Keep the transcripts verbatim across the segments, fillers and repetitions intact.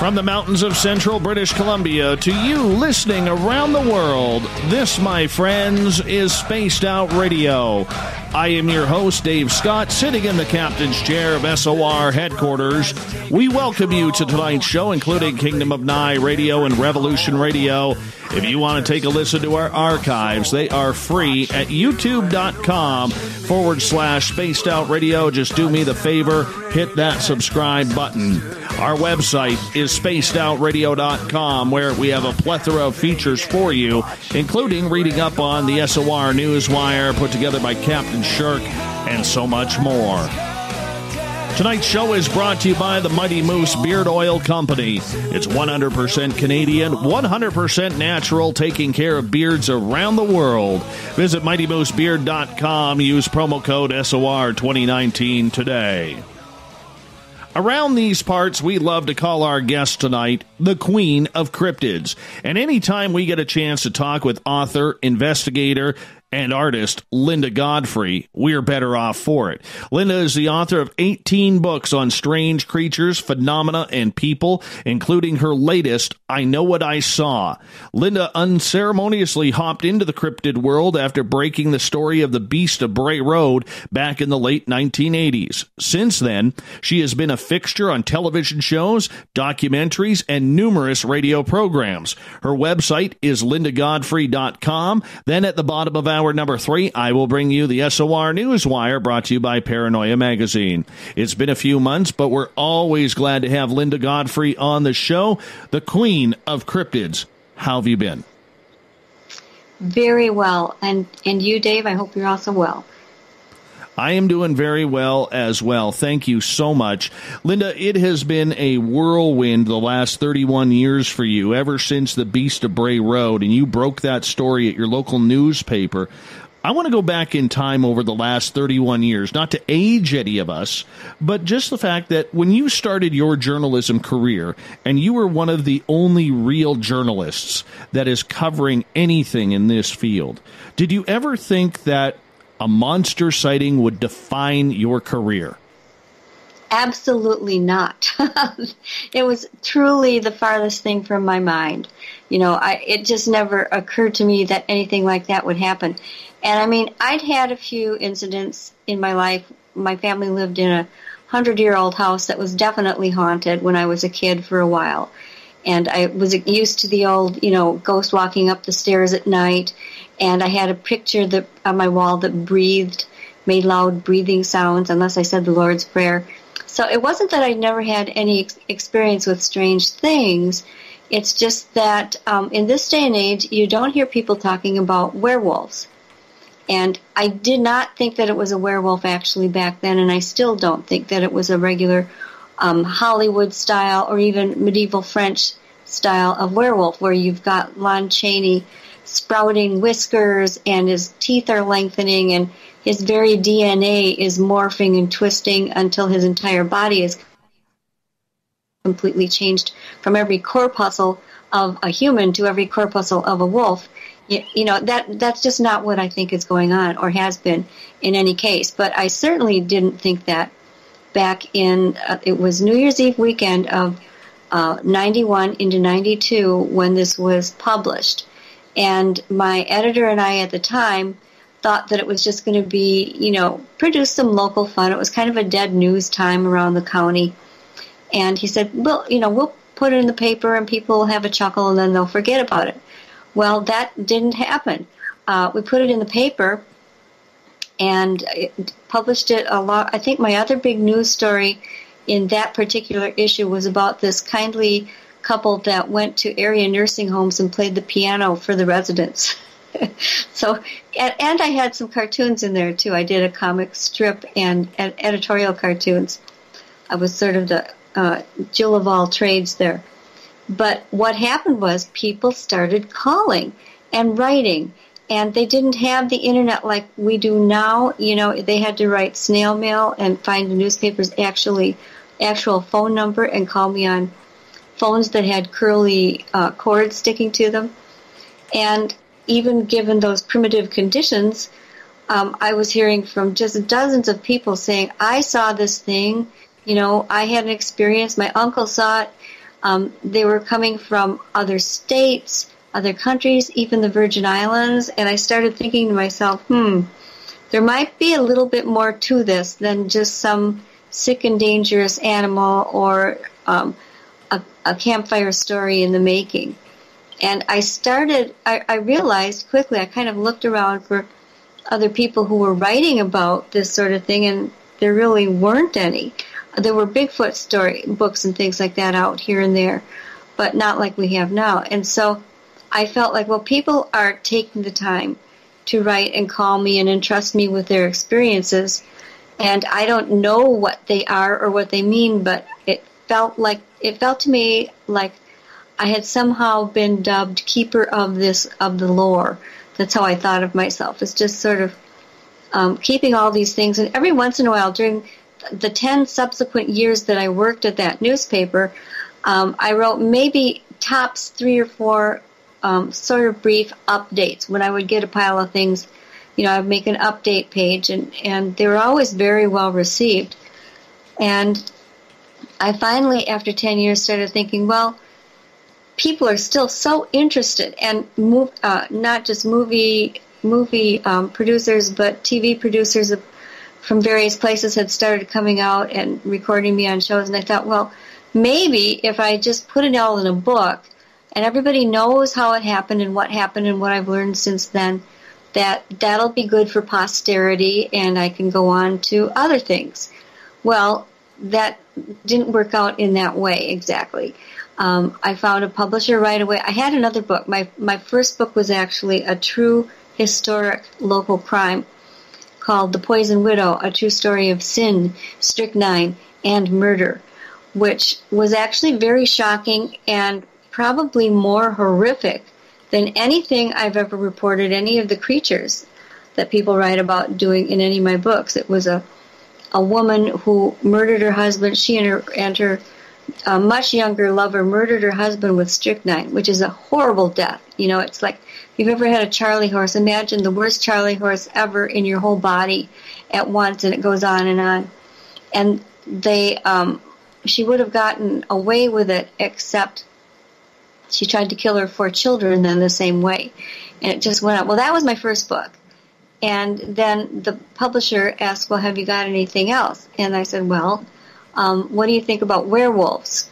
From the mountains of central British Columbia to you listening around the world, this, my friends, is Spaced Out Radio. I am your host, Dave Scott, sitting in the captain's chair of S O R headquarters. We welcome you to tonight's show, including Kingdom of Nye Radio and Revolution Radio. If you want to take a listen to our archives, they are free at youtube.com forward slash Spaced Out Radio. Just do me the favor, hit that subscribe button. Our website is spaced out radio dot com, where we have a plethora of features for you, including reading up on the S O R Newswire put together by Captain Shirk and so much more. Tonight's show is brought to you by the Mighty Moose Beard Oil Company. It's one hundred percent Canadian, one hundred percent natural, taking care of beards around the world. Visit mighty moose beard dot com. Use promo code S O R twenty nineteen today. Around these parts, we love to call our guest tonight the Queen of Cryptids. And anytime we get a chance to talk with author, investigator, and artist Linda Godfrey, we're better off for it. Linda is the author of eighteen books on strange creatures, phenomena, and people, including her latest, I Know What I Saw. Linda unceremoniously hopped into the cryptid world after breaking the story of the Beast of Bray Road back in the late nineteen eighties. Since then, she has been a fixture on television shows, documentaries, and numerous radio programs. Her website is linda godfrey dot com. Then at the bottom of our Hour number three, I will bring you the S O R Newswire, brought to you by Paranoia Magazine. It's been a few months, but we're always glad to have Linda Godfrey on the show, the Queen of Cryptids. How have you been? Very well. And, and you, Dave, I hope you're also well. I am doing very well as well. Thank you so much. Linda, it has been a whirlwind the last thirty-one years for you, ever since the Beast of Bray Road, and you broke that story at your local newspaper. I want to go back in time over the last thirty-one years, not to age any of us, but just the fact that when you started your journalism career, and you were one of the only real journalists that is covering anything in this field, did you ever think that a monster sighting would define your career? Absolutely not. It was truly the farthest thing from my mind. You know, I, it just never occurred to me that anything like that would happen. And I mean, I'd had a few incidents in my life. My family lived in a hundred-year-old house that was definitely haunted when I was a kid for a while. And I was used to the old, you know, ghost walking up the stairs at night. And I had a picture that, on my wall that breathed, made loud breathing sounds unless I said the Lord's Prayer. So it wasn't that I never had any ex experience with strange things. It's just that um, in this day and age, you don't hear people talking about werewolves. And I did not think that it was a werewolf actually back then, and I still don't think that it was a regular um, Hollywood style or even medieval French style of werewolf where you've got Lon Chaney sprouting whiskers and his teeth are lengthening and his very D N A is morphing and twisting until his entire body is completely changed from every corpuscle of a human to every corpuscle of a wolf. You, you know, that that's just not what I think is going on or has been in any case. But I certainly didn't think that back in, uh, it was New Year's Eve weekend of uh, ninety-one into ninety-two when this was published. And my editor and I at the time thought that it was just going to be, you know, produce some local fun. It was kind of a dead news time around the county. And he said, well, you know, we'll put it in the paper and people will have a chuckle and then they'll forget about it. Well, that didn't happen. Uh, we put it in the paper and it published it a lot. I think my other big news story in that particular issue was about this kindly couple that went to area nursing homes and played the piano for the residents. So, and, and I had some cartoons in there too. I did a comic strip and, and editorial cartoons. I was sort of the uh, Jill of all trades there. But what happened was people started calling and writing, and they didn't have the internet like we do now. You know, they had to write snail mail and find the newspaper's actually actual phone number and call me on phones that had curly uh, cords sticking to them. And even given those primitive conditions, um, I was hearing from just dozens of people saying, I saw this thing, you know, I had an experience, my uncle saw it, Um, they were coming from other states, other countries, even the Virgin Islands. And I started thinking to myself, hmm, there might be a little bit more to this than just some sick and dangerous animal or um, a, a campfire story in the making. And I started, I, I realized quickly, I kind of looked around for other people who were writing about this sort of thing, and there really weren't any. There were Bigfoot story books and things like that out here and there, but not like we have now. And so I felt like, well, people are taking the time to write and call me and entrust me with their experiences, and I don't know what they are or what they mean, but it felt like, it felt to me like I had somehow been dubbed keeper of this, of the lore. That's how I thought of myself. It's just sort of um, keeping all these things. And every once in a while, during the ten subsequent years that I worked at that newspaper, um, I wrote maybe tops three or four um, sort of brief updates. When I would get a pile of things, you know, I'd make an update page, and, and they were always very well received. And I finally, after ten years, started thinking, well, people are still so interested, and move, uh, not just movie movie um, producers, but T V producers of, from various places had started coming out and recording me on shows. And I thought, well, maybe if I just put it all in a book, and everybody knows how it happened and what happened and what I've learned since then, that that'll be good for posterity, and I can go on to other things. Well, that didn't work out in that way exactly. Um, I found a publisher right away. I had another book. My my first book was actually a true historic local crime called The Poison Widow, A True Story of Sin, Strychnine, and Murder, which was actually very shocking and probably more horrific than anything I've ever reported, any of the creatures that people write about doing in any of my books. It was a, a woman who murdered her husband. She and her... And her a much younger lover murdered her husband with strychnine, which is a horrible death. You know, it's like if you've ever had a charley horse, imagine the worst charley horse ever in your whole body at once, and it goes on and on. And they, um, she would have gotten away with it, except she tried to kill her four children then the same way. And it just went up. Well, that was my first book. And then the publisher asked, well, have you got anything else? And I said, well... Um, what do you think about werewolves?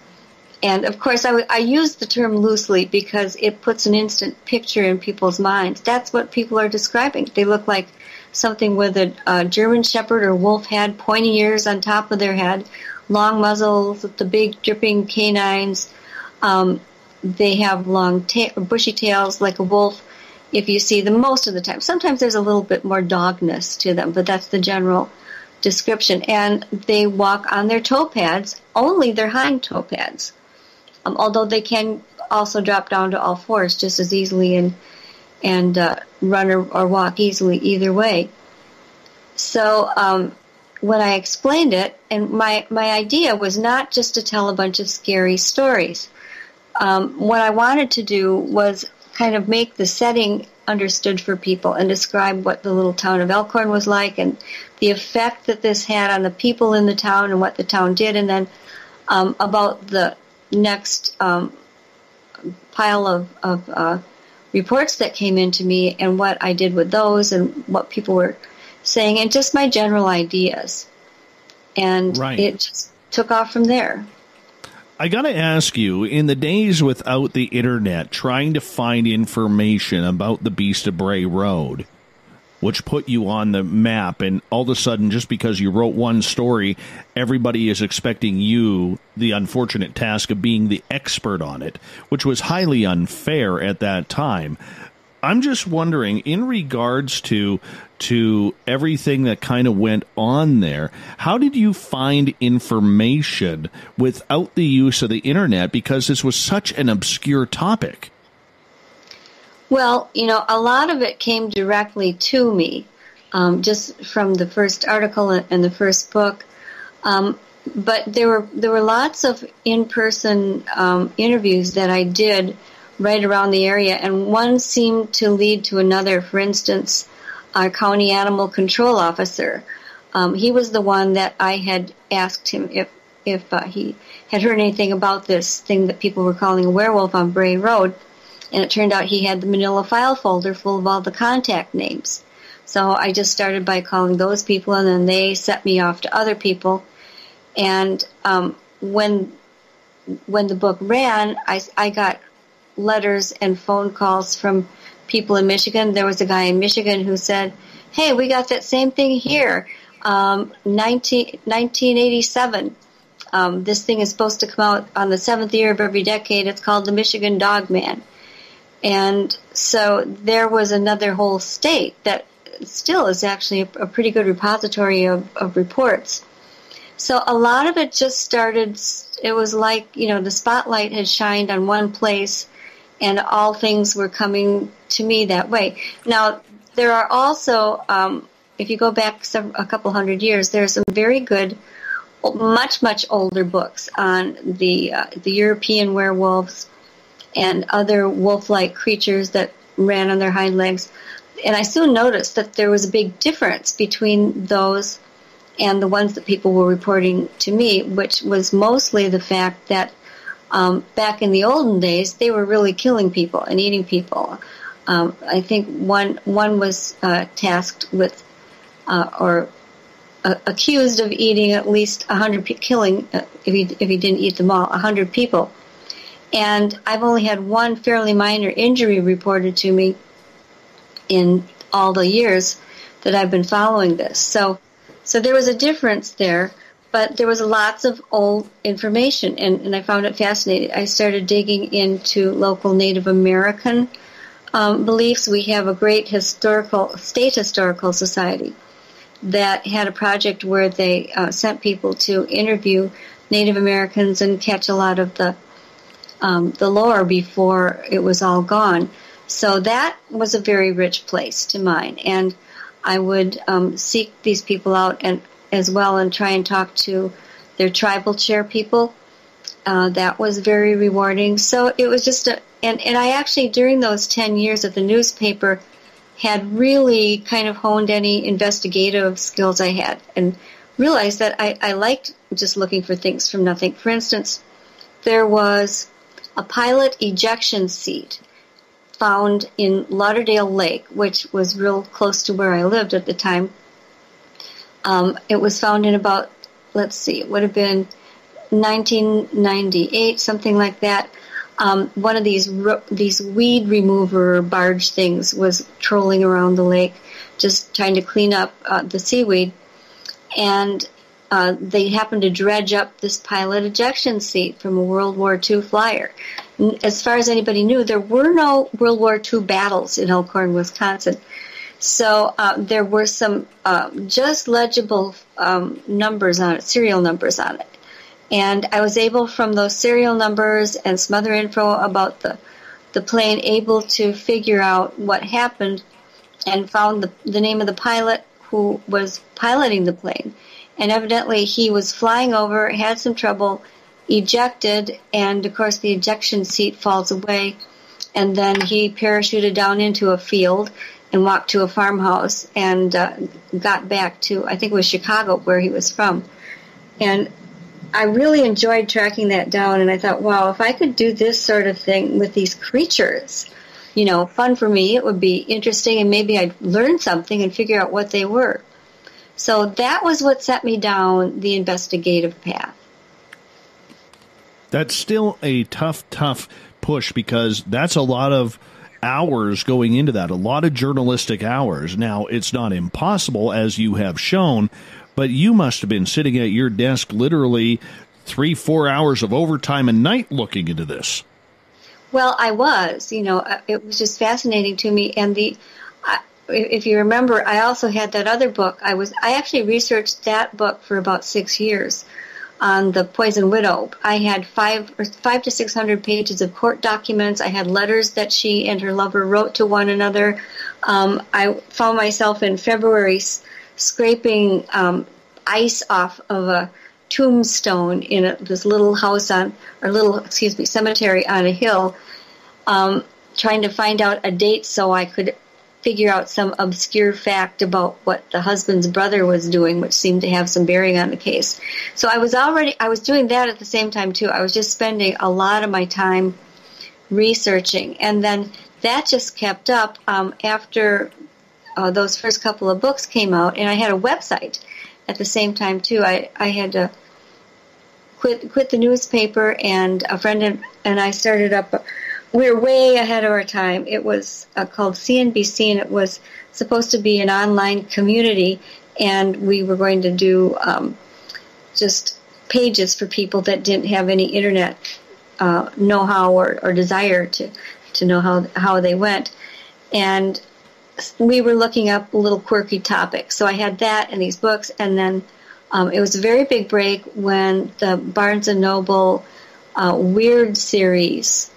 And, of course, I, I use the term loosely because it puts an instant picture in people's minds. That's what people are describing. They look like something with a, a German shepherd or wolf head, pointy ears on top of their head, long muzzles with the big dripping canines. Um, they have long ta- bushy tails like a wolf if you see them most of the time. Sometimes there's a little bit more dogness to them, but that's the general description. And they walk on their toe pads, only their hind toe pads, um, although they can also drop down to all fours just as easily and and uh, run or, or walk easily either way. So um, when I explained it, and my, my idea was not just to tell a bunch of scary stories. Um, what I wanted to do was kind of make the setting understood for people and describe what the little town of Elkhorn was like and the effect that this had on the people in the town and what the town did, and then um, about the next um, pile of, of uh, reports that came into me and what I did with those and what people were saying and just my general ideas. And right. It just took off from there. I got to ask you, in the days without the internet, trying to find information about the Beast of Bray Road, which put you on the map, and all of a sudden, just because you wrote one story, everybody is expecting you the unfortunate task of being the expert on it, which was highly unfair at that time. I'm just wondering, in regards to to everything that kind of went on there, how did you find information without the use of the internet, because this was such an obscure topic? Well, you know, a lot of it came directly to me, um, just from the first article and the first book. Um, but there were there were lots of in-person um, interviews that I did right around the area, and one seemed to lead to another. For instance, our county animal control officer, um, he was the one that I had asked him if, if uh, he had heard anything about this thing that people were calling a werewolf on Bray Road, and it turned out he had the manila file folder full of all the contact names. So I just started by calling those people, and then they set me off to other people. And um, when when the book ran, I, I got letters and phone calls from people in Michigan. There was a guy in Michigan who said, hey, we got that same thing here, um, nineteen eighty-seven. Um, this thing is supposed to come out on the seventh year of every decade. It's called the Michigan Dog Man. And so there was another whole state that still is actually a, a pretty good repository of, of reports. So a lot of it just started, it was like, you know, the spotlight had shined on one place and all things were coming to me that way. Now, there are also, um, if you go back some, a couple hundred years, there are some very good, much, much older books on the, uh, the European werewolves and other wolf-like creatures that ran on their hind legs. And I soon noticed that there was a big difference between those and the ones that people were reporting to me, which was mostly the fact that um, back in the olden days, they were really killing people and eating people. Um, I think one one was uh, tasked with uh, or uh, accused of eating at least one hundred people, killing, uh, if, he, if he didn't eat them all, one hundred people. And I've only had one fairly minor injury reported to me in all the years that I've been following this. So so there was a difference there, but there was lots of old information, and, and I found it fascinating. I started digging into local Native American um, beliefs. We have a great historical state historical society that had a project where they uh, sent people to interview Native Americans and catch a lot of the um, the lore before it was all gone. So that was a very rich place to mine, and I would um, seek these people out and as well and try and talk to their tribal chair people. Uh, that was very rewarding. So it was just a, and, and I actually, during those ten years at the newspaper, had really kind of honed any investigative skills I had and realized that I, I liked just looking for things from nothing. For instance, there was a pilot ejection seat found in Lauderdale Lake, which was real close to where I lived at the time. Um, it was found in about, let's see, it would have been nineteen ninety-eight, something like that. Um, one of these these weed remover barge things was trolling around the lake, just trying to clean up uh, the seaweed, and uh, they happened to dredge up this pilot ejection seat from a World War Two flyer. As far as anybody knew, there were no World War Two battles in Elkhorn, Wisconsin. So uh, there were some uh, just legible um, numbers on it, serial numbers on it. And I was able, from those serial numbers and some other info about the, the plane, able to figure out what happened and found the, the name of the pilot who was piloting the plane. And evidently he was flying over, had some trouble, ejected, and of course the ejection seat falls away, and then he parachuted down into a field and walked to a farmhouse and uh, got back to, I think it was Chicago, where he was from. And I really enjoyed tracking that down, and I thought, wow, if I could do this sort of thing with these creatures, you know, fun for me, it would be interesting, and maybe I'd learn something and figure out what they were. So that was what set me down the investigative path. That's still a tough, tough push, because that's a lot of hours going into that, a lot of journalistic hours. Now, it's not impossible, as you have shown, but you must have been sitting at your desk literally three, four hours of overtime a night looking into this. Well, I was. You know, it was just fascinating to me. And the, if you remember, I also had that other book. I was, I actually researched that book for about six years. On the Poison Widow, I had five or five to six hundred pages of court documents. I had letters that she and her lover wrote to one another. Um, I found myself in February scraping um, ice off of a tombstone in a, this little house on, or little, excuse me, cemetery on a hill, um, trying to find out a date so I could figure out some obscure fact about what the husband's brother was doing, which seemed to have some bearing on the case. So I was already, I was doing that at the same time too. I was just spending a lot of my time researching. And then that just kept up um, after uh, those first couple of books came out. And I had a website at the same time too. I, I had to quit, quit the newspaper, and a friend and, and I started up a, we're way ahead of our time. It was uh, called C N B C, and it was supposed to be an online community, and we were going to do um, just pages for people that didn't have any internet uh, know-how or, or desire to, to know how, how they went. And we were looking up little quirky topics. So I had that and these books, and then um, it was a very big break when the Barnes and Noble uh, Weird series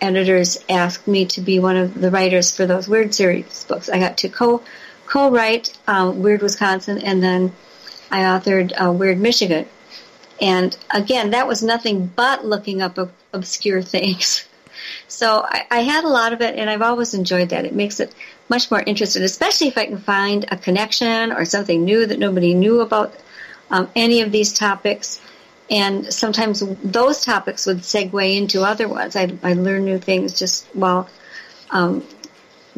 editors asked me to be one of the writers for those Weird series books. I got to co co-write um, Weird Wisconsin, and then I authored uh, Weird Michigan. And again, that was nothing but looking up ob obscure things. So I, I had a lot of it, and I've always enjoyed that. It makes it much more interesting, especially if I can find a connection or something new that nobody knew about um, any of these topics. And sometimes those topics would segue into other ones. I, I learned new things just while um,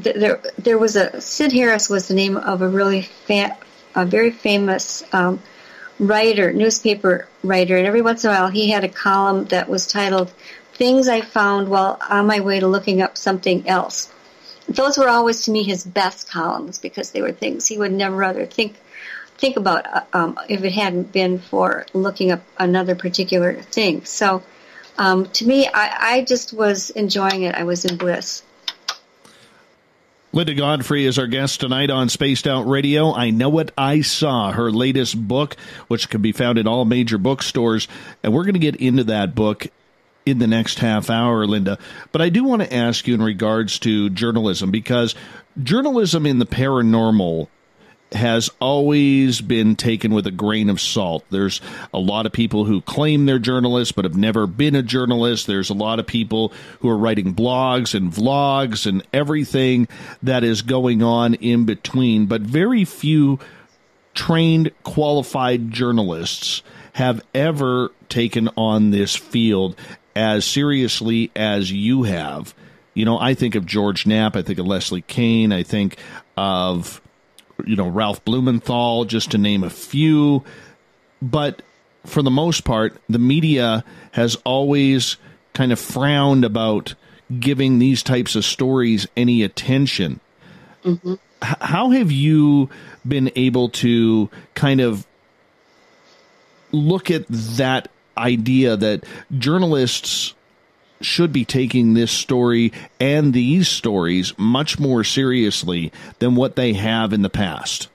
th there there was a Sid Harris was the name of a really fa a very famous um, writer, newspaper writer, and every once in a while he had a column that was titled "Things I Found While on My Way to Looking Up Something Else." Those were always to me his best columns because they were things he would never rather think. think about um, if it hadn't been for looking up another particular thing. So um, to me, I, I just was enjoying it. I was in bliss. Linda Godfrey is our guest tonight on Spaced Out Radio. I Know What I Saw, her latest book, which can be found at all major bookstores. And we're going to get into that book in the next half hour, Linda. But I do want to ask you in regards to journalism, because journalism in the paranormal has always been taken with a grain of salt. There's a lot of people who claim they're journalists but have never been a journalist. There's a lot of people who are writing blogs and vlogs and everything that is going on in between. But very few trained, qualified journalists have ever taken on this field as seriously as you have. You know, I think of George Knapp. I think of Leslie Kane. I think of, you know, Ralph Blumenthal, just to name a few. But for the most part, the media has always kind of frowned about giving these types of stories any attention. Mm-hmm. How have you been able to kind of look at that idea that journalists should be taking this story and these stories much more seriously than what they have in the past?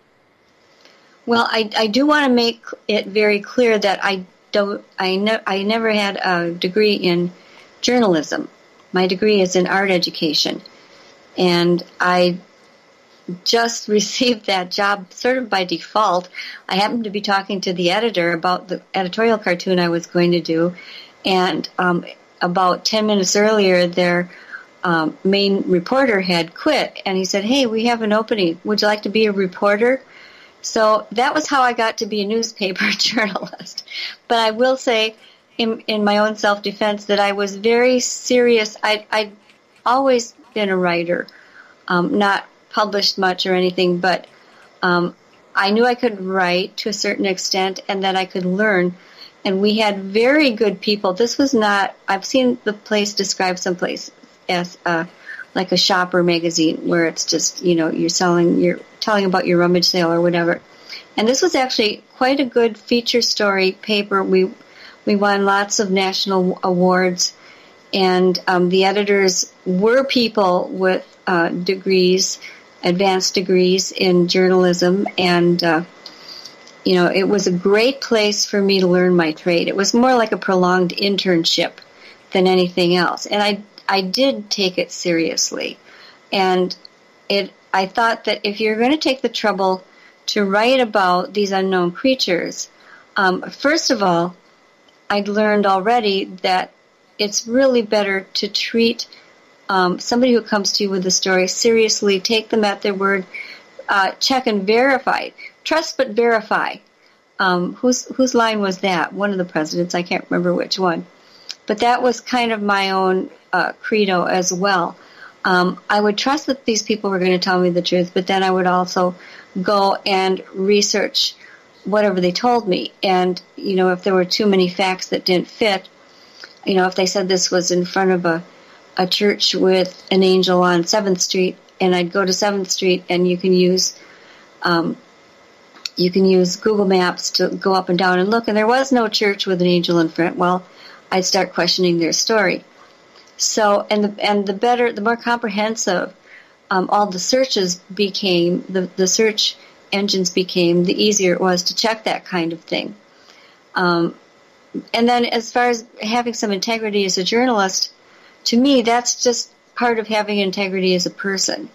Well, I, I do want to make it very clear that I don't, I, ne I never had a degree in journalism. My degree is in art education. And I just received that job sort of by default. I happened to be talking to the editor about the editorial cartoon I was going to do. And, um, about ten minutes earlier, their um, main reporter had quit, and he said, "Hey, we have an opening. Would you like to be a reporter?" So that was how I got to be a newspaper journalist. But I will say, in, in my own self-defense, that I was very serious. I, I'd always been a writer, um, not published much or anything, but um, I knew I could write to a certain extent and that I could learn. And we had very good people. This was not, I've seen the place described someplace as uh, like a shopper magazine where it's just, you know, you're selling, you're telling about your rummage sale or whatever. And this was actually quite a good feature story paper. We we won lots of national awards. And um, the editors were people with uh, degrees, advanced degrees in journalism, and uh you know, it was a great place for me to learn my trade. It was more like a prolonged internship than anything else. And I, I did take it seriously. And it, I thought that if you're going to take the trouble to write about these unknown creatures, um, first of all, I'd learned already that it's really better to treat um, somebody who comes to you with a story seriously, take them at their word, uh, check and verify. Trust but verify. Um, whose whose line was that? One of the presidents. I can't remember which one. But that was kind of my own uh, credo as well. Um, I would trust that these people were going to tell me the truth, but then I would also go and research whatever they told me. And, you know, if there were too many facts that didn't fit, you know, if they said this was in front of a, a church with an angel on seventh street, and I'd go to seventh street, and you can use um, you can use Google Maps to go up and down and look, and there was no church with an angel in front, well, I'd start questioning their story. So, and the and the better, the more comprehensive um, all the searches became, the, the search engines became, the easier it was to check that kind of thing. Um, and then as far as having some integrity as a journalist, to me, that's just part of having integrity as a person.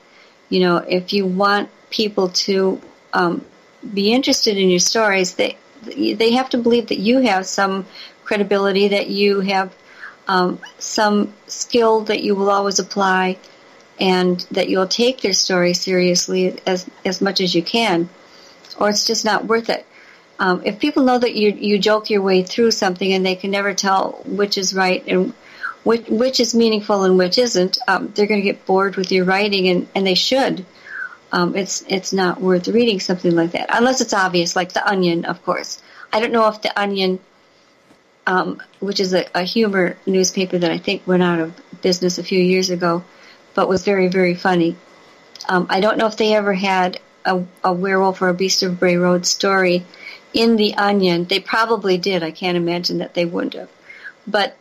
You know, if you want people to um, be interested in your stories, they they have to believe that you have some credibility, that you have Um, some skill that you will always apply, and that you'll take their story seriously as as much as you can, or it's just not worth it. Um, if people know that you you joke your way through something and they can never tell which is right and which which is meaningful and which isn't, um, they're going to get bored with your writing, and, and they should. Um, it's it's not worth reading something like that, unless it's obvious, like The Onion, of course. I don't know if The Onion, Um, which is a, a humor newspaper that I think went out of business a few years ago, but was very, very funny. Um, I don't know if they ever had a, a werewolf or a Beast of Bray Road story in The Onion. They probably did. I can't imagine that they wouldn't have. But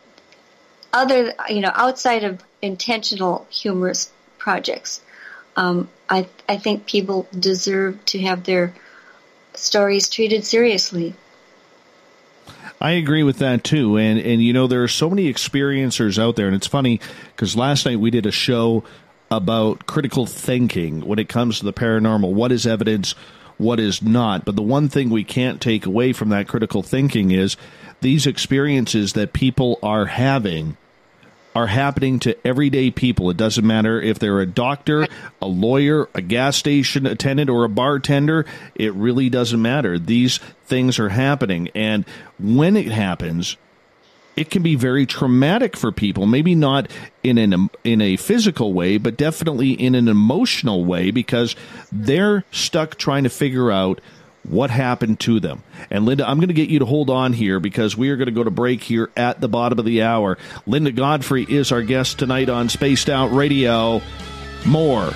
other, you know, outside of intentional humorous projects, um, I, I think people deserve to have their stories treated seriously. I agree with that, too. And, and you know, there are so many experiencers out there. And it's funny because last night we did a show about critical thinking when it comes to the paranormal. What is evidence? What is not? But the one thing we can't take away from that critical thinking is these experiences that people are having are happening to everyday people. It doesn't matter if they're a doctor, a lawyer, a gas station attendant, or a bartender. It really doesn't matter. These things are happening. And when it happens, it can be very traumatic for people. Maybe not in an in a physical way, but definitely in an emotional way, because they're stuck trying to figure out what happened to them. And Linda, I'm going to get you to hold on here because we are going to go to break here at the bottom of the hour. Linda Godfrey is our guest tonight on Spaced Out Radio. More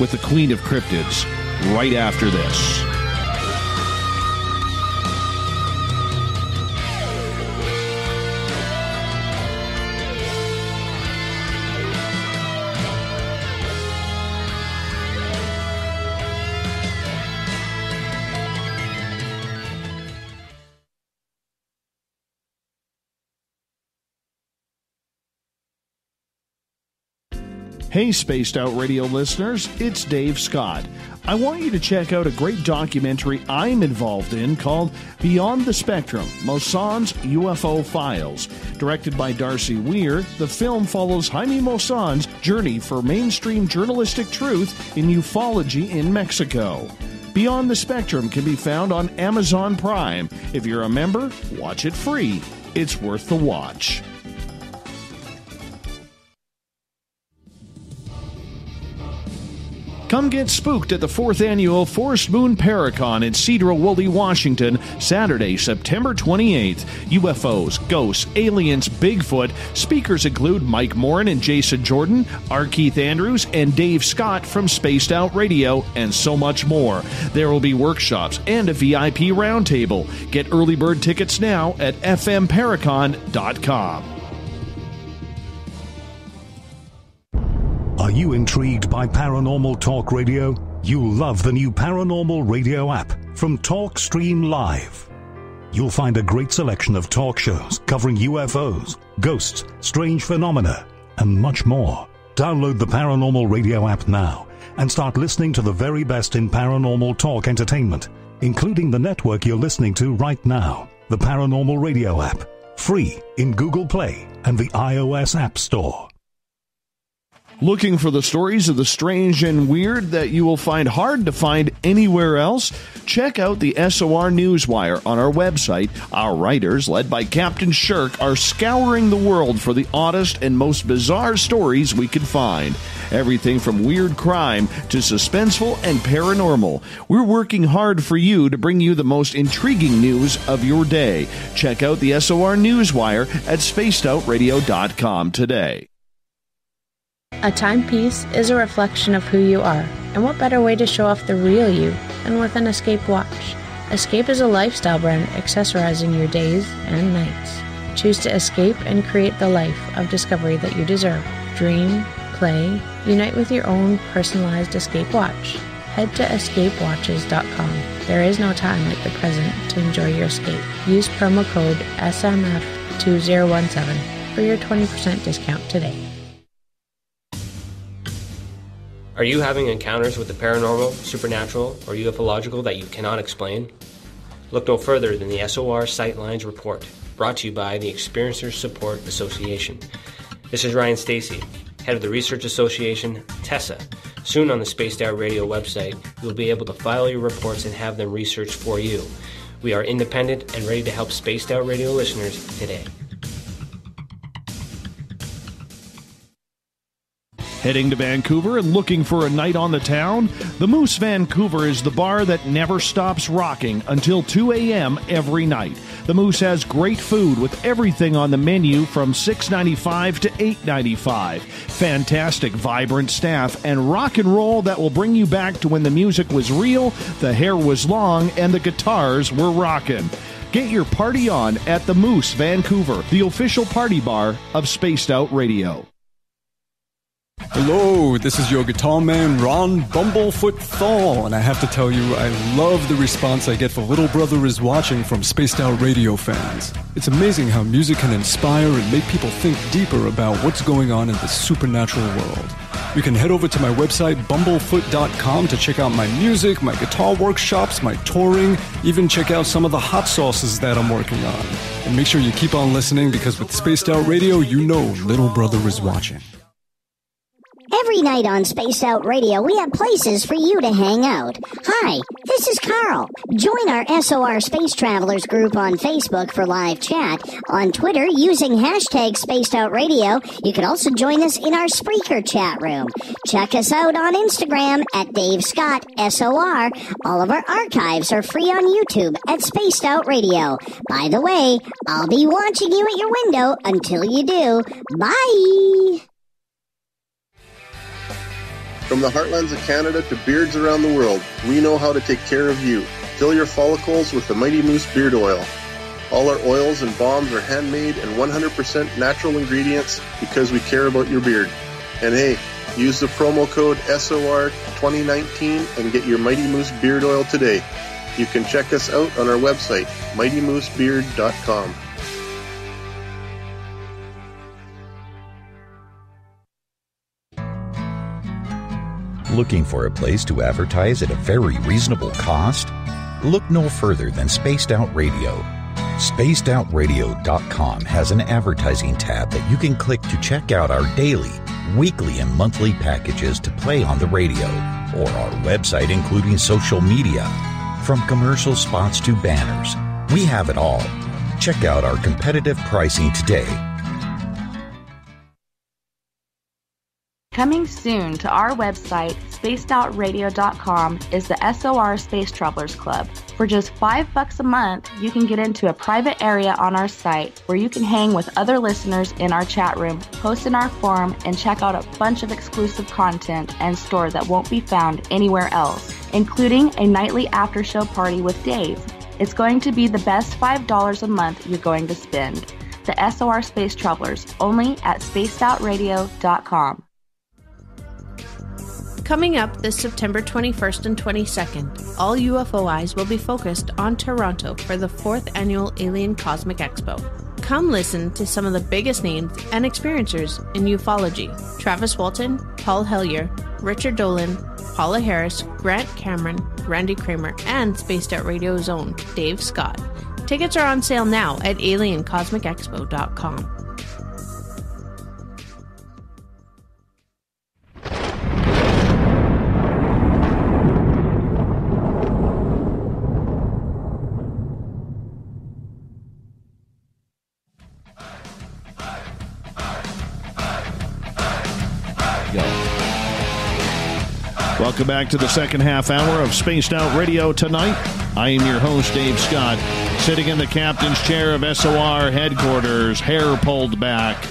with the Queen of Cryptids right after this. Hey, Spaced Out Radio listeners, it's Dave Scott. I want you to check out a great documentary I'm involved in called Beyond the Spectrum, Mossan's U F O Files. Directed by Darcy Weir, the film follows Jaime Mossan's journey for mainstream journalistic truth in ufology in Mexico. Beyond the Spectrum can be found on Amazon Prime. If you're a member, watch it free. It's worth the watch. Come get spooked at the fourth Annual Forest Moon Paracon in Cedar Woolley, Washington, Saturday, September twenty-eighth. U F Os, ghosts, aliens, Bigfoot. Speakers include Mike Morin and Jason Jordan, R. Keith Andrews, and Dave Scott from Spaced Out Radio, and so much more. There will be workshops and a V I P roundtable. Get early bird tickets now at f m paracon dot com. Are you intrigued by Paranormal Talk Radio? You'll love the new Paranormal Radio app from TalkStream Live. You'll find a great selection of talk shows covering U F Os, ghosts, strange phenomena, and much more. Download the Paranormal Radio app now and start listening to the very best in paranormal talk entertainment, including the network you're listening to right now, the Paranormal Radio app, free in Google Play and the iOS App Store. looking for the stories of the strange and weird that you will find hard to find anywhere else? Check out the S O R Newswire on our website. Our writers, led by Captain Shirk, are scouring the world for the oddest and most bizarre stories we can find. Everything from weird crime to suspenseful and paranormal. We're working hard for you to bring you the most intriguing news of your day. Check out the S O R Newswire at spaced out radio dot com today. A timepiece is a reflection of who you are, and what better way to show off the real you than with an Escape watch? Escape is a lifestyle brand accessorizing your days and nights. Choose to escape and create the life of discovery that you deserve. Dream, play, unite with your own personalized Escape watch. Head to escape watches dot com. There is no time like the present to enjoy your escape. Use promo code S M F two zero one seven for your twenty percent discount today. Are you having encounters with the paranormal, supernatural, or ufological that you cannot explain? Look no further than the S O R Sightlines Report, brought to you by the Experiencers Support Association. This is Ryan Stacey, head of the Research Association, TESSA. Soon on the Spaced Out Radio website, you'll be able to file your reports and have them researched for you. We are independent and ready to help Spaced Out Radio listeners today. Heading to Vancouver and looking for a night on the town? The Moose Vancouver is the bar that never stops rocking until two a.m. every night. The Moose has great food with everything on the menu from six ninety-five to eight ninety-five. Fantastic, vibrant staff and rock and roll that will bring you back to when the music was real, the hair was long, and the guitars were rocking. Get your party on at the Moose Vancouver, the official party bar of Spaced Out Radio. Hello, this is your guitar man, Ron Bumblefoot Thal, and I have to tell you, I love the response I get for Little Brother Is Watching from Spaced Out Radio fans. It's amazing how music can inspire and make people think deeper about what's going on in the supernatural world. You can head over to my website, bumblefoot dot com, to check out my music, my guitar workshops, my touring, even check out some of the hot sauces that I'm working on. And make sure you keep on listening, because with Spaced Out Radio, you know Little Brother Is Watching. Every night on Spaced Out Radio, we have places for you to hang out. Hi, this is Carl. Join our S O R Space Travelers group on Facebook for live chat. On Twitter, using hashtag Spaced Out Radio, you can also join us in our Spreaker chat room. Check us out on Instagram at Dave Scott S O R. All of our archives are free on YouTube at Spaced Out Radio. By the way, I'll be watching you at your window until you do. Bye! From the heartlands of Canada to beards around the world, we know how to take care of you. Fill your follicles with the Mighty Moose Beard Oil. All our oils and balms are handmade and one hundred percent natural ingredients because we care about your beard. And hey, use the promo code S O R twenty nineteen and get your Mighty Moose Beard Oil today. You can check us out on our website, mighty moose beard dot com. Looking for a place to advertise at a very reasonable cost? Look no further than Spaced Out Radio. spaced out radio dot com has an advertising tab that you can click to check out our daily, weekly, and monthly packages to play on the radio, or our website including social media. From commercial spots to banners, we have it all. Check out our competitive pricing today. Coming soon to our website, spaced out radio dot com, is the S O R Space Travelers Club. For just five bucks a month, you can get into a private area on our site where you can hang with other listeners in our chat room, post in our forum, and check out a bunch of exclusive content and store that won't be found anywhere else, including a nightly after-show party with Dave. It's going to be the best five dollars a month you're going to spend. The S O R Space Travelers, only at spaced out radio dot com. Coming up this September twenty-first and twenty-second, all U F O Eyes will be focused on Toronto for the fourth Annual Alien Cosmic Expo. Come listen to some of the biggest names and experiencers in ufology. Travis Walton, Paul Hellyer, Richard Dolan, Paula Harris, Grant Cameron, Randy Kramer, and Spaced Out Radio's own Dave Scott. Tickets are on sale now at alien cosmic expo dot com. Welcome back to the second half hour of Spaced Out Radio tonight. I am your host, Dave Scott, sitting in the captain's chair of S O R headquarters, hair pulled back,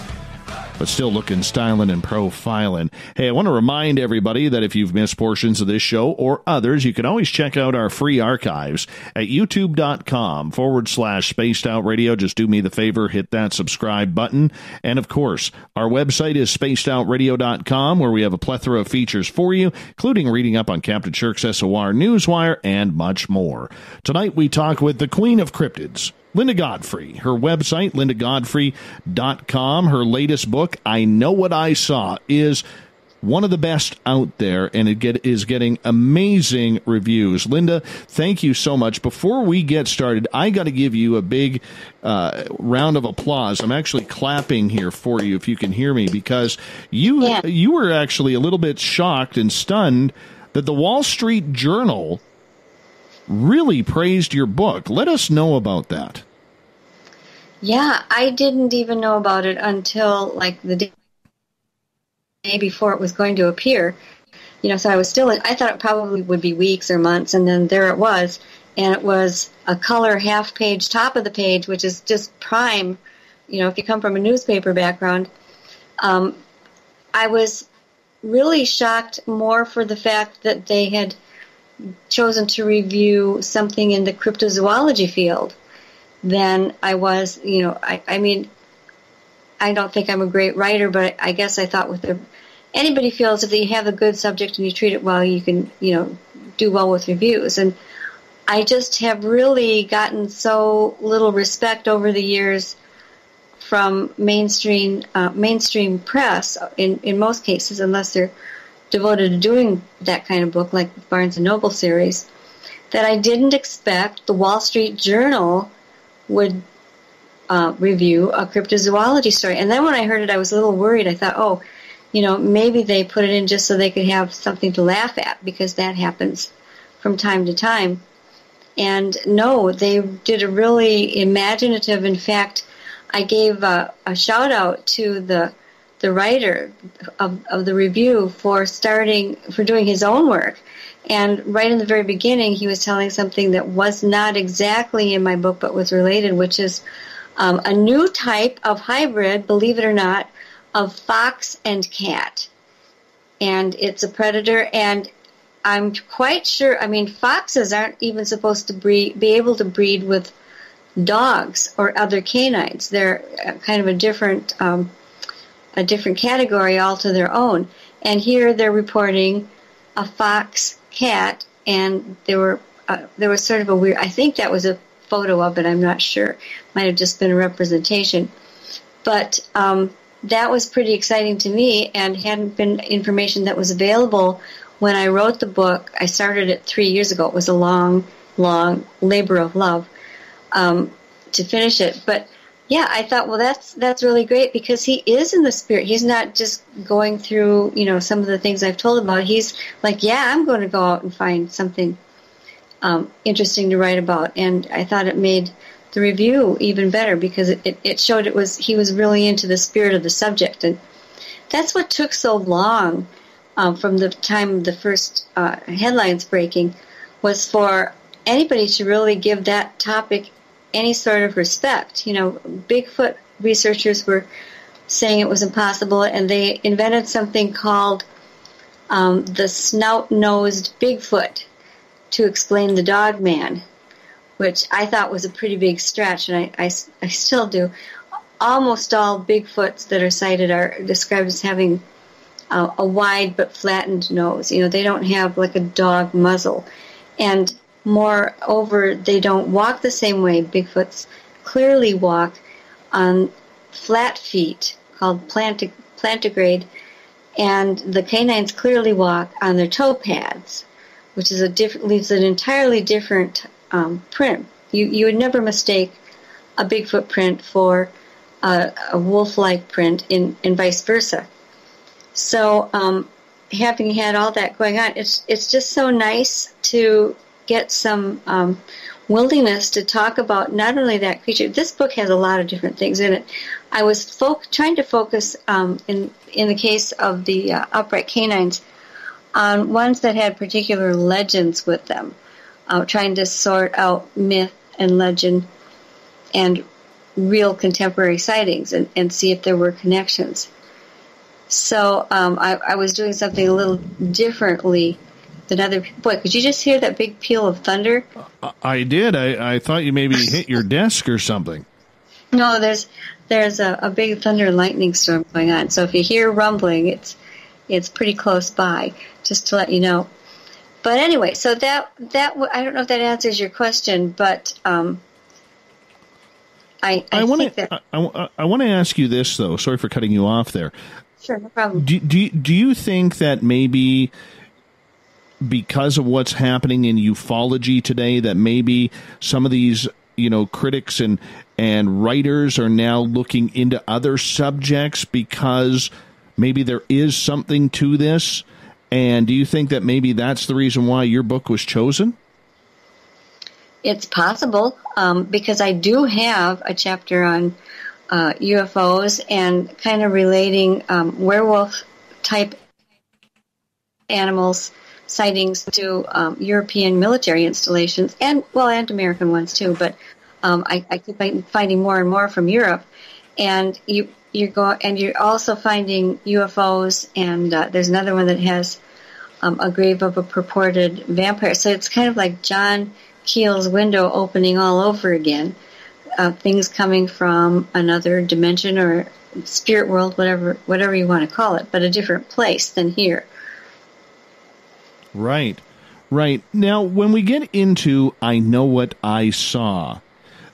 but still looking styling and profiling. Hey, I want to remind everybody that if you've missed portions of this show or others, you can always check out our free archives at youtube.com forward slash spaced out radio. Just do me the favor, hit that subscribe button. And of course, our website is spaced out radio dot com, where we have a plethora of features for you, including reading up on Captain Shirk's S O R Newswire and much more. Tonight, we talk with the Queen of Cryptids, Linda Godfrey. Her website, linda godfrey dot com. Her latest book, I Know What I Saw, is one of the best out there, and it get, is getting amazing reviews. Linda, thank you so much. Before we get started, I got to give you a big uh, round of applause. I'm actually clapping here for you, if you can hear me, because you, yeah. you were actually a little bit shocked and stunned that the Wall Street Journal really praised your book. Let us know about that. Yeah, I didn't even know about it until like the day before it was going to appear. You know, so I was still, I thought it probably would be weeks or months, and then there it was, and it was a color half page, top of the page, which is just prime, you know, if you come from a newspaper background. Um, I was really shocked more for the fact that they had chosen to review something in the cryptozoology field than I was, you know, I, I mean, I don't think I'm a great writer, but I guess I thought with the, anybody feels if you have a good subject and you treat it well, you can, you know, do well with reviews. And I just have really gotten so little respect over the years from mainstream, uh, mainstream press in, in most cases, unless they're devoted to doing that kind of book like the Barnes and Noble series, that I didn't expect the Wall Street Journal would uh, review a cryptozoology story. And then when I heard it, I was a little worried. I thought, oh, you know, maybe they put it in just so they could have something to laugh at, because that happens from time to time. And no, they did a really imaginative, in fact, I gave a, a shout out to the the writer of, of the review for starting, for doing his own work. And right in the very beginning, he was telling something that was not exactly in my book, but was related, which is um, a new type of hybrid, believe it or not, of fox and cat. And it's a predator, and I'm quite sure, I mean, foxes aren't even supposed to breed, be able to breed with dogs or other canines. They're kind of a different um a different category all to their own. And here they're reporting a fox cat, and there were uh, there was sort of a weird, I think that was a photo of it, I'm not sure, might have just been a representation, but um, that was pretty exciting to me, and hadn't been information that was available when I wrote the book. I started it three years ago. It was a long long labor of love um, to finish it, but yeah, I thought, well, that's that's really great, because he is in the spirit. He's not just going through, you know, some of the things I've told about. He's like, yeah, I'm going to go out and find something um, interesting to write about. And I thought it made the review even better, because it, it, it showed it was he was really into the spirit of the subject. And that's what took so long um, from the time the first uh, headlines breaking, was for anybody to really give that topic any sort of respect. You know, Bigfoot researchers were saying it was impossible, and they invented something called um, the snout-nosed Bigfoot to explain the dog man, which I thought was a pretty big stretch, and I, I, I still do. Almost all Bigfoots that are cited are described as having uh, a wide but flattened nose. You know, they don't have like a dog muzzle. And moreover, they don't walk the same way. Bigfoots clearly walk on flat feet, called planti plantigrade, and the canines clearly walk on their toe pads, which is a different, leaves an entirely different um, print. You you would never mistake a Bigfoot print for a, a wolf-like print, in and vice versa. So, um, having had all that going on, it's it's just so nice to get some um, willingness to talk about not only that creature. This book has a lot of different things in it. I was folk, trying to focus um, in in the case of the uh, upright canines on ones that had particular legends with them, uh, trying to sort out myth and legend and real contemporary sightings and, and see if there were connections. So um, I, I was doing something a little differently than other people. Boy, could you just hear that big peal of thunder? I did. I, I thought you maybe hit your desk or something. No, there's there's a, a big thunder and lightning storm going on. So if you hear rumbling, it's it's pretty close by, just to let you know. But anyway, so that, that I don't know if that answers your question, but um, I, I, I wanna, think that... I, I, I want to ask you this, though. Sorry for cutting you off there. Sure, no problem. Do, do, do you think that maybe because of what's happening in ufology today, that maybe some of these, you know, critics and, and writers are now looking into other subjects because maybe there is something to this? And do you think that maybe that's the reason why your book was chosen? It's possible, um, because I do have a chapter on uh, U F Os and kind of relating um, werewolf-type animals sightings to um, European military installations and, well, and American ones too. But um, I, I keep finding more and more from Europe, and you you're go and you're also finding U F Os. And uh, there's another one that has um, a grave of a purported vampire. So it's kind of like John Keel's window opening all over again, uh, things coming from another dimension or spirit world, whatever whatever you want to call it, but a different place than here. Right, right. Now, when we get into I Know What I Saw,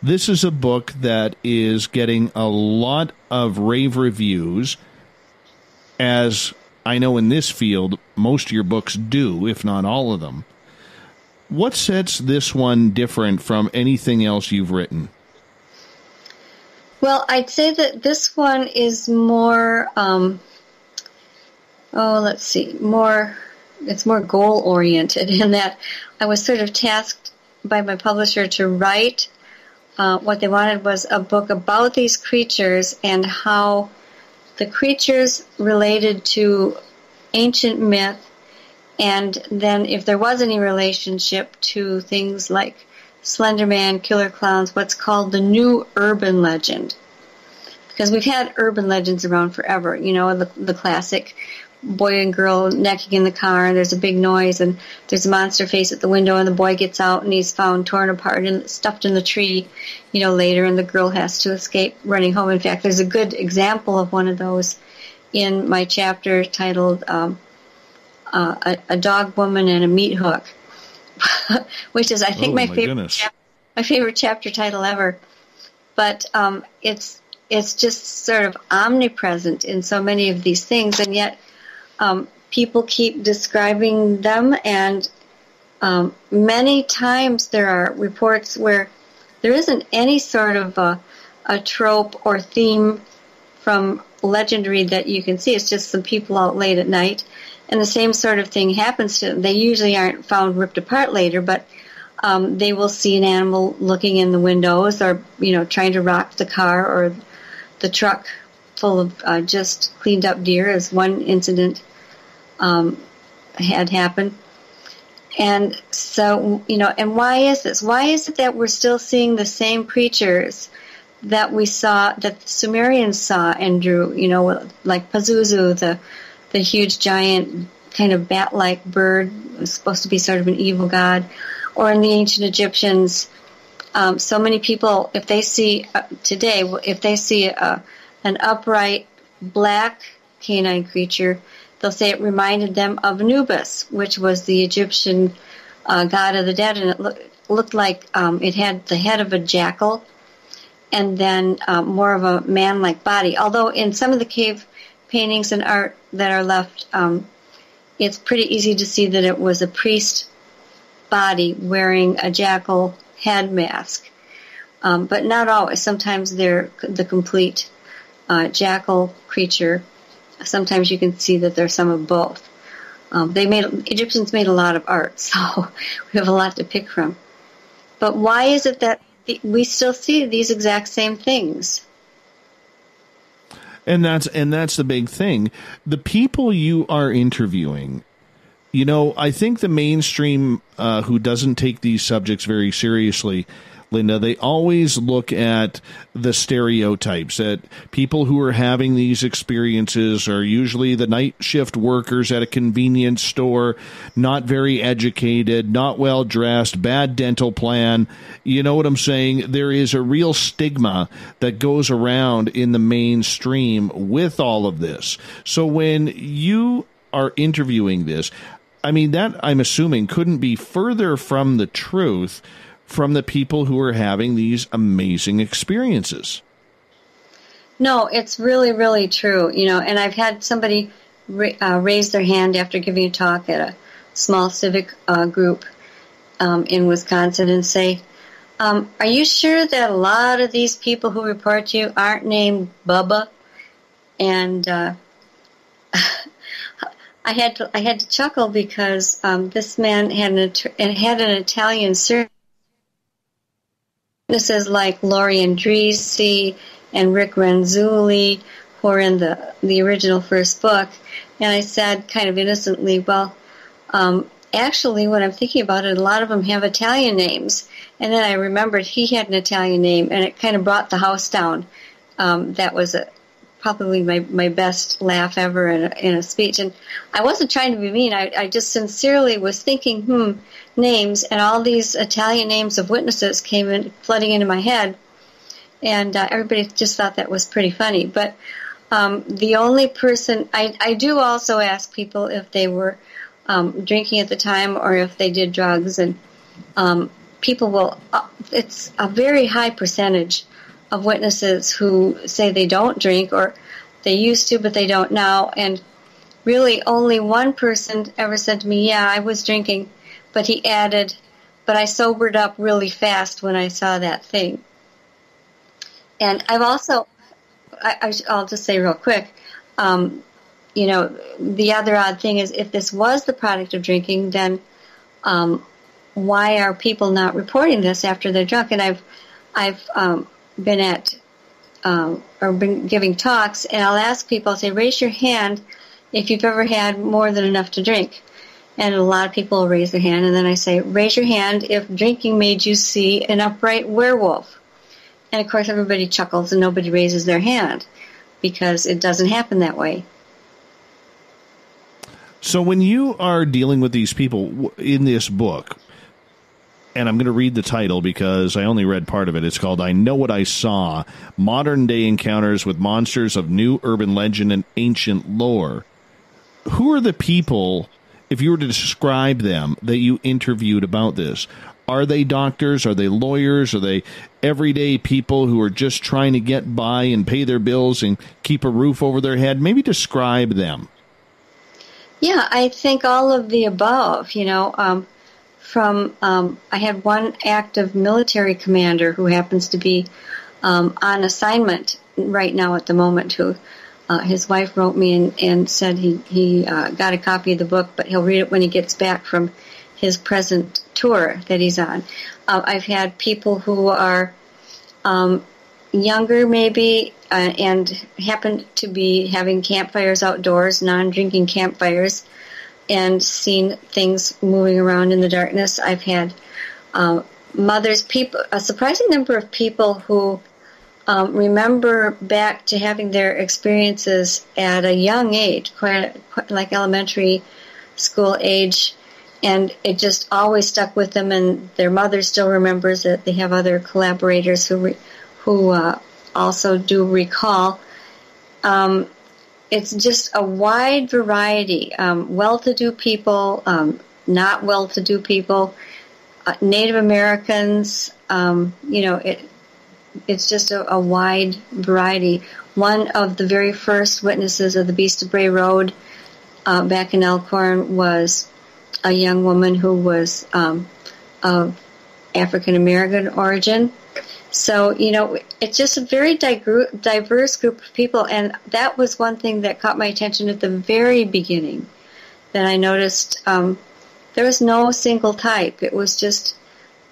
this is a book that is getting a lot of rave reviews, as I know in this field, most of your books do, if not all of them. What sets this one different from anything else you've written? Well, I'd say that this one is more, um, oh, let's see, more, it's more goal-oriented in that I was sort of tasked by my publisher to write. Uh, what they wanted was a book about these creatures and how the creatures related to ancient myth. And then if there was any relationship to things like Slenderman, killer clowns, what's called the new urban legend. Because we've had urban legends around forever, you know, the, the classic boy and girl necking in the car, and there's a big noise, and there's a monster face at the window, and the boy gets out, and he's found torn apart and stuffed in the tree, you know, later, and the girl has to escape running home. In fact, there's a good example of one of those in my chapter titled... Um, Uh, a, a dog woman and a meat hook, which is, I think, oh, my, my favorite chap- my favorite chapter title ever. But um, it's it's just sort of omnipresent in so many of these things, and yet um, people keep describing them. And um, many times there are reports where there isn't any sort of a, a trope or theme from legendary that you can see. It's just some people out late at night. And the same sort of thing happens to them. They usually aren't found ripped apart later, but um, they will see an animal looking in the windows or, you know, trying to rock the car or the truck full of uh, just cleaned up deer, as one incident um, had happened. And so, you know, and why is this? Why is it that we're still seeing the same creatures that we saw, that the Sumerians saw and drew, you know, like Pazuzu, the... the huge, giant, kind of bat-like bird, was supposed to be sort of an evil god, or in the ancient Egyptians, um, so many people, if they see uh, today, if they see a, an upright black canine creature, they'll say it reminded them of Anubis, which was the Egyptian uh, god of the dead, and it look, looked like um, it had the head of a jackal, and then uh, more of a man-like body. Although in some of the cave paintings and art that are left, um, it's pretty easy to see that it was a priest body wearing a jackal head mask. Um, but not always. Sometimes they're the complete uh, jackal creature. Sometimes you can see that there's some of both. Um, they made Egyptians made a lot of art, so we have a lot to pick from. But why is it that we still see these exact same things? And that's and that's the big thing. The people you are interviewing, you know, I think the mainstream uh, who doesn't take these subjects very seriously, Linda, they always look at the stereotypes, that people who are having these experiences are usually the night shift workers at a convenience store, not very educated, not well dressed, bad dental plan. You know what I'm saying? There is a real stigma that goes around in the mainstream with all of this. So when you are interviewing this, I mean, that I'm assuming couldn't be further from the truth from the people who are having these amazing experiences. No, it's really, really true. You know, and I've had somebody ra- uh, raise their hand after giving a talk at a small civic uh, group um, in Wisconsin and say, um, are you sure that a lot of these people who report to you aren't named Bubba? And uh, I had to, I had to chuckle because um, this man had an, had an Italian surname. This is like Laurie Andrisi and Rick Renzulli, who are in the, the original first book. And I said kind of innocently, well, um, actually, when I'm thinking about it, a lot of them have Italian names. And then I remembered he had an Italian name, and it kind of brought the house down. Um, that was a, probably my, my best laugh ever in a, in a speech. And I wasn't trying to be mean. I, I just sincerely was thinking, hmm, names, and all these Italian names of witnesses came in flooding into my head, and uh, everybody just thought that was pretty funny. But um, the only person I, I do also ask people if they were um, drinking at the time or if they did drugs, and um, people will. Uh, it's a very high percentage of witnesses who say they don't drink, or they used to but they don't now. And really, only one person ever said to me, "Yeah, I was drinking." But he added, but I sobered up really fast when I saw that thing. And I've also, I, I'll just say real quick, um, you know, the other odd thing is if this was the product of drinking, then um, why are people not reporting this after they're drunk? And I've, I've um, been at, um, or been giving talks, and I'll ask people, I'll say, raise your hand if you've ever had more than enough to drink. And a lot of people will raise their hand, and then I say, raise your hand if drinking made you see an upright werewolf. And, of course, everybody chuckles and nobody raises their hand because it doesn't happen that way. So when you are dealing with these people in this book, and I'm going to read the title because I only read part of it. It's called I Know What I Saw, Modern Day Encounters with Monsters of New Urban Legend and Ancient Lore. Who are the people, if you were to describe them, that you interviewed about this? Are they doctors? Are they lawyers? Are they everyday people who are just trying to get by and pay their bills and keep a roof over their head? Maybe describe them. Yeah, I think all of the above, you know. Um, from um, I had one active military commander who happens to be um, on assignment right now at the moment who Uh, his wife wrote me and, and said he, he uh, got a copy of the book, but he'll read it when he gets back from his present tour that he's on. Uh, I've had people who are um, younger maybe uh, and happen to be having campfires outdoors, non-drinking campfires, and seen things moving around in the darkness. I've had uh, mothers, people, a surprising number of people who Um, remember back to having their experiences at a young age, quite, quite like elementary school age, and it just always stuck with them. And their mother still remembers it. They have other collaborators who re, who uh, also do recall. Um, it's just a wide variety: um, well-to-do people, um, not well-to-do people, uh, Native Americans. Um, you know it. It's just a, a wide variety. One of the very first witnesses of the Beast of Bray Road uh, back in Elkhorn was a young woman who was um, of African-American origin. So, you know, it's just a very digru- diverse group of people, and that was one thing that caught my attention at the very beginning, that I noticed um, there was no single type. It was just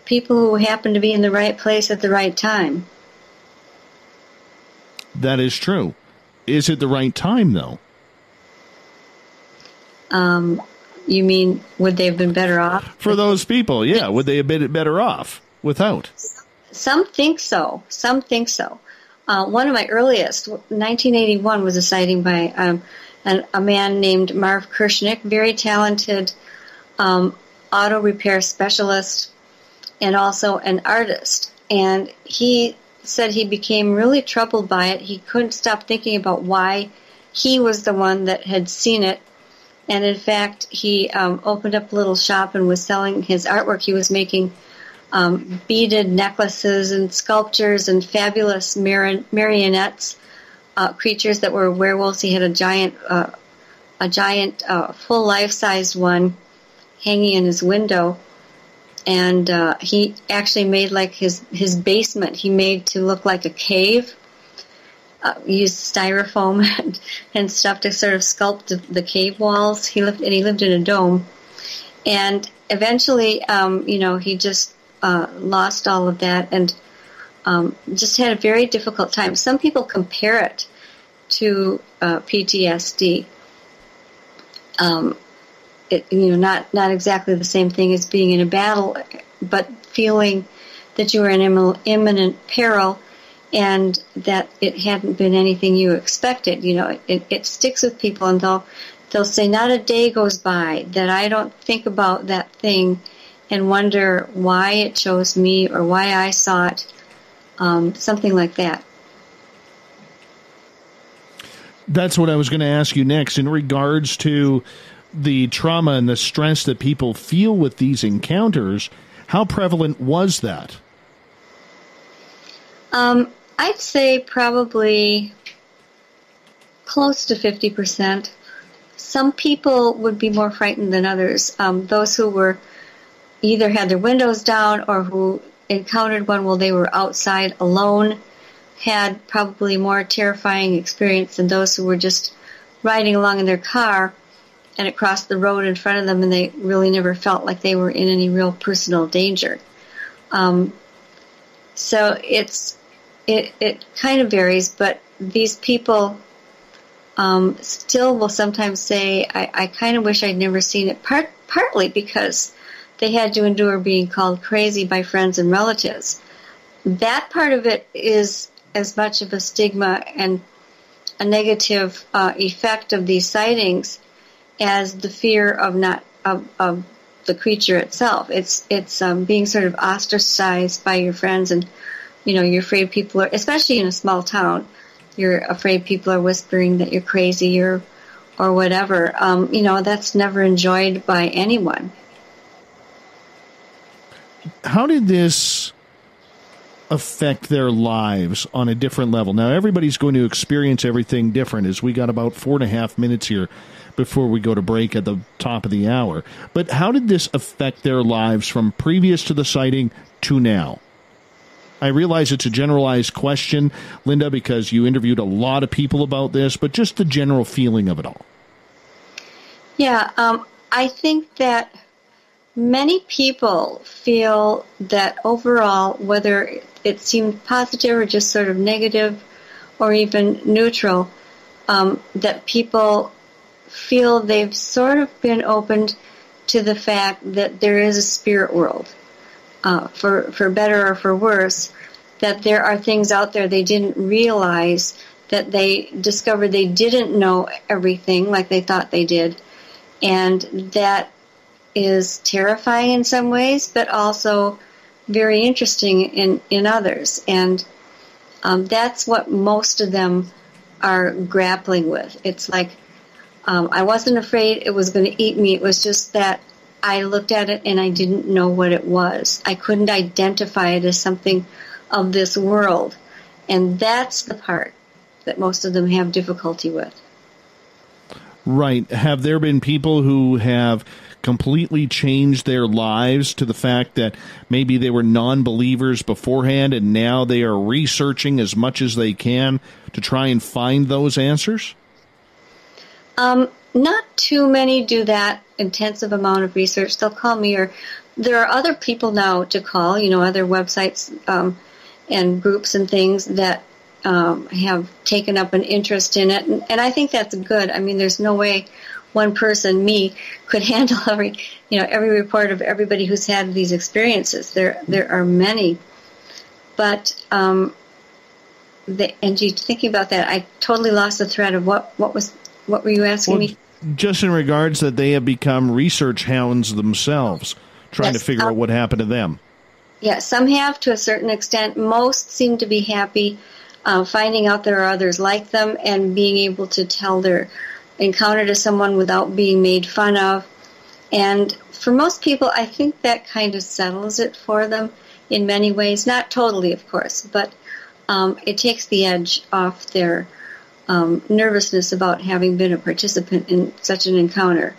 people who happen to be in the right place at the right time. That is true. Is it the right time, though? Um, You mean, would they have been better off? For those people, yeah. Would they have been better off without? Some think so. Some think so. Uh, one of my earliest, nineteen eighty-one, was a sighting by um, an, a man named Marv Kirschnick, very talented um, auto repair specialist and also an artist. And he said he became really troubled by it. He couldn't stop thinking about why he was the one that had seen it. And, in fact, he um, opened up a little shop and was selling his artwork. He was making um, beaded necklaces and sculptures and fabulous mar marionettes, uh, creatures that were werewolves. He had a giant, uh, a giant uh, full life-sized one hanging in his window. And uh, he actually made, like, his, his basement he made to look like a cave. Uh, used styrofoam and, and stuff to sort of sculpt the, the cave walls. He lived and he lived in a dome, and eventually, um, you know, he just uh, lost all of that and um, just had a very difficult time. Some people compare it to uh, P T S D. Um, it, you know, not not exactly the same thing as being in a battle, but feeling that you were in imminent peril. And that it hadn't been anything you expected. You know, it, it sticks with people, and they'll, they'll say, not a day goes by that I don't think about that thing and wonder why it chose me or why I saw it, um, something like that. That's what I was going to ask you next in regards to the trauma and the stress that people feel with these encounters. How prevalent was that? Um, I'd say probably close to fifty percent. Some people would be more frightened than others. Um, those who were either had their windows down or who encountered one while they were outside alone had probably more terrifying experience than those who were just riding along in their car and it crossed the road in front of them and they really never felt like they were in any real personal danger. Um, so it's... It, it kind of varies, but these people um, still will sometimes say, I, I kind of wish I'd never seen it, part, partly because they had to endure being called crazy by friends and relatives. That part of it is as much of a stigma and a negative uh, effect of these sightings as the fear of not of, of the creature itself. It's, it's um, being sort of ostracized by your friends and you know, you're afraid people are, especially in a small town, you're afraid people are whispering that you're crazy or, or whatever. Um, you know, that's never enjoyed by anyone. How did this affect their lives on a different level? Now, everybody's going to experience everything different as we got about four and a half minutes here before we go to break at the top of the hour. But how did this affect their lives from previous to the sighting to now? I realize it's a generalized question, Linda, because you interviewed a lot of people about this, but just the general feeling of it all. Yeah, um, I think that many people feel that overall, whether it seemed positive or just sort of negative or even neutral, um, that people feel they've sort of been opened to the fact that there is a spirit world. Uh, for, for better or for worse, that there are things out there they didn't realize, that they discovered they didn't know everything like they thought they did. And that is terrifying in some ways, but also very interesting in, in others. And um, that's what most of them are grappling with. It's like, um, I wasn't afraid it was going to eat me. It was just that I looked at it and I didn't know what it was. I couldn't identify it as something of this world. And that's the part that most of them have difficulty with. Right. Have there been people who have completely changed their lives to the fact that maybe they were non-believers beforehand and now they are researching as much as they can to try and find those answers? Um, not too many do that intensive amount of research. They'll call me, or there are other people now to call, you know, other websites um, and groups and things that um, have taken up an interest in it. And, and I think that's good. I mean, there's no way one person, me, could handle every, you know, every report of everybody who's had these experiences. There, there are many, but um, the, and you thinking about that, I totally lost the thread of what, what was, what were you asking well, me? Just in regards that they have become research hounds themselves, trying yes, to figure um, out what happened to them. Yeah, some have to a certain extent. Most seem to be happy uh, finding out there are others like them and being able to tell their encounter to someone without being made fun of. And for most people, I think that kind of settles it for them in many ways. Not totally, of course, but um, it takes the edge off their um, nervousness about having been a participant in such an encounter.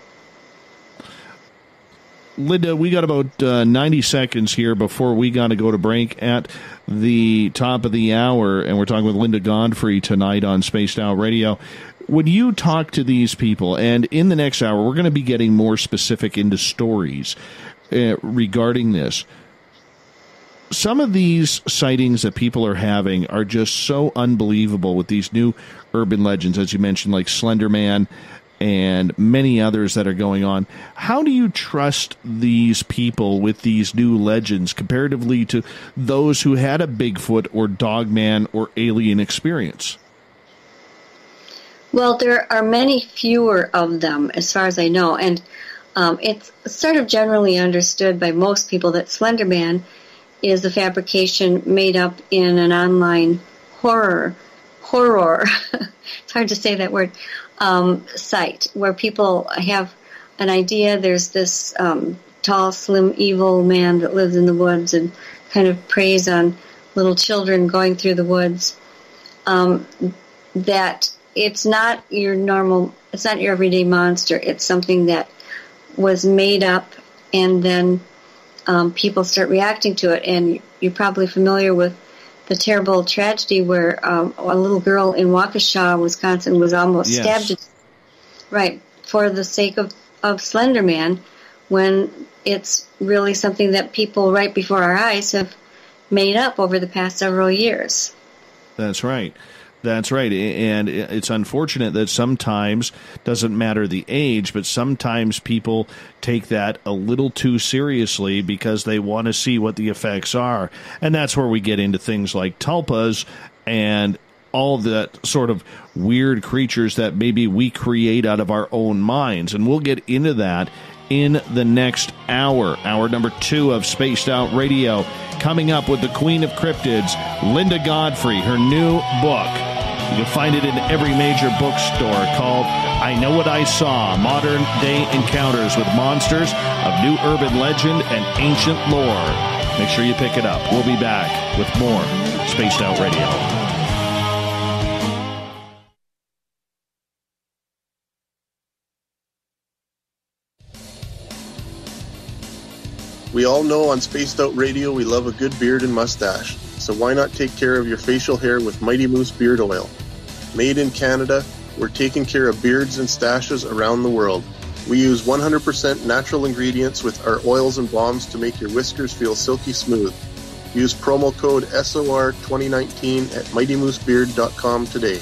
Linda, we got about uh, ninety seconds here before we got to go to break at the top of the hour, and we're talking with Linda Godfrey tonight on Spaced Out Radio. When you talk to these people, and in the next hour, we're going to be getting more specific into stories uh, regarding this. Some of these sightings that people are having are just so unbelievable with these new urban legends, as you mentioned, like Slenderman, and many others that are going on. How do you trust these people with these new legends comparatively to those who had a Bigfoot or Dogman or alien experience? Well, there are many fewer of them, as far as I know, and um, it's sort of generally understood by most people that Slenderman is a fabrication made up in an online horror, horror, it's hard to say that word, Um, site where people have an idea there's this um, tall, slim, evil man that lives in the woods and kind of preys on little children going through the woods, um, that it's not your normal, it's not your everyday monster. It's something that was made up, and then um, people start reacting to it. And you're probably familiar with the terrible tragedy where um, a little girl in Waukesha, Wisconsin, was almost yes. stabbed, right, for the sake of, of Slender Man, when it's really something that people right before our eyes have made up over the past several years. That's right. That's right. And it's unfortunate that sometimes, doesn't matter the age, but sometimes people take that a little too seriously because they want to see what the effects are. And that's where we get into things like tulpas and all that sort of weird creatures that maybe we create out of our own minds. And we'll get into that in the next hour, hour number two of Spaced Out Radio, coming up with the Queen of Cryptids, Linda Godfrey, her new book. You can find it in every major bookstore, called I Know What I Saw, Modern Day Encounters with Monsters of New Urban Legend and Ancient Lore. Make sure you pick it up. We'll be back with more Spaced Out Radio. We all know on Spaced Out Radio we love a good beard and mustache. So why not take care of your facial hair with Mighty Moose Beard Oil? Made in Canada, we're taking care of beards and stashes around the world. We use one hundred percent natural ingredients with our oils and balms to make your whiskers feel silky smooth. Use promo code S O R twenty nineteen at mighty moose beard dot com today.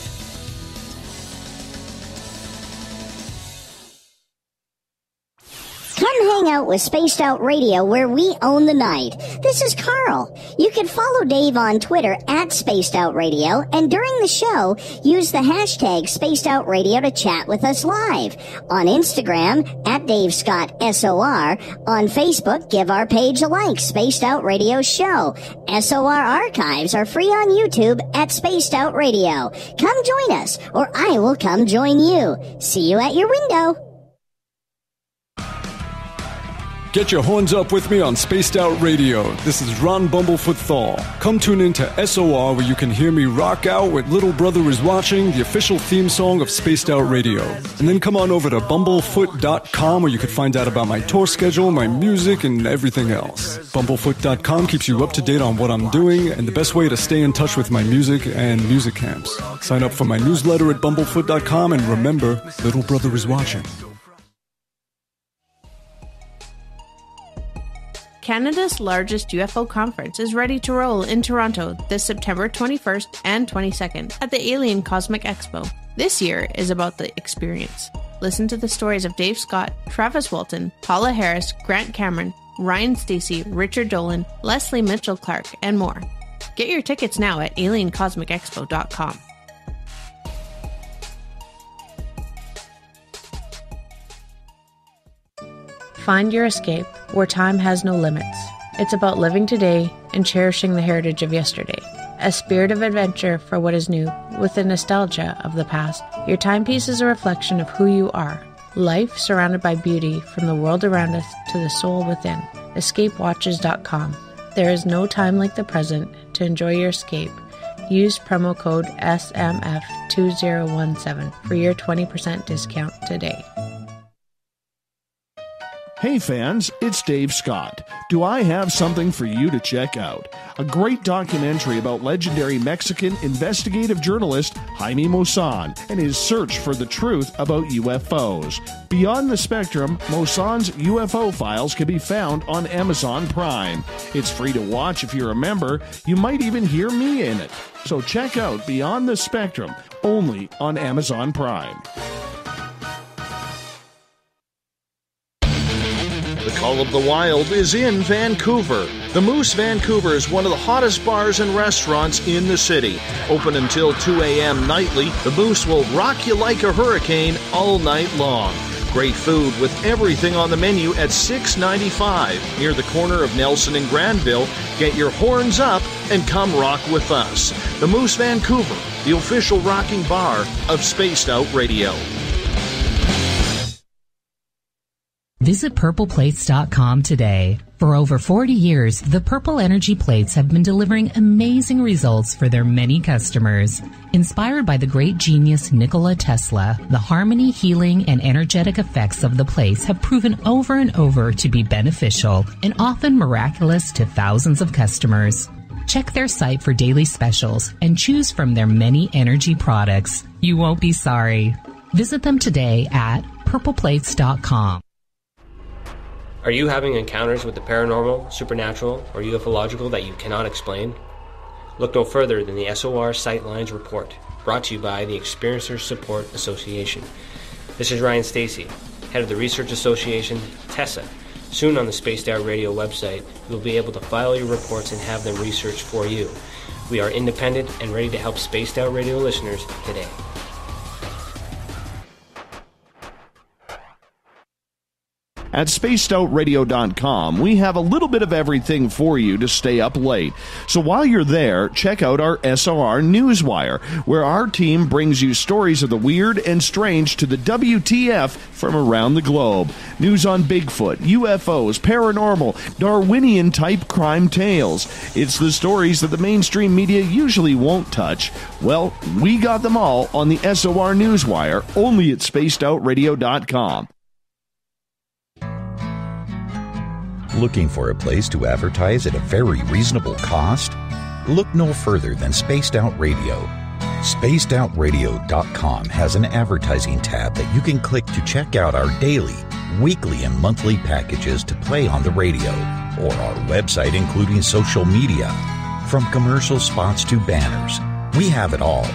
Out with Spaced Out Radio, where we own the night. This is Carl. You can follow Dave on Twitter at Spaced Out Radio, and during the show, use the hashtag Spaced Out Radio to chat with us live. On Instagram, at Dave Scott S O R. On Facebook, give our page a like, Spaced Out Radio Show. S O R archives are free on YouTube at Spaced Out Radio. Come join us, or I will come join you. See you at your window. Get your horns up with me on Spaced Out Radio. This is Ron Bumblefoot Thor. Come tune in to S O R, where you can hear me rock out with Little Brother Is Watching, the official theme song of Spaced Out Radio. And then come on over to bumblefoot dot com, where you can find out about my tour schedule, my music, and everything else. bumblefoot dot com keeps you up to date on what I'm doing and the best way to stay in touch with my music and music camps. Sign up for my newsletter at bumblefoot dot com, and remember, Little Brother Is Watching. Canada's largest U F O conference is ready to roll in Toronto this September twenty-first and twenty-second at the Alien Cosmic Expo. This year is about the experience. listen to the stories of Dave Scott, Travis Walton, Paula Harris, Grant Cameron, Ryan Stacy, Richard Dolan, Leslie Mitchell Clark, and more. Get your tickets now at alien cosmic expo dot com. Find Your Escape, where time has no limits. It's about living today and cherishing the heritage of yesterday. A spirit of adventure for what is new, with the nostalgia of the past. Your timepiece is a reflection of who you are. Life surrounded by beauty, from the world around us to the soul within. escape watches dot com. There is no time like the present to enjoy your escape. Use promo code S M F two zero one seven for your twenty percent discount today. Hey fans, it's Dave Scott. Do I have something for you to check out? A great documentary about legendary Mexican investigative journalist Jaime Maussan and his search for the truth about U F Os. Beyond the Spectrum, Maussan's U F O Files can be found on Amazon Prime. It's free to watch if you're a member. You might even hear me in it. So check out Beyond the Spectrum, only on Amazon Prime. The Call of the Wild is in Vancouver. The Moose Vancouver is one of the hottest bars and restaurants in the city. Open until two a m nightly, the Moose will rock you like a hurricane all night long. Great food with everything on the menu at six ninety-five near the corner of Nelson and Granville. Get your horns up and come rock with us. The Moose Vancouver, the official rocking bar of Spaced Out Radio. Visit purple plates dot com today. For over forty years, the Purple Energy Plates have been delivering amazing results for their many customers. Inspired by the great genius Nikola Tesla, the harmony, healing, and energetic effects of the plates have proven over and over to be beneficial and often miraculous to thousands of customers. Check their site for daily specials and choose from their many energy products. You won't be sorry. Visit them today at purple plates dot com. Are you having encounters with the paranormal, supernatural, or ufological that you cannot explain? Look no further than the S O R Sightlines Report, brought to you by the Experiencers Support Association. This is Ryan Stacy, head of the Research Association, TESA. Soon on the Spaced Out Radio website, you'll be able to file your reports and have them researched for you. We are independent and ready to help Spaced Out Radio listeners today. At spaced out radio dot com, we have a little bit of everything for you to stay up late. So while you're there, check out our S O R Newswire, where our team brings you stories of the weird and strange to the W T F from around the globe. News on Bigfoot, U F Os, paranormal, Darwinian-type crime tales. It's the stories that the mainstream media usually won't touch. Well, we got them all on the S O R Newswire, only at spaced out radio dot com. Looking for a place to advertise at a very reasonable cost? Look no further than Spaced Out Radio. spaced out radio dot com has an advertising tab that you can click to check out our daily, weekly, and monthly packages to play on the radio, or our website including social media. From commercial spots to banners, we have it all.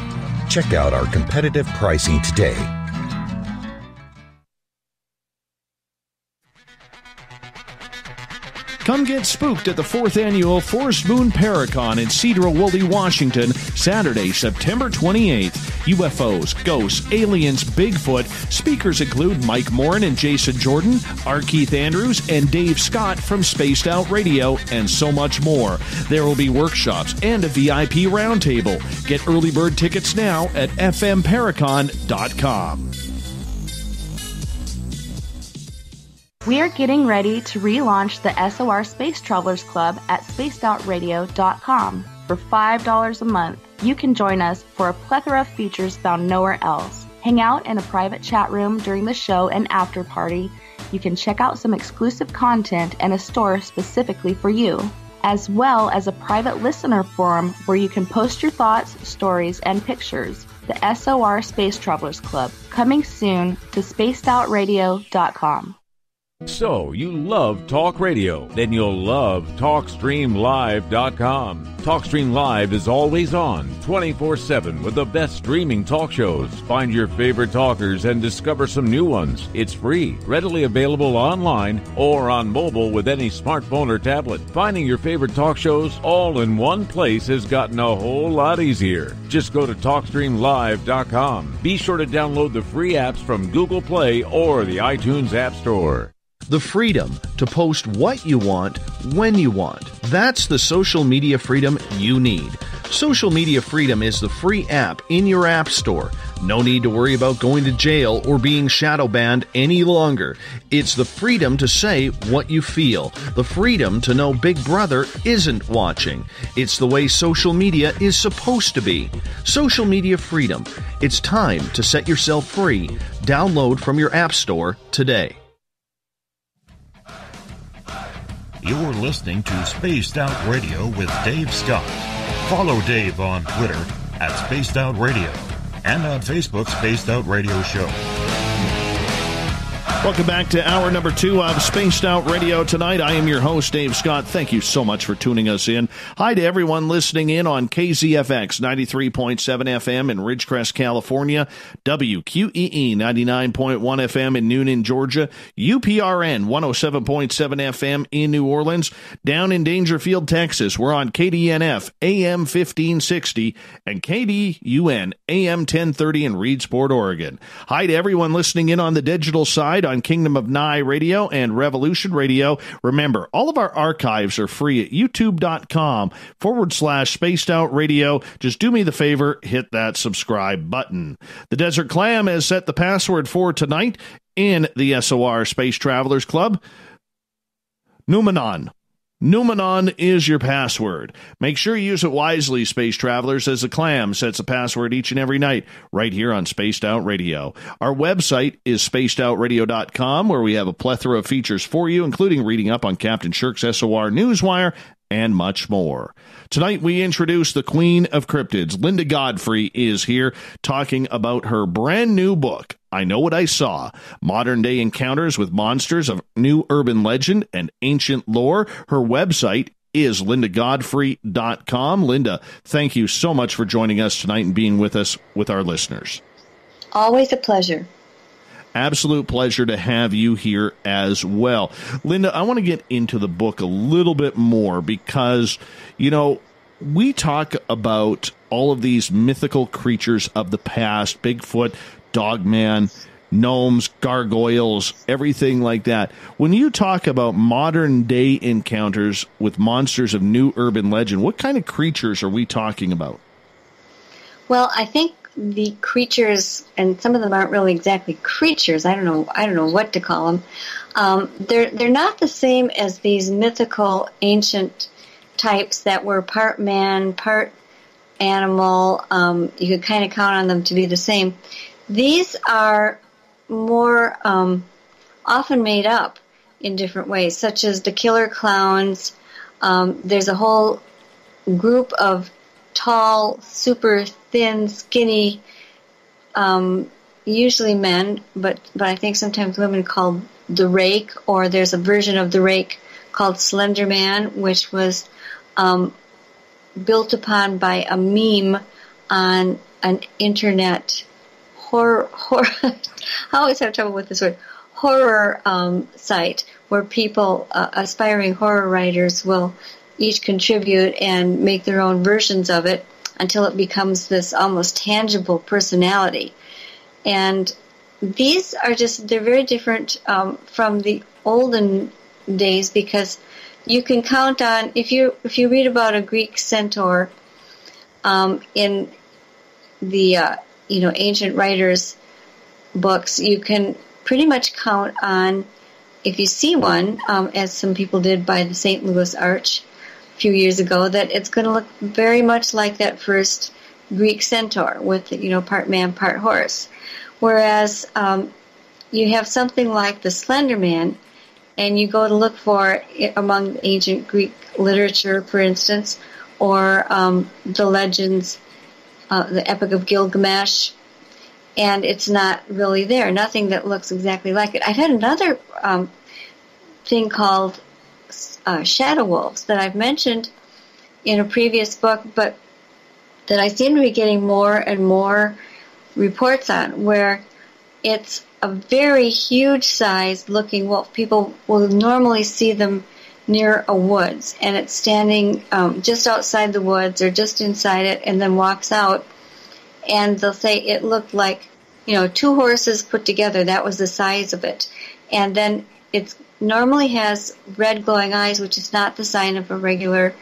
Check out our competitive pricing today. Come get spooked at the fourth Annual Forest Moon Paracon in Cedar Woolley, Washington, Saturday, September twenty-eighth. U F Os, ghosts, aliens, Bigfoot. Speakers include Mike Morin and Jason Jordan, R. Keith Andrews, and Dave Scott from Spaced Out Radio, and so much more. There will be workshops and a V I P roundtable. Get early bird tickets now at f m paracon dot com. We are getting ready to relaunch the S O R Space Travelers Club at spaced out radio dot com. For five dollars a month, you can join us for a plethora of features found nowhere else. Hang out in a private chat room during the show and after party. You can check out some exclusive content and a store specifically for you, as well as a private listener forum where you can post your thoughts, stories, and pictures. The S O R Space Travelers Club, coming soon to spaced out radio dot com. So, you love talk radio? Then you'll love talk stream live dot com. TalkStream Live is always on, twenty-four seven, with the best streaming talk shows. Find your favorite talkers and discover some new ones. It's free, readily available online or on mobile with any smartphone or tablet. Finding your favorite talk shows all in one place has gotten a whole lot easier. Just go to talk stream live dot com. Be sure to download the free apps from Google Play or the iTunes App Store. The freedom to post what you want, when you want. That's the social media freedom you need. Social Media Freedom is the free app in your app store. No need to worry about going to jail or being shadow banned any longer. It's the freedom to say what you feel. The freedom to know Big Brother isn't watching. It's the way social media is supposed to be. Social Media Freedom. It's time to set yourself free. Download from your app store today. You're listening to Spaced Out Radio with Dave Scott. Follow Dave on Twitter at Spaced Out Radio and on Facebook, Spaced Out Radio Show. Welcome back to hour number two of Spaced Out Radio tonight. I am your host, Dave Scott. Thank you so much for tuning us in. Hi to everyone listening in on K Z F X ninety-three point seven F M in Ridgecrest, California, W Q E E ninety-nine point one F M in Noonan, Georgia, U P R N one oh seven point seven F M in New Orleans, down in Dangerfield, Texas. We're on K D N F A M fifteen sixty and K D U N A M ten thirty in Reedsport, Oregon. Hi to everyone listening in on the digital side on Kingdom of Nye Radio and Revolution Radio. Remember, all of our archives are free at youtube.com forward slash spaced out radio. Just do me the favor, hit that subscribe button. The Desert Clam has set the password for tonight in the S O R Space Travelers Club. Numenon. Numenon is your password. Make sure you use it wisely, Space Travelers, as the Clam sets a password each and every night right here on Spaced Out Radio. Our website is spaced out radio dot com, where we have a plethora of features for you, including reading up on Captain Shirk's S O R Newswire and much more. Tonight, we introduce the Queen of Cryptids. Linda Godfrey is here talking about her brand new book, I Know What I Saw, Modern-Day Encounters with Monsters of New Urban Legend and Ancient Lore. Her website is linda godfrey dot com. Linda, thank you so much for joining us tonight and being with us, with our listeners. Always a pleasure. Absolute pleasure to have you here as well. Linda, I want to get into the book a little bit more because, you know, we talk about all of these mythical creatures of the past, Bigfoot, Dogman, gnomes, gargoyles, everything like that. When you talk about modern-day encounters with monsters of new urban legend, what kind of creatures are we talking about? Well, I think the creatures, and some of them aren't really exactly creatures. I don't know. I don't know what to call them. Um, they're they're not the same as these mythical ancient types that were part man, part animal. Um, you could kind of count on them to be the same. These are more um, often made up in different ways, such as the killer clowns. Um, there's a whole group of tall, super thin, skinny, um, usually men, but, but I think sometimes women, called the rake, or there's a version of the rake called Slenderman, which was um, built upon by a meme on an internet horror, horror I always have trouble with this word, horror um, site, where people, uh, aspiring horror writers, will each contribute and make their own versions of it until it becomes this almost tangible personality. And these are just, they're very different um, from the olden days, because you can count on, if you if you read about a Greek centaur um, in the uh, you know, ancient writers' books, you can pretty much count on, if you see one, um, as some people did by the Saint Louis Arch a few years ago, that it's going to look very much like that first Greek centaur with, you know, part man, part horse. Whereas um, you have something like the Slender Man, and you go to look for it among ancient Greek literature, for instance, or um, the legends, Uh, the Epic of Gilgamesh, and it's not really there. Nothing that looks exactly like it. I've had another um, thing called uh, shadow wolves that I've mentioned in a previous book, but that I seem to be getting more and more reports on, where it's a very huge size looking wolf. People will normally see them near a woods, and it's standing um, just outside the woods or just inside it, and then walks out, and they'll say it looked like, you know, two horses put together. That was the size of it. And then it normally has red glowing eyes, which is not the sign of a regular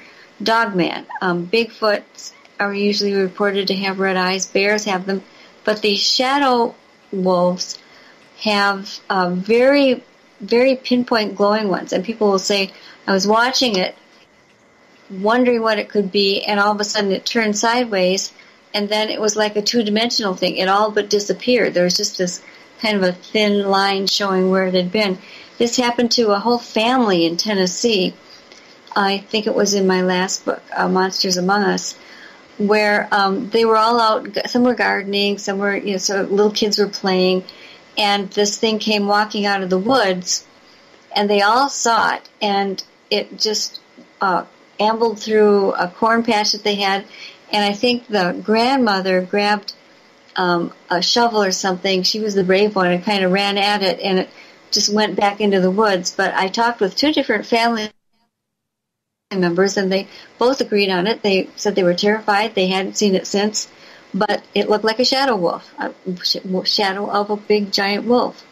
dog man. Um, Bigfoots are usually reported to have red eyes. Bears have them. But these shadow wolves have uh, very, very pinpoint glowing ones. And people will say, I was watching it, wondering what it could be, and all of a sudden it turned sideways, and then it was like a two-dimensional thing. It all but disappeared. There was just this kind of a thin line showing where it had been. This happened to a whole family in Tennessee. I think it was in my last book, uh, Monsters Among Us, where um, they were all out. Some were gardening, some were, you know, so little kids were playing, and this thing came walking out of the woods, and they all saw it, and it just uh, ambled through a corn patch that they had, and I think the grandmother grabbed um, a shovel or something. She was the brave one and kind of ran at it, and it just went back into the woods. But I talked with two different family members, and they both agreed on it. They said they were terrified. They hadn't seen it since, but it looked like a shadow wolf, a shadow of a big giant wolf.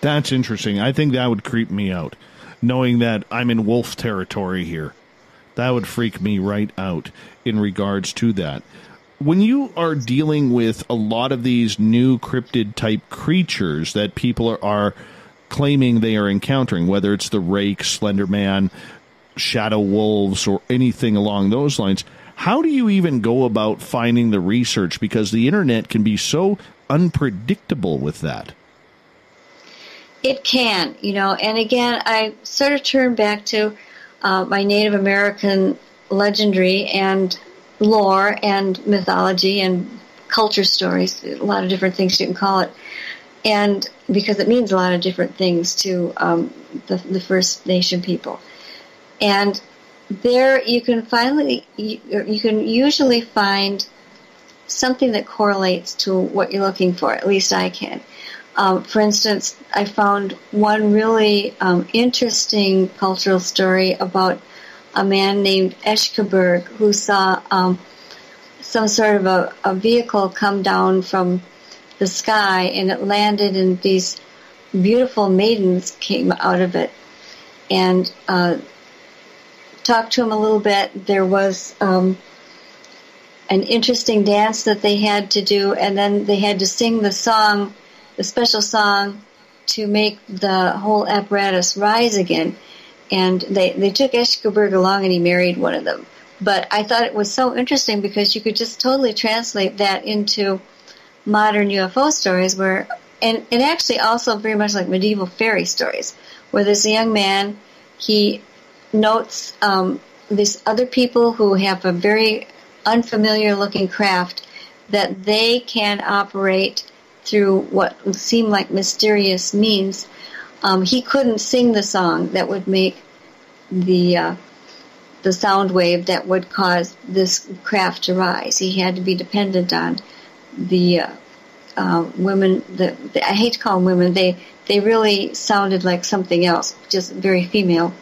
That's interesting. I think that would creep me out, knowing that I'm in wolf territory here. That would freak me right out in regards to that. When you are dealing with a lot of these new cryptid-type creatures that people are, are claiming they are encountering, whether it's the Rake, Slenderman, shadow wolves, or anything along those lines, how do you even go about finding the research? Because the internet can be so unpredictable with that. It can, you know, and again, I sort of turn back to uh, my Native American legendary and lore and mythology and culture stories, a lot of different things you can call it. And because it means a lot of different things to um, the, the First Nation people. And there you can finally, you, you can usually find something that correlates to what you're looking for, at least I can. Um, for instance, I found one really um, interesting cultural story about a man named Eschkeberg who saw um, some sort of a, a vehicle come down from the sky, and it landed, and these beautiful maidens came out of it, and uh, talked to him a little bit. There was um, an interesting dance that they had to do, and then they had to sing the song, the special song, to make the whole apparatus rise again. And they, they took Eschkeberg along, and he married one of them. But I thought it was so interesting because you could just totally translate that into modern U F O stories, where, and, and actually also very much like medieval fairy stories, where there's a young man, he notes um, these other people who have a very unfamiliar looking craft that they can operate through what seem like mysterious means. Um, he couldn't sing the song that would make the uh, the sound wave that would cause this craft to rise. He had to be dependent on the uh, uh, women, the, the, I hate to call them women, they, they really sounded like something else, just very female.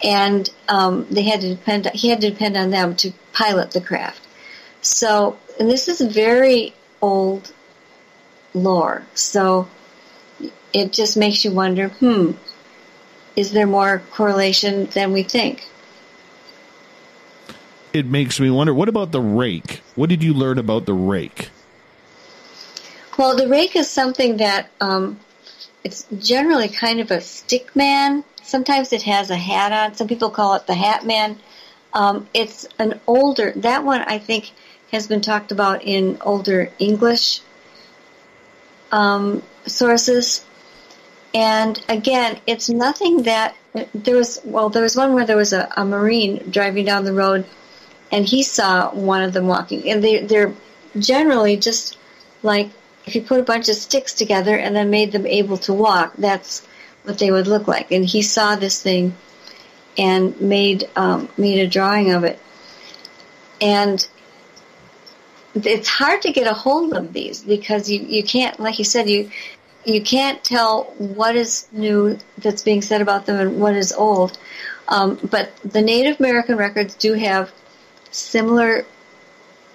And um, they had to depend, he had to depend on them to pilot the craft. So, and this is very old lore, so it just makes you wonder, hmm, is there more correlation than we think? It makes me wonder, what about the Rake? What did you learn about the Rake? Well, the Rake is something that um, it's generally kind of a stick man. Sometimes it has a hat on. Some people call it the Hat Man. Um, it's an older, that one I think has been talked about in older English um, sources. And again, it's nothing that, there was, well, there was one where there was a, a Marine driving down the road, and he saw one of them walking. And they, they're generally just like if you put a bunch of sticks together and then made them able to walk. That's what they would look like. And he saw this thing and made um, made a drawing of it. And it's hard to get a hold of these because you, you can't, like you said, you you can't tell what is new that's being said about them and what is old. Um, but the Native American records do have similar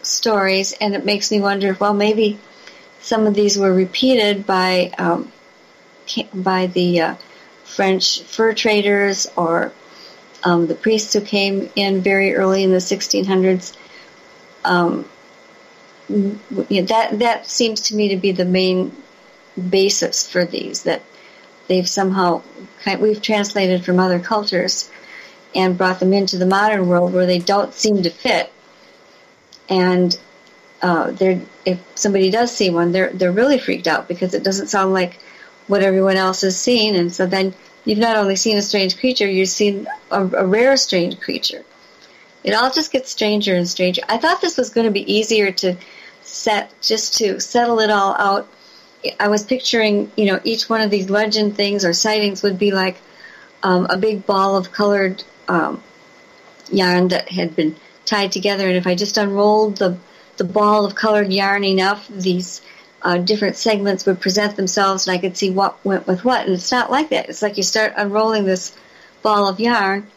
stories, and it makes me wonder, well, maybe some of these were repeated by um, by the uh, French fur traders or um, the priests who came in very early in the sixteen hundreds. Um, that that seems to me to be the main basis for these, that they've somehow kind of, we've translated from other cultures and brought them into the modern world where they don't seem to fit. And uh, they're, if somebody does see one, they're they're really freaked out because it doesn't sound like what everyone else has seen. And so then you've not only seen a strange creature, you've seen a, a rare strange creature. It all just gets stranger and stranger. I thought this was going to be easier to set, just to settle it all out. I was picturing, you know, each one of these legend things or sightings would be like um, a big ball of colored um, yarn that had been tied together, and if I just unrolled the, the ball of colored yarn enough, these uh, different segments would present themselves, and I could see what went with what. And it's not like that. It's like you start unrolling this ball of yarn,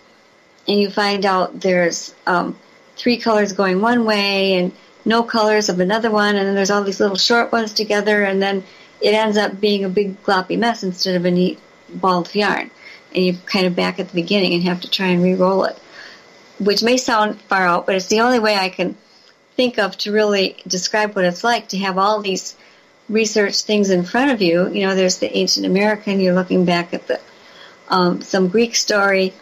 and you find out there's um, three colors going one way, and no colors of another one, and then there's all these little short ones together, and then it ends up being a big gloppy mess instead of a neat ball of yarn. And you're kind of back at the beginning and have to try and re-roll it, which may sound far out, but it's the only way I can think of to really describe what it's like to have all these research things in front of you. You know, there's the ancient American, you're looking back at the um, some Greek story,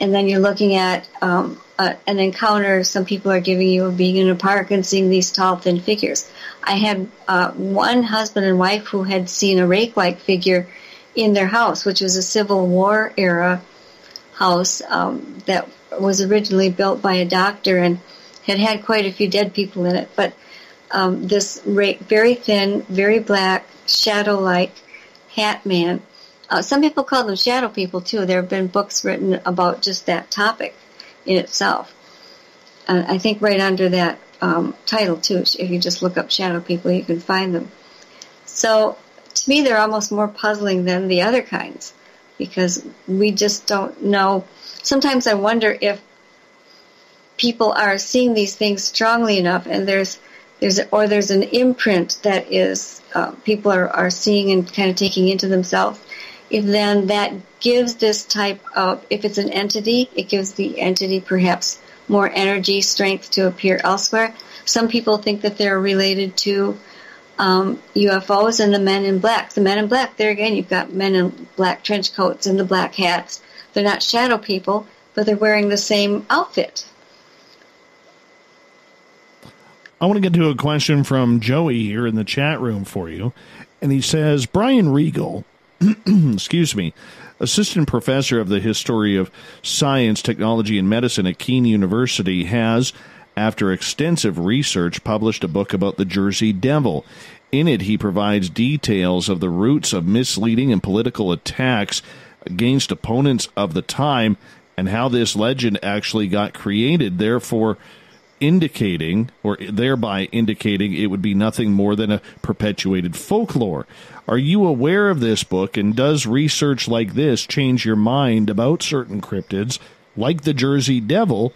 and then you're looking at um, a, an encounter some people are giving you of being in a park and seeing these tall, thin figures. I had uh, one husband and wife who had seen a rake-like figure in their house, which was a Civil War era house um, that was originally built by a doctor and had had quite a few dead people in it. But um, this rake, very thin, very black, shadow-like hat man. Uh, some people call them shadow people, too. There have been books written about just that topic in itself. Uh, I think right under that um, title, too, if you just look up shadow people, you can find them. So to me, they're almost more puzzling than the other kinds because we just don't know. Sometimes I wonder if people are seeing these things strongly enough, and there's there's or there's an imprint that is uh, people are, are seeing and kind of taking into themselves. If then that gives this type of, if it's an entity, it gives the entity perhaps more energy, strength to appear elsewhere. Some people think that they're related to um, U F Os and the men in black. The men in black, there again, you've got men in black trench coats and the black hats. They're not shadow people, but they're wearing the same outfit. I want to get to a question from Joey here in the chat room for you. And he says, Brian Regal, excuse me, assistant professor of the history of science, technology, and medicine at Keene University, has, after extensive research, published a book about the Jersey Devil. In it, he provides details of the roots of misleading and political attacks against opponents of the time and how this legend actually got created, therefore indicating, or thereby indicating, it would be nothing more than a perpetuated folklore. Are you aware of this book, and does research like this change your mind about certain cryptids, like the Jersey Devil,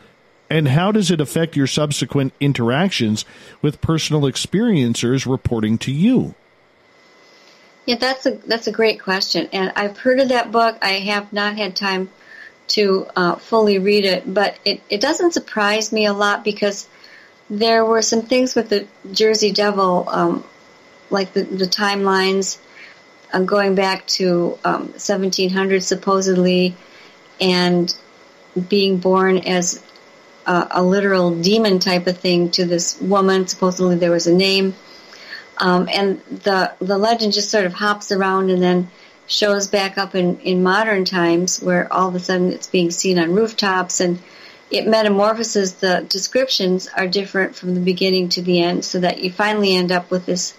and how does it affect your subsequent interactions with personal experiencers reporting to you? Yeah, that's a that's a great question, and I've heard of that book. I have not had time to uh, fully read it, but it, it doesn't surprise me a lot because there were some things with the Jersey Devil, um, like the, the timelines uh, going back to um, seventeen hundred supposedly, and being born as a, a literal demon type of thing to this woman. Supposedly there was a name. Um, and the the legend just sort of hops around and then shows back up in, in modern times where all of a sudden it's being seen on rooftops, and it metamorphoses. The descriptions are different from the beginning to the end so that you finally end up with this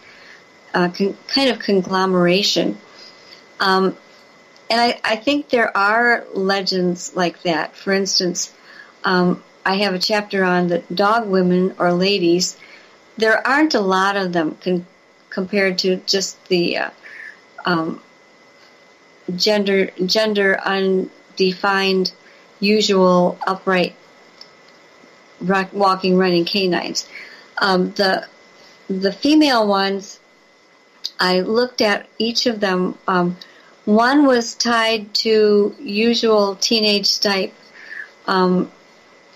uh, con- kind of conglomeration. Um, And I, I think there are legends like that. For instance, um, I have a chapter on the dog women or ladies. There aren't a lot of them con compared to just the uh, um, gender gender undefined, usual upright rock, walking, running canines. Um, the the female ones, I looked at each of them. Um, one was tied to usual teenage type, um,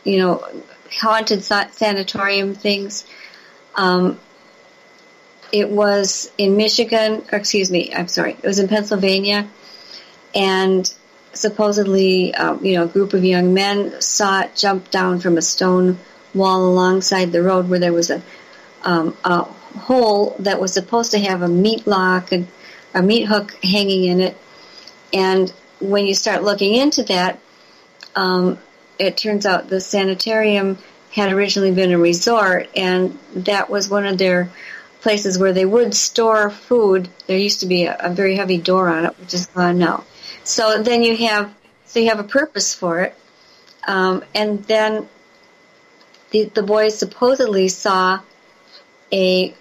you know, haunted sa sanatorium things. Um, it was in Michigan, or excuse me, I'm sorry, it was in Pennsylvania, and supposedly, um, you know, a group of young men saw it jump down from a stone wall alongside the road where there was a, um, a hole that was supposed to have a meat lock and a meat hook hanging in it. And when you start looking into that, um, it turns out the sanitarium had originally been a resort, and that was one of their places where they would store food. There used to be a, a very heavy door on it, which is gone now. So then you have, so you have a purpose for it, um, and then the, the boys supposedly saw a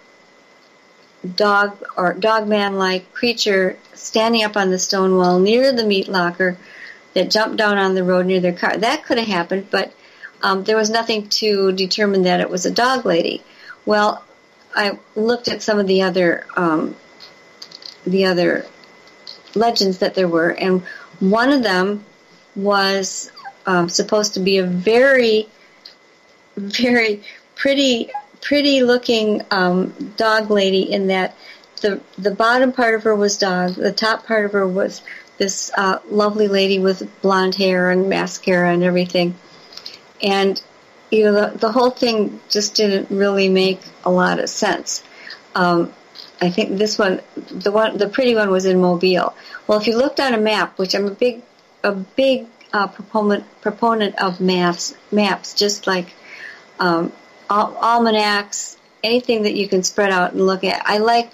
dog or dogman-like creature standing up on the stone wall near the meat locker that jumped down on the road near their car. That could have happened, but Um, there was nothing to determine that it was a dog lady. Well, I looked at some of the other um, the other legends that there were, and one of them was um, supposed to be a very, very pretty, pretty looking um, dog lady. In that the the bottom part of her was dog, the top part of her was this uh, lovely lady with blonde hair and mascara and everything. And, you know, the, the whole thing just didn't really make a lot of sense. Um, I think this one, the one, the pretty one was in Mobile. Well, if you looked on a map, which I'm a big, a big uh, proponent proponent of maps, maps, just like um, al almanacs, anything that you can spread out and look at. I like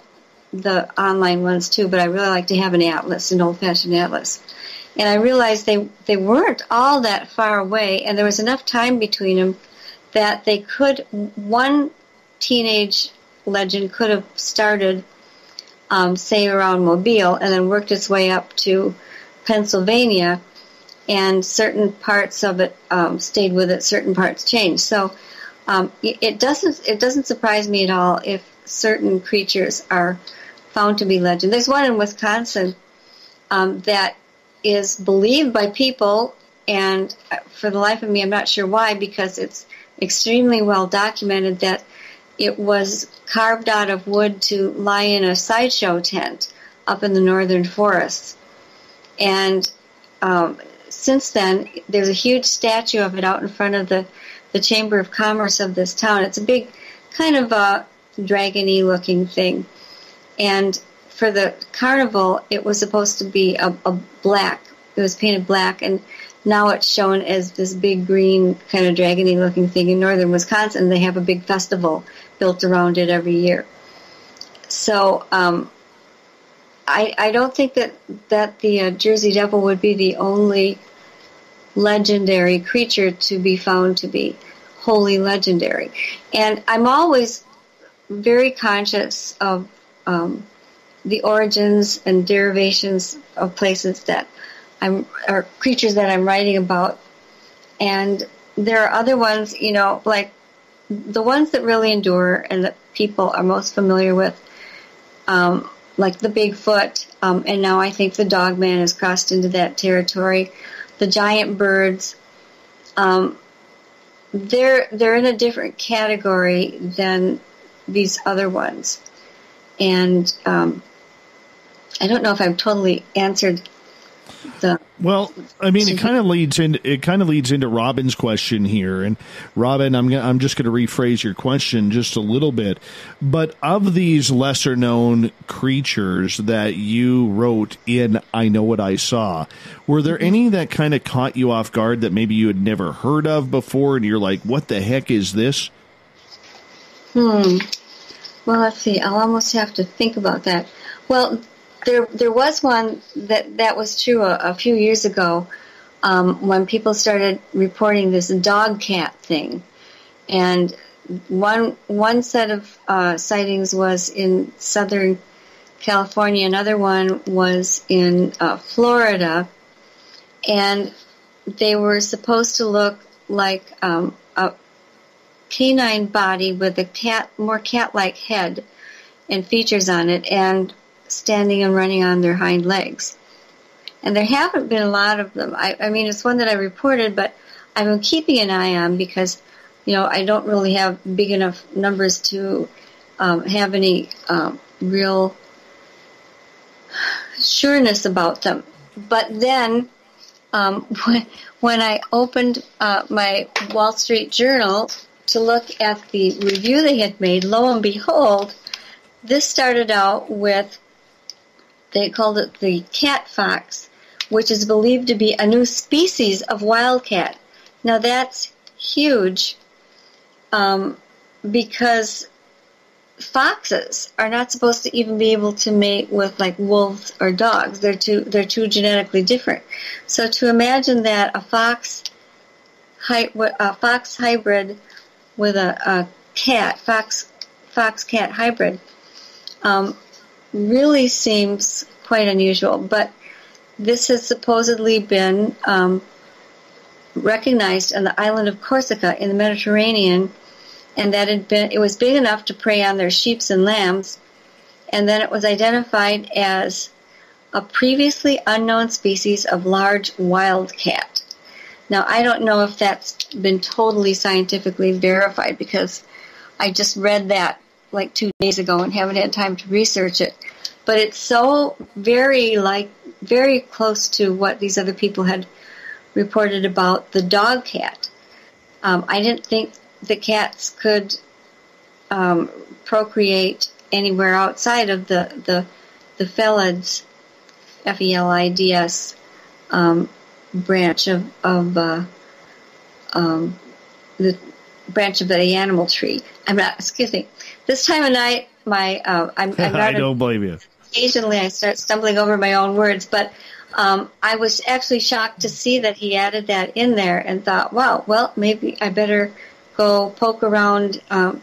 the online ones too, but I really like to have an atlas, an old-fashioned atlas. And I realized they, they weren't all that far away, and there was enough time between them that they could, one teenage legend could have started, um, say, around Mobile, and then worked its way up to Pennsylvania, and certain parts of it um, stayed with it, certain parts changed. So um, it doesn't it doesn't surprise me at all if certain creatures are found to be legend. There's one in Wisconsin um, that is believed by people, and for the life of me, I'm not sure why, because it's extremely well documented that it was carved out of wood to lie in a sideshow tent up in the northern forests. And um, since then, there's a huge statue of it out in front of the, the Chamber of Commerce of this town. It's a big, kind of a dragon-y looking thing. And for the carnival, it was supposed to be a, a black. It was painted black, and now it's shown as this big green kind of dragony looking thing in northern Wisconsin. They have a big festival built around it every year. So um, I, I don't think that, that the uh, Jersey Devil would be the only legendary creature to be found to be wholly legendary. And I'm always very conscious of Um, the origins and derivations of places that I'm, or creatures that I'm writing about. And there are other ones, you know, like the ones that really endure and that people are most familiar with, um, like the Bigfoot, um, and now I think the Dogman has crossed into that territory, the giant birds. Um, they're, they're in a different category than these other ones. And um, I don't know if I've totally answered the. Well, I mean, it kind of leads in. It kind of leads into Robin's question here, and Robin, I'm gonna, I'm just going to rephrase your question just a little bit. But of these lesser known creatures that you wrote in, I Know What I Saw, were there any that kind of caught you off guard that maybe you had never heard of before, and you're like, "What the heck is this?" Hmm. Well, let's see. I'll almost have to think about that. Well, there there was one that that was true a, a few years ago um, when people started reporting this dog cat thing, and one one set of uh, sightings was in Southern California, another one was in uh, Florida, and they were supposed to look like um, a canine body with a cat, more cat-like head and features on it, and standing and running on their hind legs. And there haven't been a lot of them. I, I mean, it's one that I reported, but I've been keeping an eye on because, you know, I don't really have big enough numbers to um, have any um, real sureness about them. But then um, when I opened uh, my Wall Street Journal to look at the review they had made, lo and behold, this started out with, they called it the cat fox, which is believed to be a new species of wildcat. Now that's huge um, because foxes are not supposed to even be able to mate with like wolves or dogs. They're too, they're too genetically different. So to imagine that a fox, hy a fox hybrid with a, a cat, fox fox cat hybrid, Um, really seems quite unusual, but this has supposedly been um, recognized on the island of Corsica in the Mediterranean, and that had been, it was big enough to prey on their sheep and lambs, and then it was identified as a previously unknown species of large wildcat. Now, I don't know if that's been totally scientifically verified because I just read that like two days ago and haven't had time to research it, but it's so very like very close to what these other people had reported about the dog cat. Um, I didn't think the cats could um, procreate anywhere outside of the the the felids, F E L I D S um, branch of of uh, um, the branch of the animal tree. I'm not excuse me. This time of night, my uh, I'm, I'm not I don't blame you. Occasionally, I start stumbling over my own words, but um, I was actually shocked to see that he added that in there, and thought, "Wow, well, maybe I better go poke around, um,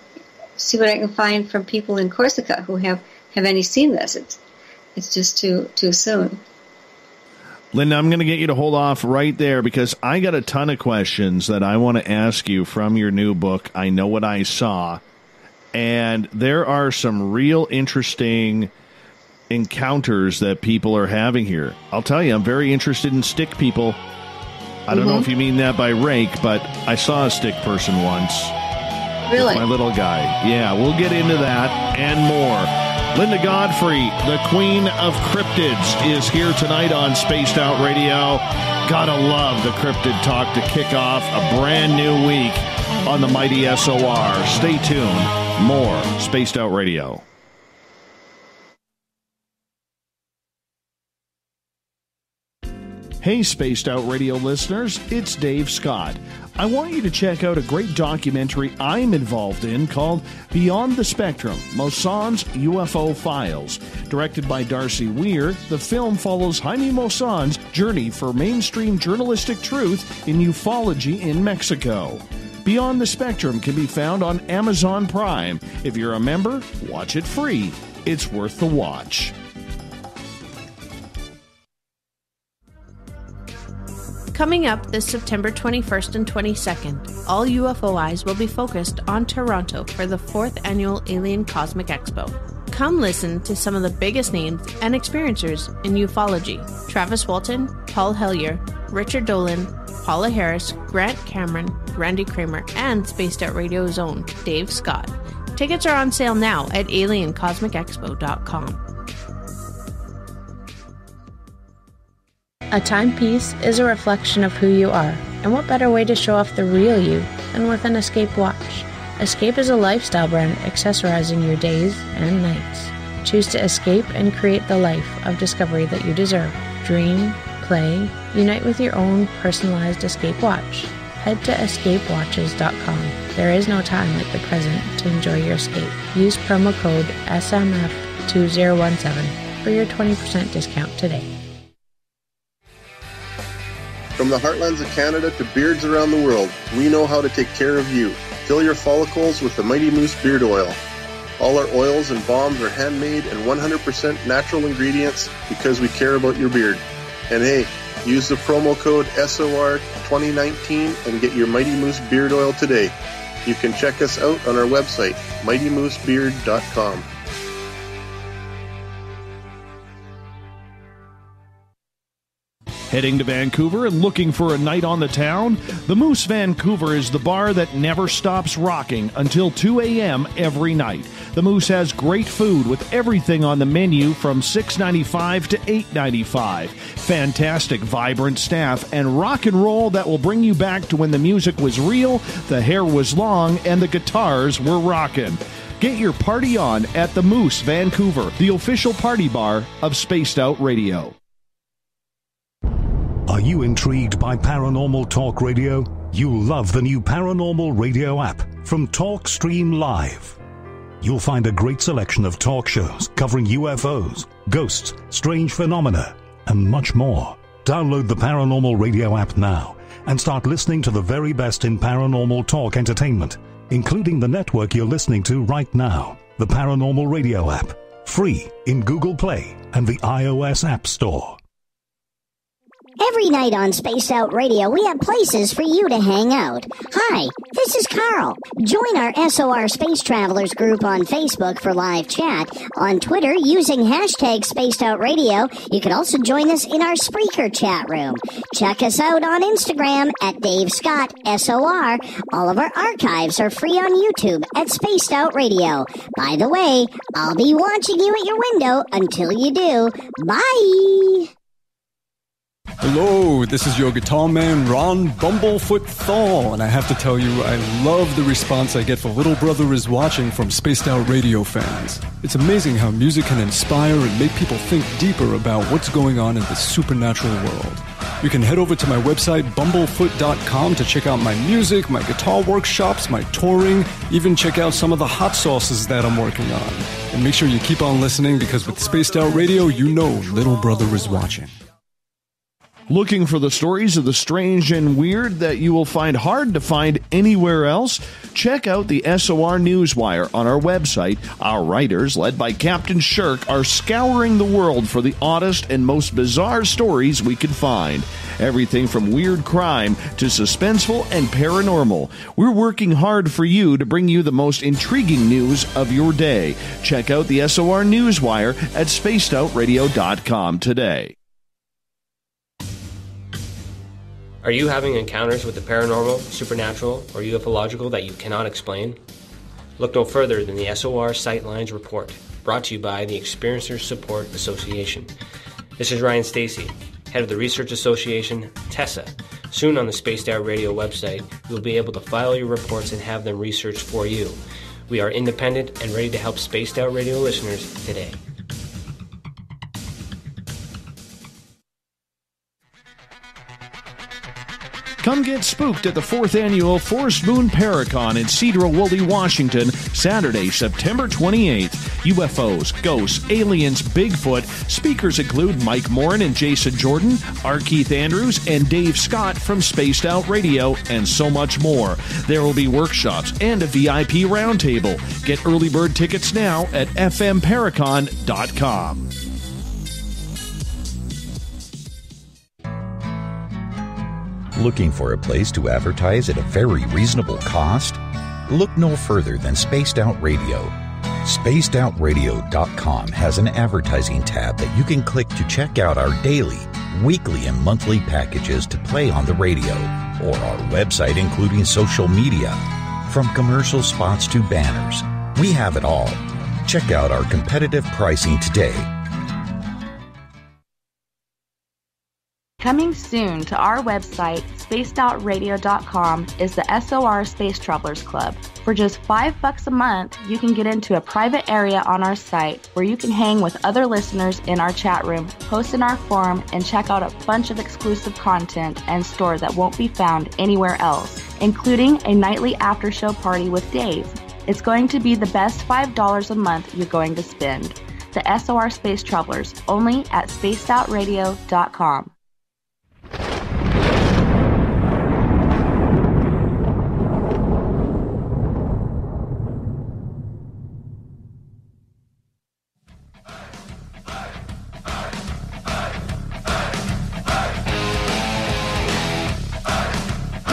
see what I can find from people in Corsica who have have any seen this." It's it's just too too soon. Linda, I'm going to get you to hold off right there because I got a ton of questions that I want to ask you from your new book, I Know What I Saw. And there are some real interesting encounters that people are having here. I'll tell you, I'm very interested in stick people. I don't mm-hmm. know if you mean that by rake, but I saw a stick person once. Really? My little guy. Yeah, we'll get into that and more. Linda Godfrey, the queen of cryptids, is here tonight on Spaced Out Radio. Gotta love the cryptid talk to kick off a brand new week on the mighty S O R. Stay tuned. More Spaced Out Radio. Hey, Spaced Out Radio listeners, it's Dave Scott. I want you to check out a great documentary I'm involved in called Beyond the Spectrum, Mossan's U F O Files. Directed by Darcy Weir, the film follows Jaime Mossan's journey for mainstream journalistic truth in ufology in Mexico. Beyond the Spectrum can be found on Amazon Prime. If you're a member, watch it free. It's worth the watch. Coming up this September twenty-first and twenty-second, all U F O Eyes will be focused on Toronto for the fourth Annual Alien Cosmic Expo. Come listen to some of the biggest names and experiencers in ufology. Travis Walton, Paul Hellyer, Richard Dolan, Paula Harris, Grant Cameron, Randy Kramer, and Spaced Out Radio's own Dave Scott. Tickets are on sale now at alien cosmic expo dot com. A timepiece is a reflection of who you are, and what better way to show off the real you than with an Escape watch? Escape is a lifestyle brand accessorizing your days and nights. Choose to escape and create the life of discovery that you deserve. Dream, play, unite with your own personalized Escape watch. Head to escape watches dot com. There is no time like the present to enjoy your escape. Use promo code S M F two zero one seven for your twenty percent discount today. From the heartlands of Canada to beards around the world, we know how to take care of you. Fill your follicles with the Mighty Moose Beard Oil. All our oils and balms are handmade and one hundred percent natural ingredients because we care about your beard. And hey, use the promo code S O R twenty nineteen and get your Mighty Moose Beard Oil today. You can check us out on our website, mighty moose beard dot com. Heading to Vancouver and looking for a night on the town? The Moose Vancouver is the bar that never stops rocking until two a m every night. The Moose has great food with everything on the menu from six ninety-five to eight ninety-five. Fantastic, vibrant staff and rock and roll that will bring you back to when the music was real, the hair was long, and the guitars were rocking. Get your party on at the Moose Vancouver, the official party bar of Spaced Out Radio. Are you intrigued by Paranormal Talk Radio? You'll love the new Paranormal Radio app from TalkStream Live. You'll find a great selection of talk shows covering U F Os, ghosts, strange phenomena, and much more. Download the Paranormal Radio app now and start listening to the very best in paranormal talk entertainment, including the network you're listening to right now. The Paranormal Radio app, free in Google Play and the iOS App Store. Every night on Space Out Radio, we have places for you to hang out. Hi, this is Carl. Join our S O R Space Travelers group on Facebook for live chat. On Twitter, using hashtag Spaced Out Radio, you can also join us in our Spreaker chat room. Check us out on Instagram at Dave Scott S O R. All of our archives are free on YouTube at Spaced Out Radio. By the way, I'll be watching you at your window until you do. Bye! Hello, this is your guitar man, Ron Bumblefoot Thal, and I have to tell you, I love the response I get for Little Brother Is Watching from Spaced Out Radio fans. It's amazing how music can inspire and make people think deeper about what's going on in the supernatural world. You can head over to my website, bumblefoot dot com, to check out my music, my guitar workshops, my touring, even check out some of the hot sauces that I'm working on. And make sure you keep on listening, because with Spaced Out Radio, you know Little Brother Is Watching. Looking for the stories of the strange and weird that you will find hard to find anywhere else? Check out the S O R Newswire on our website. Our writers, led by Captain Shirk, are scouring the world for the oddest and most bizarre stories we can find. Everything from weird crime to suspenseful and paranormal. We're working hard for you to bring you the most intriguing news of your day. Check out the S O R Newswire at spaced out radio dot com today. Are you having encounters with the paranormal, supernatural, or ufological that you cannot explain? Look no further than the S O R Sightlines Report, brought to you by the Experiencers Support Association. This is Ryan Stacy, head of the Research Association, TESA. Soon on the Spaced Out Radio website, you'll be able to file your reports and have them researched for you. We are independent and ready to help Spaced Out Radio listeners today. Come get spooked at the fourth Annual Forest Moon Paracon in Cedar Woolley, Washington, Saturday, September twenty-eighth. U F Os, ghosts, aliens, Bigfoot. Speakers include Mike Morin and Jason Jordan, R. Keith Andrews, and Dave Scott from Spaced Out Radio, and so much more. There will be workshops and a V I P roundtable. Get early bird tickets now at f m paracon dot com. Looking for a place to advertise at a very reasonable cost? Look no further than Spaced Out Radio. spaced out radio dot com has an advertising tab that you can click to check out our daily, weekly, and monthly packages to play on the radio, or our website including social media. From commercial spots to banners, we have it all. Check out our competitive pricing today. Coming soon to our website, spaced out radio dot com, is the S O R Space Travelers Club. For just five bucks a month, you can get into a private area on our site where you can hang with other listeners in our chat room, post in our forum, and check out a bunch of exclusive content and store that won't be found anywhere else, including a nightly after-show party with Dave. It's going to be the best five dollars a month you're going to spend. to S O R Space Travelers only at spaced out radio dot com.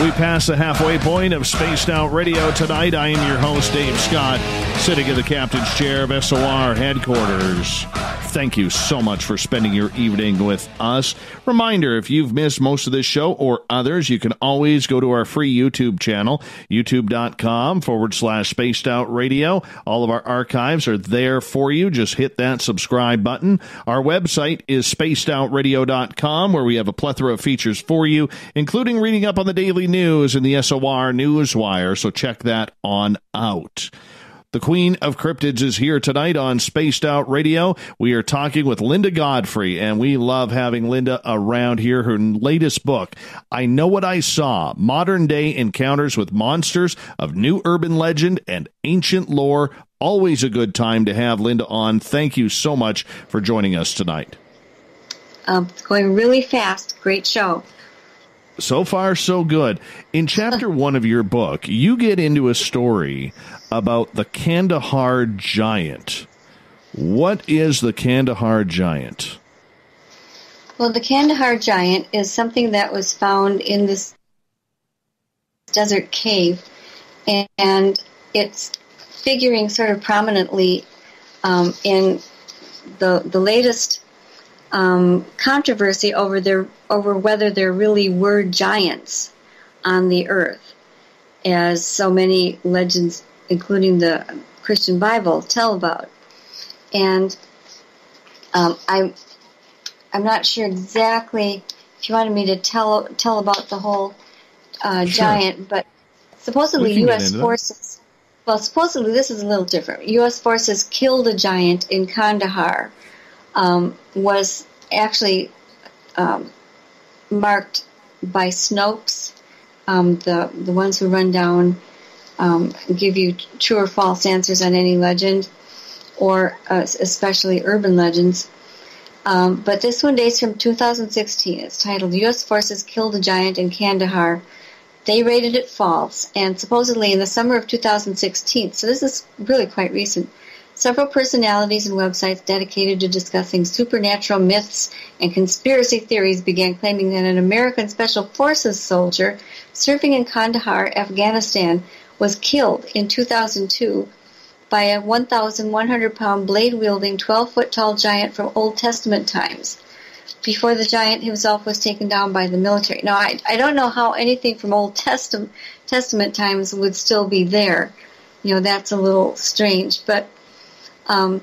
We pass the halfway point of Spaced Out Radio tonight. I am your host, Dave Scott, sitting in the captain's chair of S O R headquarters. Thank you so much for spending your evening with us. Reminder, if you've missed most of this show or others, you can always go to our free YouTube channel, youtube dot com forward slash spaced out radio. All of our archives are there for you. Just hit that subscribe button. Our website is spaced out radio dot com, where we have a plethora of features for you, including reading up on the daily news in the S O R Newswire, so check that on out. The Queen of Cryptids is here tonight on Spaced Out Radio. We are talking with Linda Godfrey, and we love having Linda around here. Her latest book, I Know What I Saw, Modern Day Encounters with Monsters of New Urban Legend and Ancient Lore. Always a good time to have Linda on. Thank you so much for joining us tonight. Um, it's going really fast. Great show. So far, so good. In chapter one of your book, you get into a story about the Kandahar Giant. What is the Kandahar Giant? Well, the Kandahar Giant is something that was found in this desert cave, and it's figuring sort of prominently um, in the the latest Um, controversy over their over whether there really were giants on the earth, as so many legends, including the Christian Bible, tell about. And um, I'm I'm not sure exactly if you wanted me to tell tell about the whole uh, sure. giant, but supposedly U S forces. Well, supposedly this is a little different. U S forces killed a giant in Kandahar. Um, was actually um, marked by Snopes, um, the the ones who run down, um, give you true or false answers on any legend, or uh, especially urban legends. Um, but this one dates from two thousand sixteen. It's titled U S Forces Killed a Giant in Kandahar. They rated it false, and supposedly in the summer of two thousand sixteen, so this is really quite recent, several personalities and websites dedicated to discussing supernatural myths and conspiracy theories began claiming that an American Special Forces soldier serving in Kandahar, Afghanistan, was killed in two thousand two by a one thousand one hundred pound blade-wielding twelve foot tall giant from Old Testament times, before the giant himself was taken down by the military. Now, I, I don't know how anything from Old Testament, Testament times would still be there. You know, that's a little strange, but Um,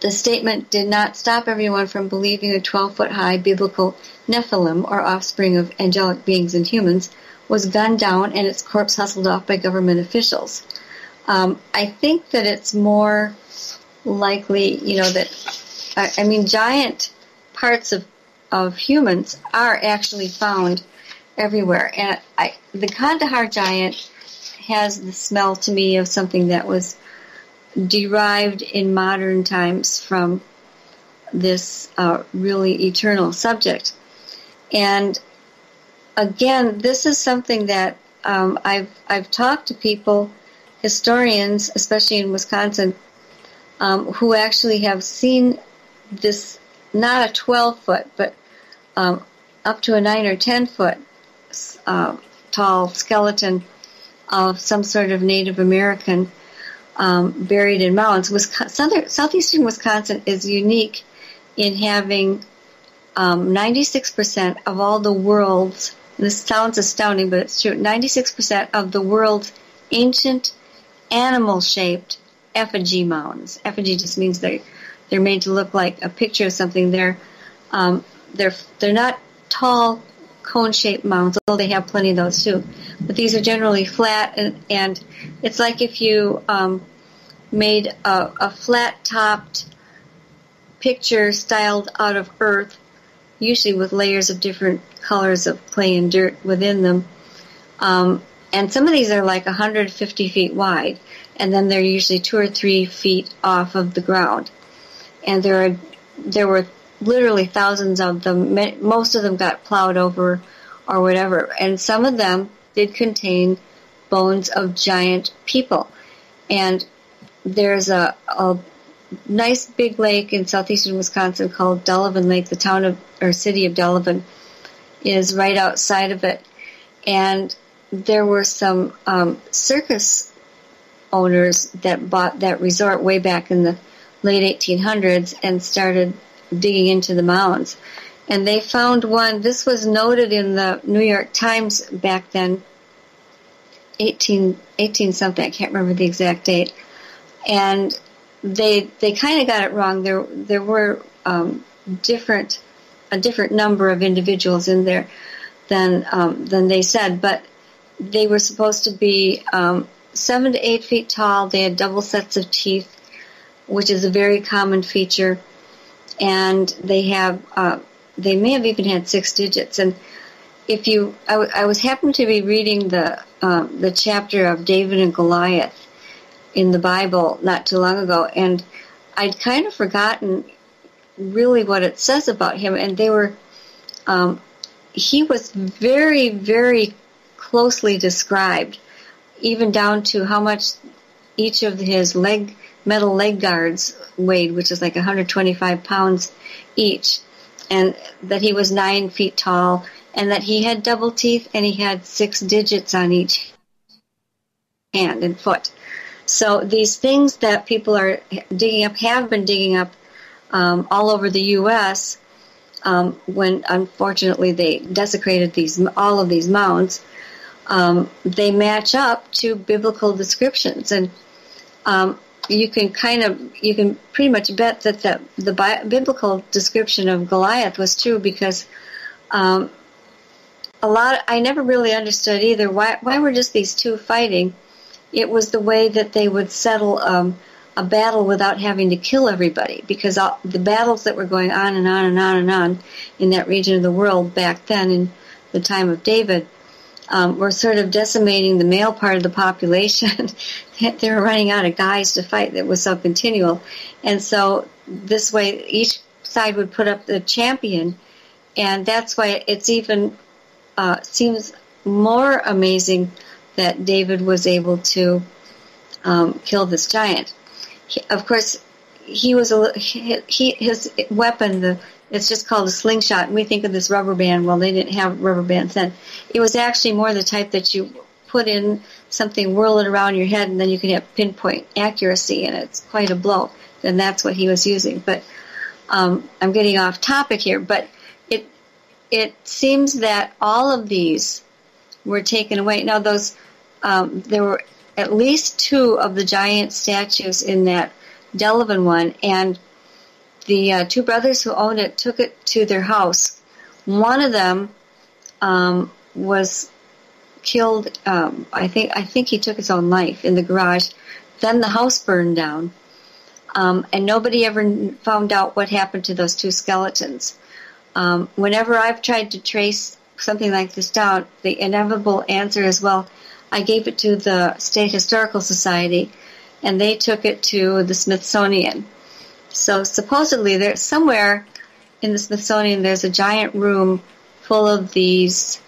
the statement did not stop everyone from believing the twelve foot high biblical Nephilim, or offspring of angelic beings and humans, was gunned down and its corpse hustled off by government officials. Um, I think that it's more likely, you know, that, I, I mean, giant parts of, of humans are actually found everywhere. And I, the Kandahar giant has the smell to me of something that was derived in modern times from this uh, really eternal subject. And again, this is something that um, I've I've talked to people, historians, especially in Wisconsin, um, who actually have seen this, not a twelve foot, but um, up to a nine or ten foot uh, tall skeleton of some sort of Native American Um, buried in mounds. Wisconsin, southeastern Wisconsin is unique in having um, ninety-six percent of all the world's, and this sounds astounding, but it's true, ninety-six percent of the world's ancient animal-shaped effigy mounds. Effigy just means they, they're made to look like a picture of something. They're, um, they're, they're not tall, cone-shaped mounds, although they have plenty of those too. But these are generally flat, and, and it's like if you um, made a, a flat-topped picture styled out of earth, usually with layers of different colors of clay and dirt within them. Um, and some of these are like one hundred fifty feet wide, and then they're usually two or three feet off of the ground. and there are there were literally thousands of them. Most of them got plowed over or whatever, and some of them did contain bones of giant people. And there's a, a nice big lake in southeastern Wisconsin called Delavan Lake. The town of or city of Delavan is right outside of it, and there were some um, circus owners that bought that resort way back in the late eighteen hundreds and started digging into the mounds. And they found one. This was noted in the New York Times back then, eighteen, eighteen something, I can't remember the exact date. And they they kind of got it wrong. There there were um, different a different number of individuals in there than um, than they said, but they were supposed to be um, seven to eight feet tall. They had double sets of teeth, which is a very common feature, and they have uh, they may have even had six digits. And if you, I, w I was happened to be reading the uh, the chapter of David and Goliath in the Bible not too long ago, and I'd kind of forgotten really what it says about him. And they were, um, he was very, very closely described, even down to how much each of his leg metal leg guards weighed, which is like one hundred twenty-five pounds each, and that he was nine feet tall, and that he had double teeth, and he had six digits on each hand and foot. So these things that people are digging up have been digging up um, all over the U S Um, when unfortunately they desecrated these all of these mounds, um, they match up to biblical descriptions, and um, you can kind of you can pretty much bet that the the bi biblical description of Goliath was true, because um, a lot I never really understood either why why were just these two fighting. It was the way that they would settle um, a battle without having to kill everybody, because all, the battles that were going on and on and on and on in that region of the world back then in the time of David um, were sort of decimating the male part of the population. They were running out of guys to fight. That was so continual. And so this way each side would put up the champion, and that's why it's even uh, seems more amazing that David was able to um, kill this giant. He, of course, he was a he his weapon. The it's just called a slingshot, and we think of this rubber band. Well, they didn't have rubber bands then. It was actually more the type that you put in something, whirl it around your head, and then you can have pinpoint accuracy, and it's quite a blow. And that's what he was using. But um, I'm getting off topic here. But it it seems that all of these were taken away. Now, those um, there were at least two of the giant statues in that Delavan one, and the uh, two brothers who owned it took it to their house. One of them um, was killed. Um, I think I think he took his own life in the garage. Then the house burned down, um, and nobody ever found out what happened to those two skeletons. Um, whenever I've tried to trace something like this down, the inevitable answer is, well, I gave it to the State Historical Society, and they took it to the Smithsonian. So supposedly there, somewhere in the Smithsonian, there's a giant room full of these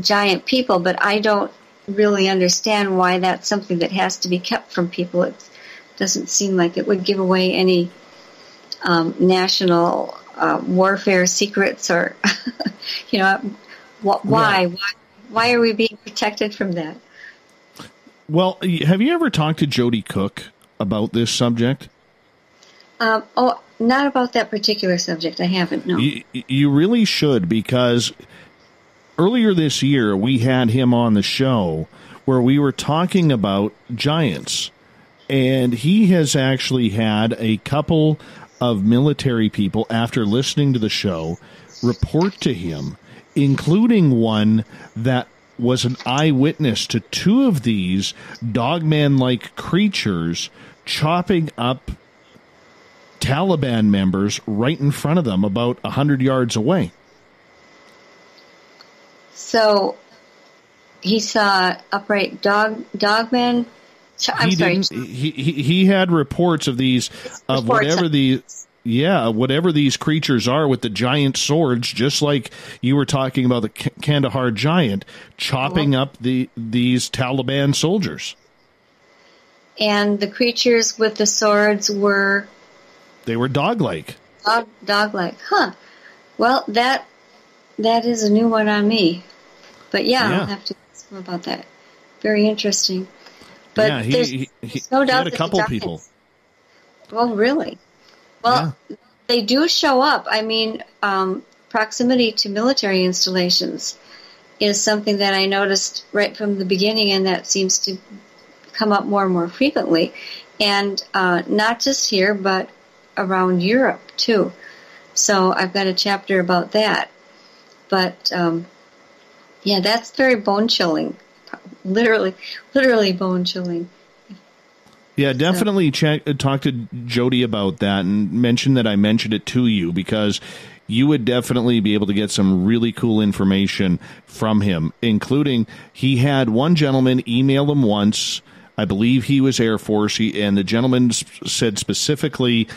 giant people, but I don't really understand why that's something that has to be kept from people. It doesn't seem like it would give away any um, national uh, warfare secrets or, you know... What, why? Right. why? Why are we being protected from that? Well, have you ever talked to Jody Cook about this subject? Um, oh, not about that particular subject. I haven't, no. You, you really should, because earlier this year we had him on the show where we were talking about giants, and he has actually had a couple of military people, after listening to the show, report to him, including one that was an eyewitness to two of these dogman-like creatures chopping up Taliban members right in front of them about a hundred yards away. So he saw upright dog dogman? I'm he sorry. He, he, he had reports of these, of reports. whatever the... yeah, whatever these creatures are with the giant swords, just like you were talking about the K- Kandahar Giant, chopping well, up the these Taliban soldiers. And the creatures with the swords were... They were dog-like. Dog, dog-like, huh. Well, that that is a new one on me. But yeah, yeah. I'll have to ask him about that. Very interesting. But yeah, he, there's, he, there's no he doubt had a couple people. Well, really? Well, yeah. They do show up. I mean, um, proximity to military installations is something that I noticed right from the beginning, and that seems to come up more and more frequently. And uh, not just here, but around Europe, too. So I've got a chapter about that. But, um, yeah, that's very bone-chilling. Literally, literally bone-chilling. Yeah, definitely check, talk to Jody about that and mention that I mentioned it to you, because you would definitely be able to get some really cool information from him, including he had one gentleman email him once. I believe he was Air Force, he, and the gentleman sp- said specifically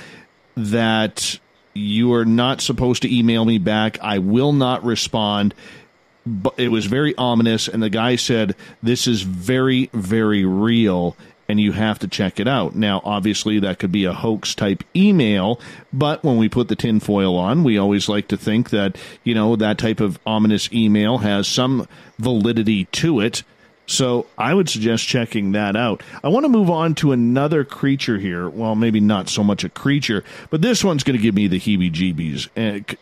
that you are not supposed to email me back. I will not respond. But it was very ominous, and the guy said, this is very, very real, and you have to check it out. Now, obviously, that could be a hoax-type email, but when we put the tinfoil on, we always like to think that, you know, that type of ominous email has some validity to it. So I would suggest checking that out. I want to move on to another creature here. Well, maybe not so much a creature, but this one's going to give me the heebie-jeebies. Uh,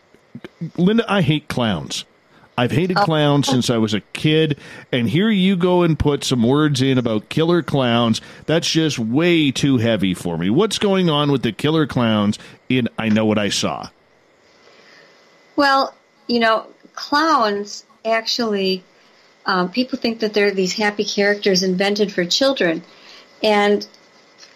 Linda, I hate clowns. I've hated clowns since I was a kid, and here you go and put some words in about killer clowns. That's just way too heavy for me. What's going on with the killer clowns in I Know What I Saw? Well, you know, clowns actually, um, people think that they're these happy characters invented for children, and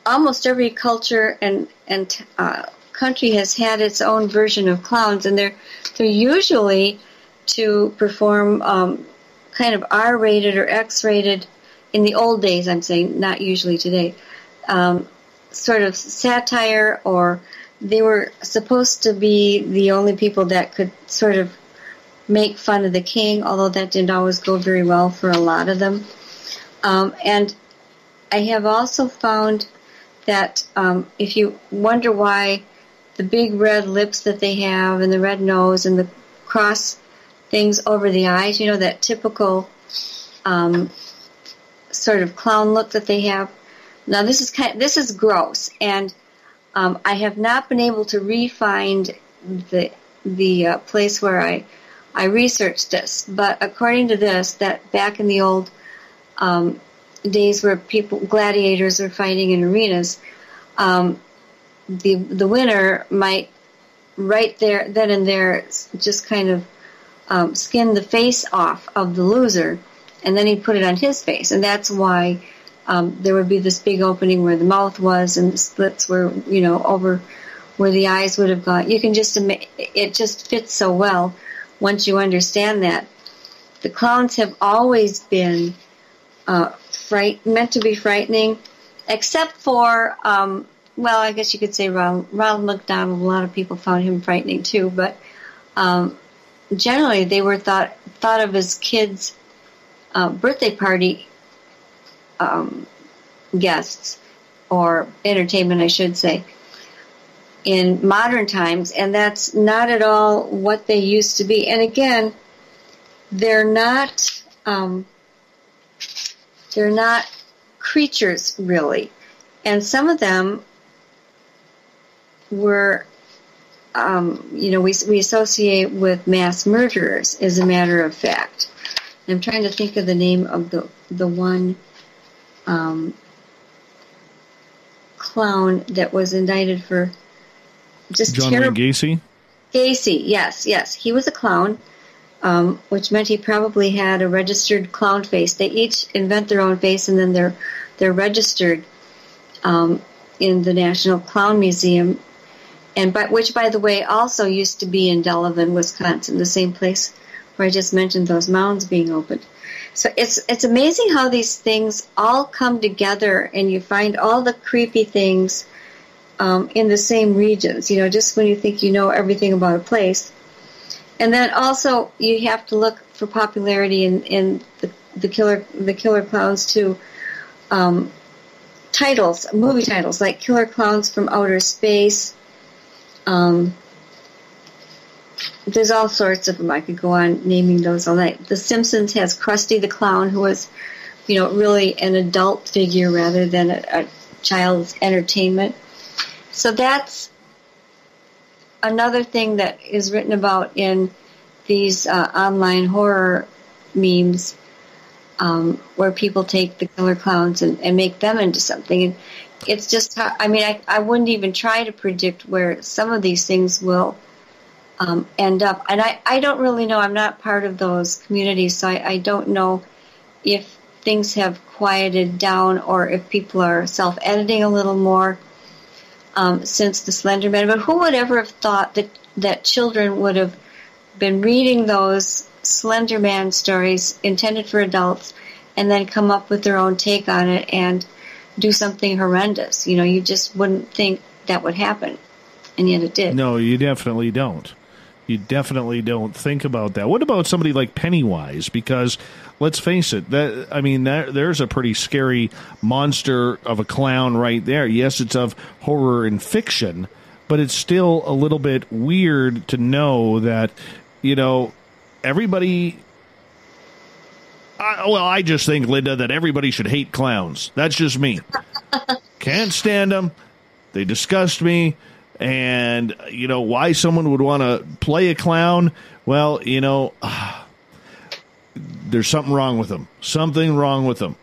almost every culture and, and uh, country has had its own version of clowns, and they're they're usually... to perform um, kind of R-rated or X-rated, in the old days, I'm saying, not usually today, um, sort of satire, or they were supposed to be the only people that could sort of make fun of the king, although that didn't always go very well for a lot of them. Um, and I have also found that um, if you wonder why the big red lips that they have and the red nose and the cross things over the eyes, you know, that typical um, sort of clown look that they have. Now, this is kind of, this is gross, and um, I have not been able to re-find the the uh, place where I I researched this. But according to this, that back in the old um, days, where people gladiators are fighting in arenas, um, the the winner might right there then and there just kind of Um, skin the face off of the loser, and then he put it on his face, and that's why um, there would be this big opening where the mouth was, and the slits were, you know, over where the eyes would have gone. You can just it just fits so well once you understand that. The clowns have always been uh, fright meant to be frightening, except for um, well, I guess you could say Ronald, Ronald McDonald. A lot of people found him frightening too, but. Um, Generally, they were thought thought of as kids' uh, birthday party um, guests, or entertainment, I should say, in modern times, and that's not at all what they used to be. And again, they're not um, they're not creatures really, and some of them were. Um, you know, we we associate with mass murderers, as a matter of fact. And I'm trying to think of the name of the the one um, clown that was indicted for just John terrible. Wayne Gacy. Gacy, yes, yes, he was a clown, um, which meant he probably had a registered clown face. They each invent their own face, and then they're they're registered um, in the National Clown Museum. And by, which, by the way, also used to be in Delavan, Wisconsin, the same place where I just mentioned those mounds being opened. So it's it's amazing how these things all come together, and you find all the creepy things um, in the same regions, you know, just when you think you know everything about a place. And then also you have to look for popularity in, in the, the killer the killer clowns too. Um, titles, movie titles, like Killer Clowns from Outer Space. Um, there's all sorts of them. I could go on naming those all night. The Simpsons has Krusty the Clown, who was, you know, really an adult figure rather than a, a child's entertainment. So that's another thing that is written about in these uh, online horror memes, um, where people take the killer clowns and, and make them into something. And it's just, I mean, I, I wouldn't even try to predict where some of these things will um, end up. And I, I don't really know. I'm not part of those communities, so I, I don't know if things have quieted down or if people are self-editing a little more um, since the Slenderman. But who would ever have thought that, that children would have been reading those Slenderman stories intended for adults and then come up with their own take on it and do something horrendous? You know, you just wouldn't think that would happen, and yet it did. No, you definitely don't. You definitely don't think about that. What about somebody like Pennywise? Because let's face it, that I mean, that, there's a pretty scary monster of a clown right there. Yes, it's of horror and fiction, but it's still a little bit weird to know that, you know, everybody... I, well, I just think, Linda, that everybody should hate clowns. That's just me. Can't stand them. They disgust me. And, you know, why someone would want to play a clown, well, you know, uh, there's something wrong with them. Something wrong with them.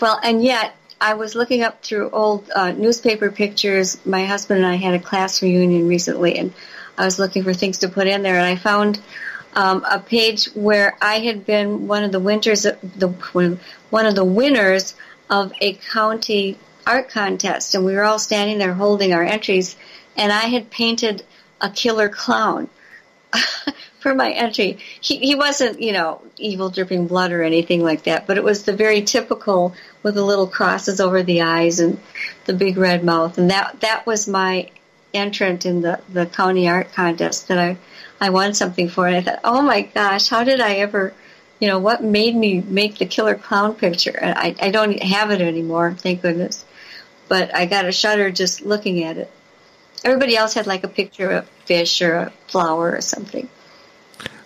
Well, and yet, I was looking up through old uh, newspaper pictures. My husband and I had a class reunion recently, and I was looking for things to put in there, and I found... Um, a page where I had been one of the winters, the one of the winners of a county art contest, and we were all standing there holding our entries, and I had painted a killer clown for my entry. He, he wasn't, you know, evil, dripping blood or anything like that, but it was the very typical with the little crosses over the eyes and the big red mouth, and that that was my entrant in the the county art contest that I. I wanted something for it. I thought, oh my gosh, how did I ever, you know, what made me make the killer clown picture? And I, I don't have it anymore, thank goodness. But I got a shudder just looking at it. Everybody else had like a picture of a fish or a flower or something.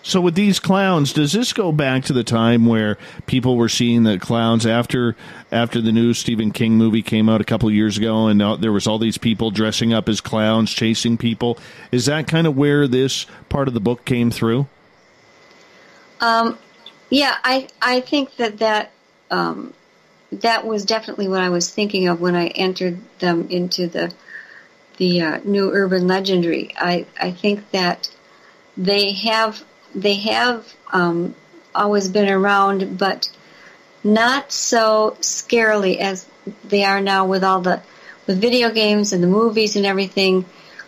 So with these clowns, does this go back to the time where people were seeing the clowns after after the new Stephen King movie came out a couple of years ago, and there was all these people dressing up as clowns, chasing people? Is that kind of where this part of the book came through? Um, yeah, I I think that that, um, that was definitely what I was thinking of when I entered them into the, the uh, new urban legendary. I, I think that they have... They have um, always been around, but not so scarily as they are now with all the with video games and the movies and everything.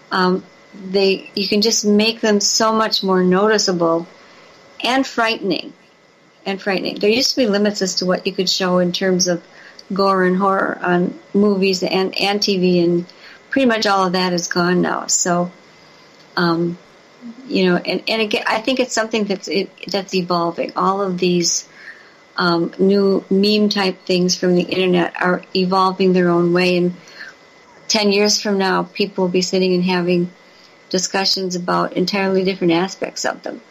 Um, they you can just make them so much more noticeable and frightening, and frightening. There used to be limits as to what you could show in terms of gore and horror on movies and and T V, and pretty much all of that is gone now. So. Um, You know, and, and again, I think it's something that's it, that's evolving. All of these um, new meme-type things from the Internet are evolving their own way. And ten years from now, people will be sitting and having discussions about entirely different aspects of them.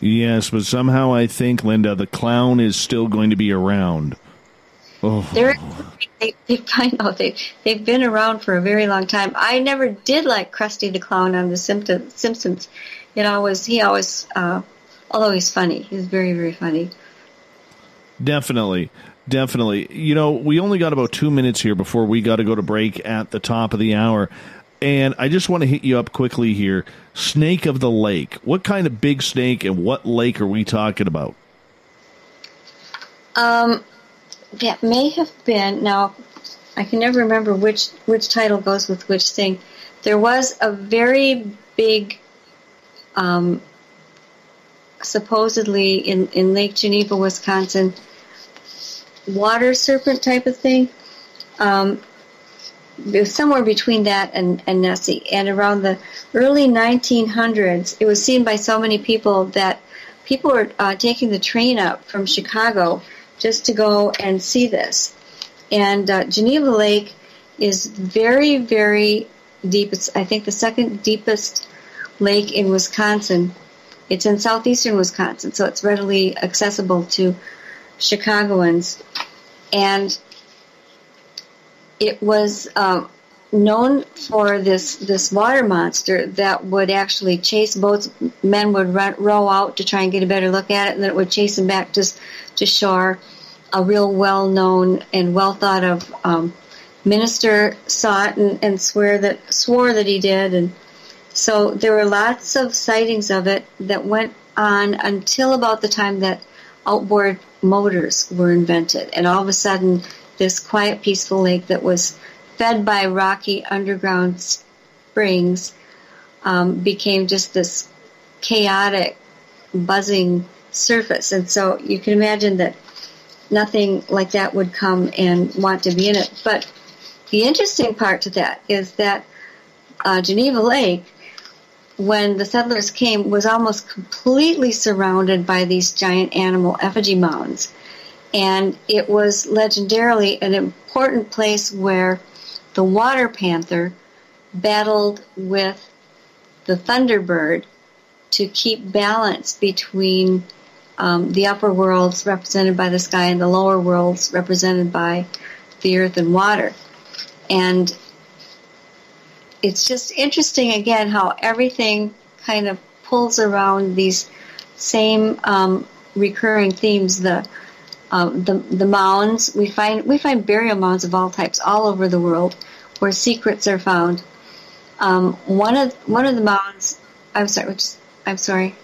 Yes, but somehow I think, Linda, the clown is still going to be around. Oh. They're, they, they find out they, they've been around for a very long time. I never did like Krusty the Clown on The Simpsons. You know, was, he always, uh, although he's funny, he's very, very funny. Definitely. Definitely. You know, we only got about two minutes here before we got to go to break at the top of the hour. And I just want to hit you up quickly here. Snake of the Lake. What kind of big snake and what lake are we talking about? Um... That may have been, now I can never remember which, which title goes with which thing. There was a very big, um, supposedly in, in Lake Geneva, Wisconsin, water serpent type of thing. Um, somewhere between that and, and Nessie. And around the early nineteen hundreds, it was seen by so many people that people were uh, taking the train up from Chicago just to go and see this. And uh, Geneva Lake is very, very deep. It's, I think, the second deepest lake in Wisconsin. It's in southeastern Wisconsin, so it's readily accessible to Chicagoans. And it was uh, known for this, this water monster that would actually chase boats. Men would run, row out to try and get a better look at it, and then it would chase them back to, to shore. A real well-known and well-thought-of um, minister saw it and, and swear that, swore that he did. And so there were lots of sightings of it that went on until about the time that outboard motors were invented. And all of a sudden, this quiet, peaceful lake that was fed by rocky underground springs um, became just this chaotic, buzzing surface. And so you can imagine that nothing like that would come and want to be in it. But the interesting part to that is that uh, Geneva Lake, when the settlers came, was almost completely surrounded by these giant animal effigy mounds. And it was legendarily an important place where the water panther battled with the Thunderbird to keep balance between um, the upper worlds represented by the sky and the lower worlds represented by the earth and water. And it's just interesting, again, how everything kind of pulls around these same um, recurring themes. The Um, the the mounds we find we find burial mounds of all types all over the world where secrets are found. Um, one of one of the mounds, I'm sorry, which, I'm sorry.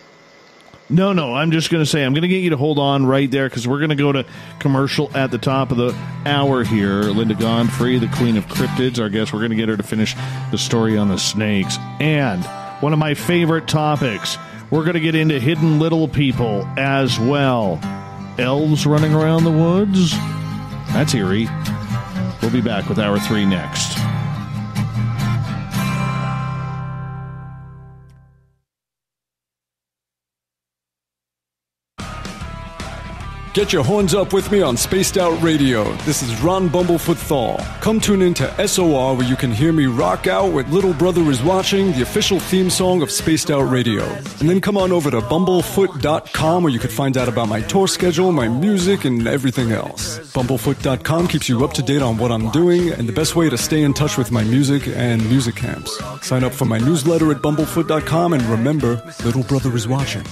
No, no, I'm just going to say I'm going to get you to hold on right there because we're going to go to commercial at the top of the hour here. Linda Godfrey, the Queen of Cryptids, our guest. We're going to get her to finish the story on the snakes and one of my favorite topics. We're going to get into hidden little people as well. Elves running around the woods? That's eerie. We'll be back with Hour three next. Get your horns up with me on Spaced Out Radio. This is Ron Bumblefoot Thal. Come tune in to S O R where you can hear me rock out with Little Brother Is Watching, the official theme song of Spaced Out Radio. And then come on over to bumblefoot dot com where you can find out about my tour schedule, my music, and everything else. bumblefoot dot com keeps you up to date on what I'm doing and the best way to stay in touch with my music and music camps. Sign up for my newsletter at bumblefoot dot com and remember, Little Brother Is Watching.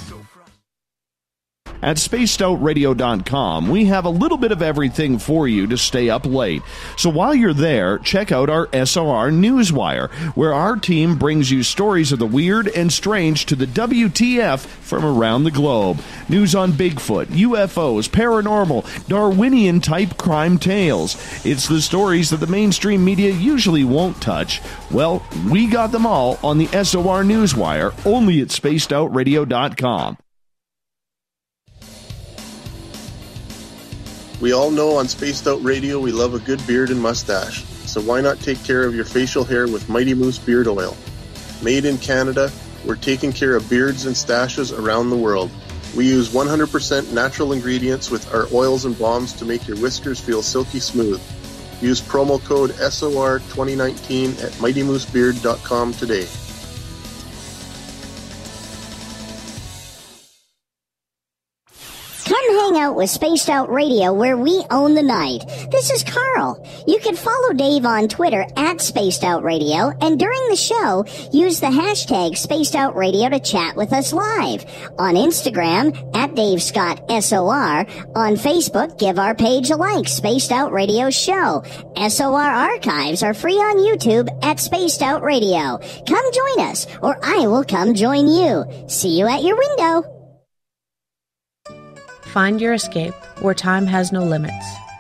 At spaced out radio dot com, we have a little bit of everything for you to stay up late. So while you're there, check out our S O R Newswire, where our team brings you stories of the weird and strange to the W T F from around the globe. News on Bigfoot, U F Os, paranormal, Darwinian-type crime tales. It's the stories that the mainstream media usually won't touch. Well, we got them all on the S O R Newswire, only at spaced out radio dot com. We all know on Spaced Out Radio we love a good beard and mustache, so why not take care of your facial hair with Mighty Moose Beard Oil? Made in Canada, we're taking care of beards and stashes around the world. We use one hundred percent natural ingredients with our oils and balms to make your whiskers feel silky smooth. Use promo code S O R twenty nineteen at mighty moose beard dot com today. Out with Spaced Out Radio, where we own the night. This is Carl. You can follow Dave on Twitter at Spaced Out Radio, and during the show, use the hashtag Spaced Out Radio to chat with us live. On Instagram, at Dave Scott S O R. On Facebook, give our page a like, Spaced Out Radio Show. S O R archives are free on YouTube at Spaced Out Radio. Come join us, or I will come join you. See you at your window. Find Your Escape, where time has no limits.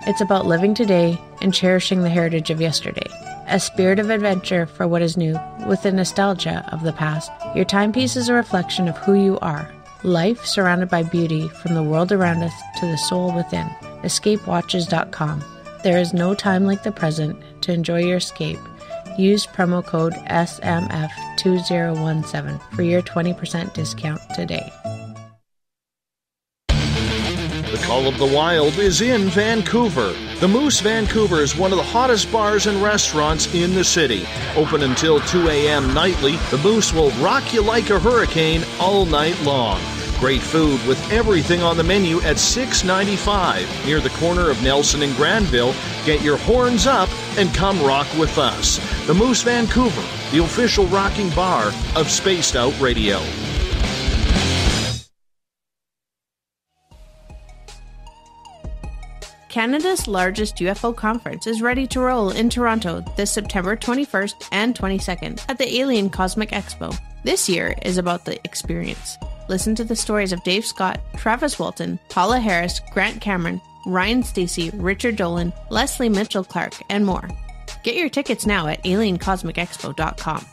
It's about living today and cherishing the heritage of yesterday. A spirit of adventure for what is new, with the nostalgia of the past. Your timepiece is a reflection of who you are. Life surrounded by beauty, from the world around us to the soul within. escape watches dot com. There is no time like the present to enjoy your escape, use promo code S M F two zero one seven for your twenty percent discount today. The Call of the Wild is in Vancouver. The Moose Vancouver is one of the hottest bars and restaurants in the city. Open until two a.m. nightly, the Moose will rock you like a hurricane all night long. Great food with everything on the menu at six ninety-five near the corner of Nelson and Granville. Get your horns up and come rock with us. The Moose Vancouver, the official rocking bar of Spaced Out Radio. Canada's largest U F O conference is ready to roll in Toronto this September twenty-first and twenty-second at the Alien Cosmic Expo. This year is about the experience. Listen to the stories of Dave Scott, Travis Walton, Paula Harris, Grant Cameron, Ryan Stacey, Richard Dolan, Leslie Mitchell Clark, and more. Get your tickets now at alien cosmic expo dot com.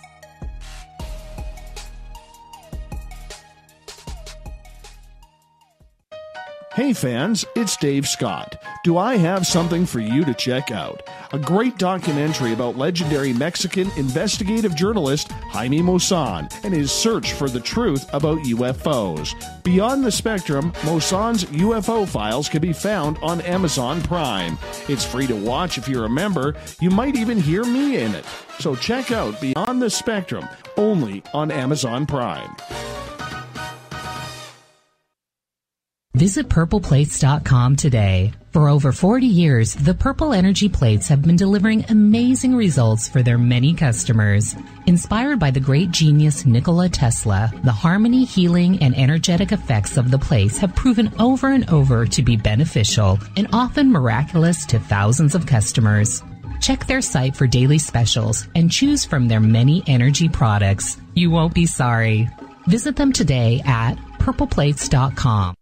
Hey fans, it's Dave Scott. Do I have something for you to check out? A great documentary about legendary Mexican investigative journalist Jaime Maussan and his search for the truth about U F Os. Beyond the Spectrum, Maussan's U F O Files can be found on Amazon Prime. It's free to watch if you're a member. You might even hear me in it. So check out Beyond the Spectrum, only on Amazon Prime. Visit purple plates dot com today. For over forty years, the Purple Energy Plates have been delivering amazing results for their many customers. Inspired by the great genius Nikola Tesla, the harmony, healing, and energetic effects of the plates have proven over and over to be beneficial and often miraculous to thousands of customers. Check their site for daily specials and choose from their many energy products. You won't be sorry. Visit them today at purple plates dot com.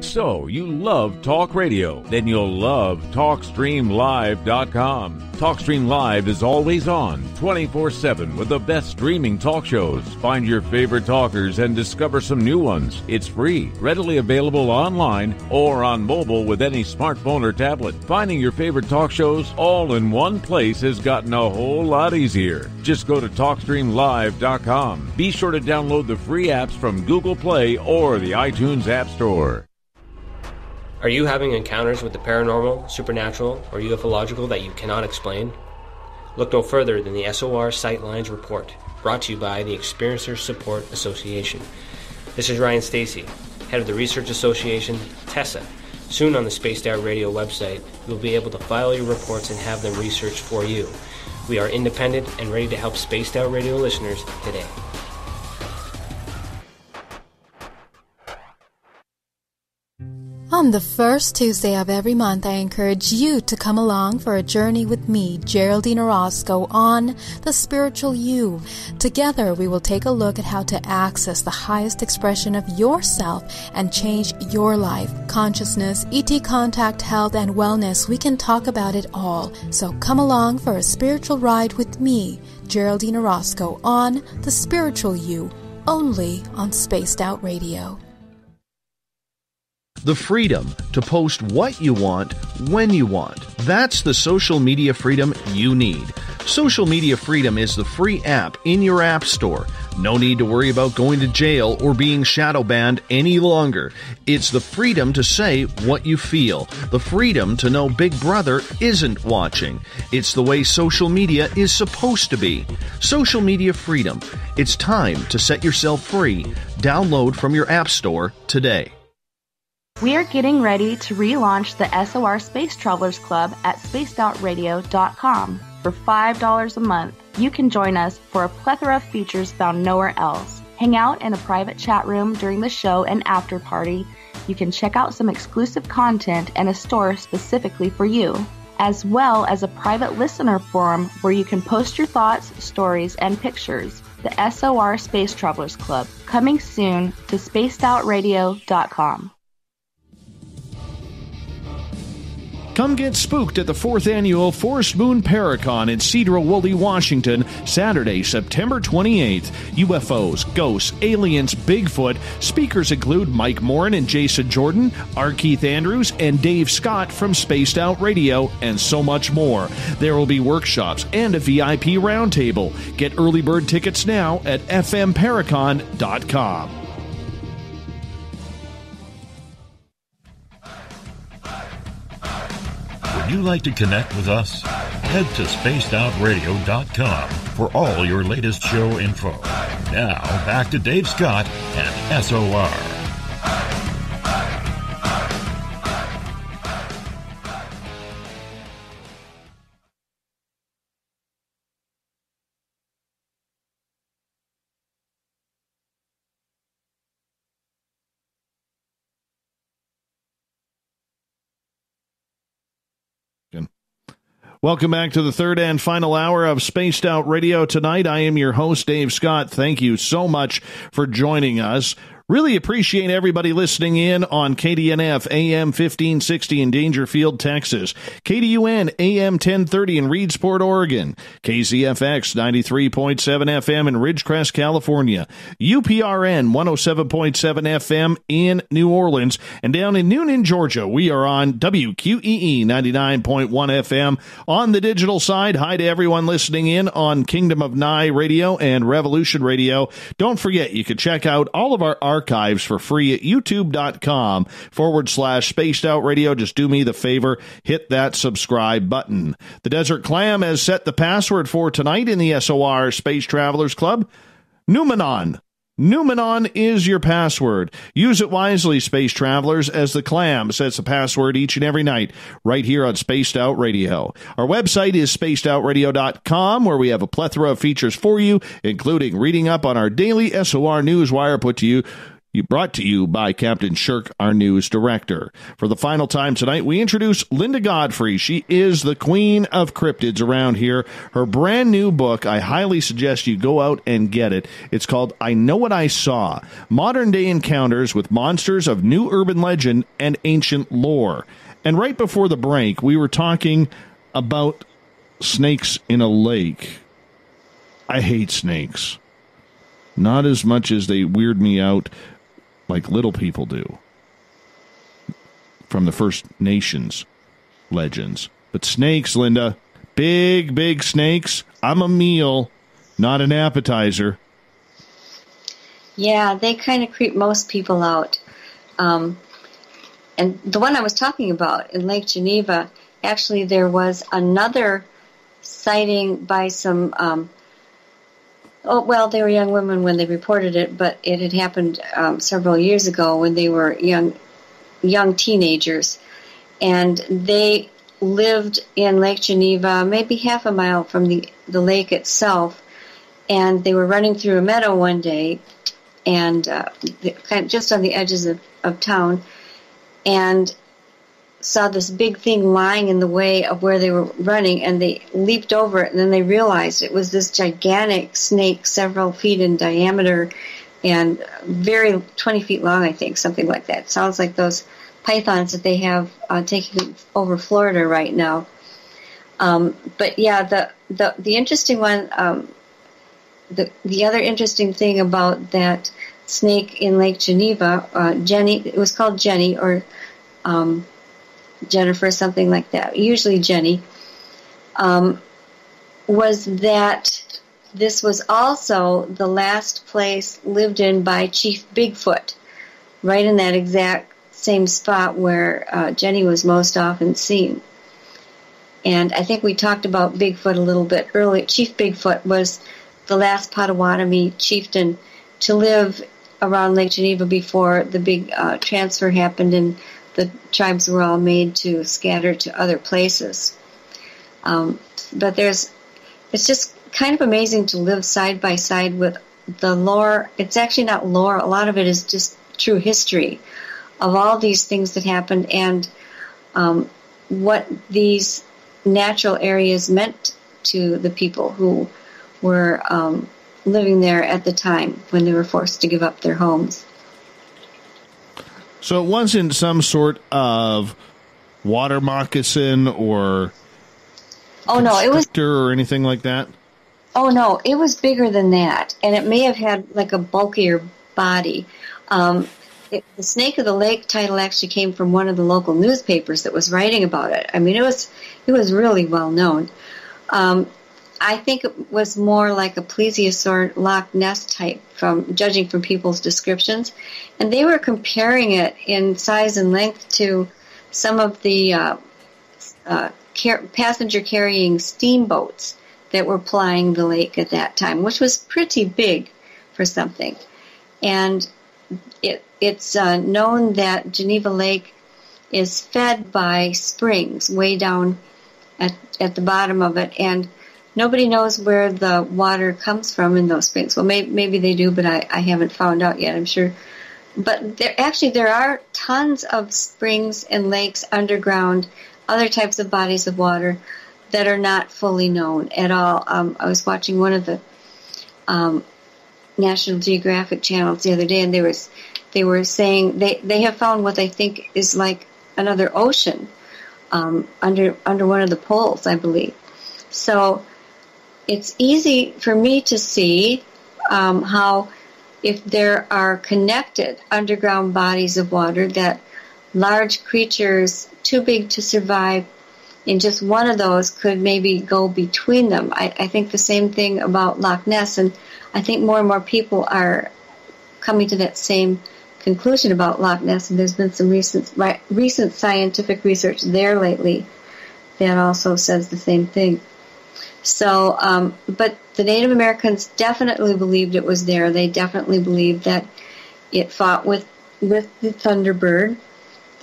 So, you love talk radio, then you'll love talk stream live dot com. TalkStream Live is always on, twenty-four seven, with the best streaming talk shows. Find your favorite talkers and discover some new ones. It's free, readily available online or on mobile with any smartphone or tablet. Finding your favorite talk shows all in one place has gotten a whole lot easier. Just go to talk stream live dot com. Be sure to download the free apps from Google Play or the iTunes App Store. Are you having encounters with the paranormal, supernatural, or ufological that you cannot explain? Look no further than the S O R Sightlines Report, brought to you by the Experiencers Support Association. This is Ryan Stacey, head of the Research Association, TESA. Soon on the Spaced Out Radio website, you'll be able to file your reports and have them researched for you. We are independent and ready to help Spaced Out Radio listeners today. On the first Tuesday of every month, I encourage you to come along for a journey with me, Geraldine Orozco, on The Spiritual You. Together, we will take a look at how to access the highest expression of yourself and change your life. Consciousness, E T contact, health, and wellness, we can talk about it all. So come along for a spiritual ride with me, Geraldine Orozco, on The Spiritual You, only on Spaced Out Radio. The freedom to post what you want, when you want. That's the social media freedom you need. Social Media Freedom is the free app in your app store. No need to worry about going to jail or being shadow banned any longer. It's the freedom to say what you feel. The freedom to know Big Brother isn't watching. It's the way social media is supposed to be. Social Media Freedom. It's time to set yourself free. Download from your app store today. We are getting ready to relaunch the S O R Space Travelers Club at spaced out radio dot com. For five dollars a month, you can join us for a plethora of features found nowhere else. Hang out in a private chat room during the show and after party. You can check out some exclusive content and a store specifically for you, as well as a private listener forum where you can post your thoughts, stories, and pictures. The S O R Space Travelers Club, coming soon to spaced out radio dot com. Come get spooked at the fourth Annual Forest Moon Paracon in Cedar Woolley, Washington, Saturday, September twenty-eighth. U F Os, ghosts, aliens, Bigfoot. Speakers include Mike Morin and Jason Jordan, R. Keith Andrews, and Dave Scott from Spaced Out Radio, and so much more. There will be workshops and a V I P roundtable. Get early bird tickets now at f m paracon dot com. Would you like to connect with us? Head to spaced out radio dot com for all your latest show info. Now, back to Dave Scott and S O R. Welcome back to the third and final hour of Spaced Out Radio tonight. I am your host, Dave Scott. Thank you so much for joining us. Really appreciate everybody listening in on K D N F A M fifteen sixty in Dangerfield, Texas. K D U N A M ten thirty in Reedsport, Oregon. K Z F X ninety-three point seven F M in Ridgecrest, California. U P R N one oh seven point seven F M in New Orleans. And down in Noonan, Georgia, we are on W Q E E ninety-nine point one F M. On the digital side, hi to everyone listening in on Kingdom of Nye Radio and Revolution Radio. Don't forget, you can check out all of our archives archives for free at youtube.com forward slash spaced out radio. Just do me the favor, hit that subscribe button. The Desert Clam has set the password for tonight in the S O R Space Travelers Club. Numenon. Numenon is your password. Use it wisely, space travelers, as the Clam sets a password each and every night right here on Spaced Out Radio. Our website is spaced out radio dot com, where we have a plethora of features for you, including reading up on our daily S O R Newswire put to you You brought to you by Captain Shirk, our news director. For the final time tonight, we introduce Linda Godfrey. She is the queen of cryptids around here. Her brand new book, I highly suggest you go out and get it. It's called I Know What I Saw, Modern Day Encounters with Monsters of New Urban Legend and Ancient Lore. And right before the break, we were talking about snakes in a lake. I hate snakes. Not as much as they weird me out like little people do from the First Nations legends. But snakes, Linda, big, big snakes. I'm a meal, not an appetizer. Yeah, they kind of creep most people out. Um, and the one I was talking about in Lake Geneva, actually there was another sighting by some... Um, Oh, well, they were young women when they reported it, but it had happened um, several years ago when they were young young teenagers. And they lived in Lake Geneva, maybe half a mile from the, the lake itself. And they were running through a meadow one day, and uh, just on the edges of, of town, and saw this big thing lying in the way of where they were running, and they leaped over it, and then they realized it was this gigantic snake, several feet in diameter, and very twenty feet long, I think, something like that. Sounds like those pythons that they have uh, taking over Florida right now. Um, but yeah, the the, the interesting one, um, the the other interesting thing about that snake in Lake Geneva, uh, Jenny, it was called Jenny, or um, Jennifer, something like that, usually Jenny, um, was that this was also the last place lived in by Chief Bigfoot, right in that exact same spot where uh, Jenny was most often seen. And I think we talked about Bigfoot a little bit earlier. Chief Bigfoot was the last Potawatomi chieftain to live around Lake Geneva before the big uh, transfer happened, and the tribes were all made to scatter to other places. Um, but there's, it's just kind of amazing to live side by side with the lore. It's actually not lore. A lot of it is just true history of all these things that happened, and um, what these natural areas meant to the people who were um, living there at the time when they were forced to give up their homes. So it wasn't some sort of water moccasin or oh no, it was or anything like that? Oh no, it was bigger than that, and it may have had like a bulkier body. Um, it, the Snake of the Lake title actually came from one of the local newspapers that was writing about it. I mean, it was it was really well known. Um, I think it was more like a plesiosaur Loch Ness type, from judging from people's descriptions, and they were comparing it in size and length to some of the uh, uh, car- passenger carrying steamboats that were plying the lake at that time, which was pretty big for something. And it, it's uh, known that Geneva Lake is fed by springs way down at, at the bottom of it, and nobody knows where the water comes from in those springs. Well, may, maybe they do, but I, I haven't found out yet, I'm sure. But there, actually there are tons of springs and lakes underground, other types of bodies of water that are not fully known at all. Um, I was watching one of the um, National Geographic channels the other day, and they were, they were saying they, they have found what they think is like another ocean um, under under one of the poles, I believe. So it's easy for me to see um, how if there are connected underground bodies of water that large creatures too big to survive and just one of those could maybe go between them. I, I think the same thing about Loch Ness, and I think more and more people are coming to that same conclusion about Loch Ness, and there's been some recent recent scientific research there lately that also says the same thing. So, um, but the Native Americans definitely believed it was there. They definitely believed that it fought with, with the Thunderbird,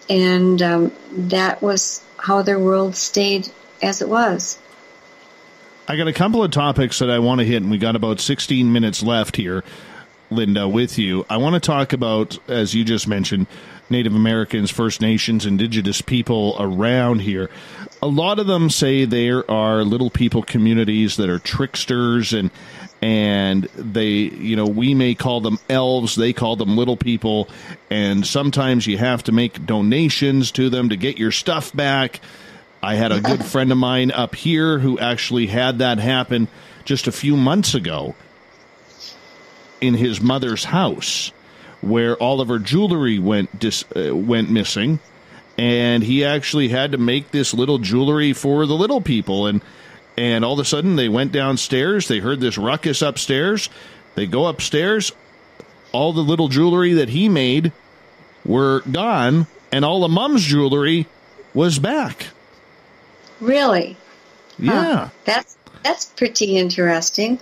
and um, that was how their world stayed as it was. I got a couple of topics that I want to hit, and we got about sixteen minutes left here, Linda, with you. I want to talk about, as you just mentioned, Native Americans, First Nations, indigenous people around here. A lot of them say there are little people communities that are tricksters, and and they, you know, we may call them elves, they call them little people, and sometimes you have to make donations to them to get your stuff back. I had a good friend of mine up here who actually had that happen just a few months ago in his mother's house, where all of her jewelry went dis- uh, went missing, and he actually had to make this little jewelry for the little people, and And all of a sudden, they went downstairs. They heard this ruckus upstairs. They go upstairs. All the little jewelry that he made were gone, and all the mom's jewelry was back. Really? Yeah. Huh. That's that's pretty interesting.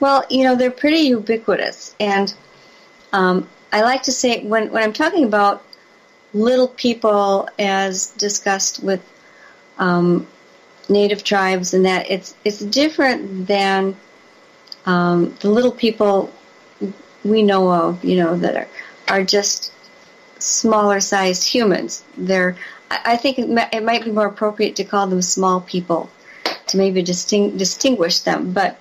Well, you know, they're pretty ubiquitous. And um, I like to say, when, when I'm talking about little people as discussed with um Native tribes, and that it's it's different than um, the little people we know of, you know, that are are just smaller sized humans. They're I, I think it, ma- it might be more appropriate to call them small people to maybe disting- distinguish them. But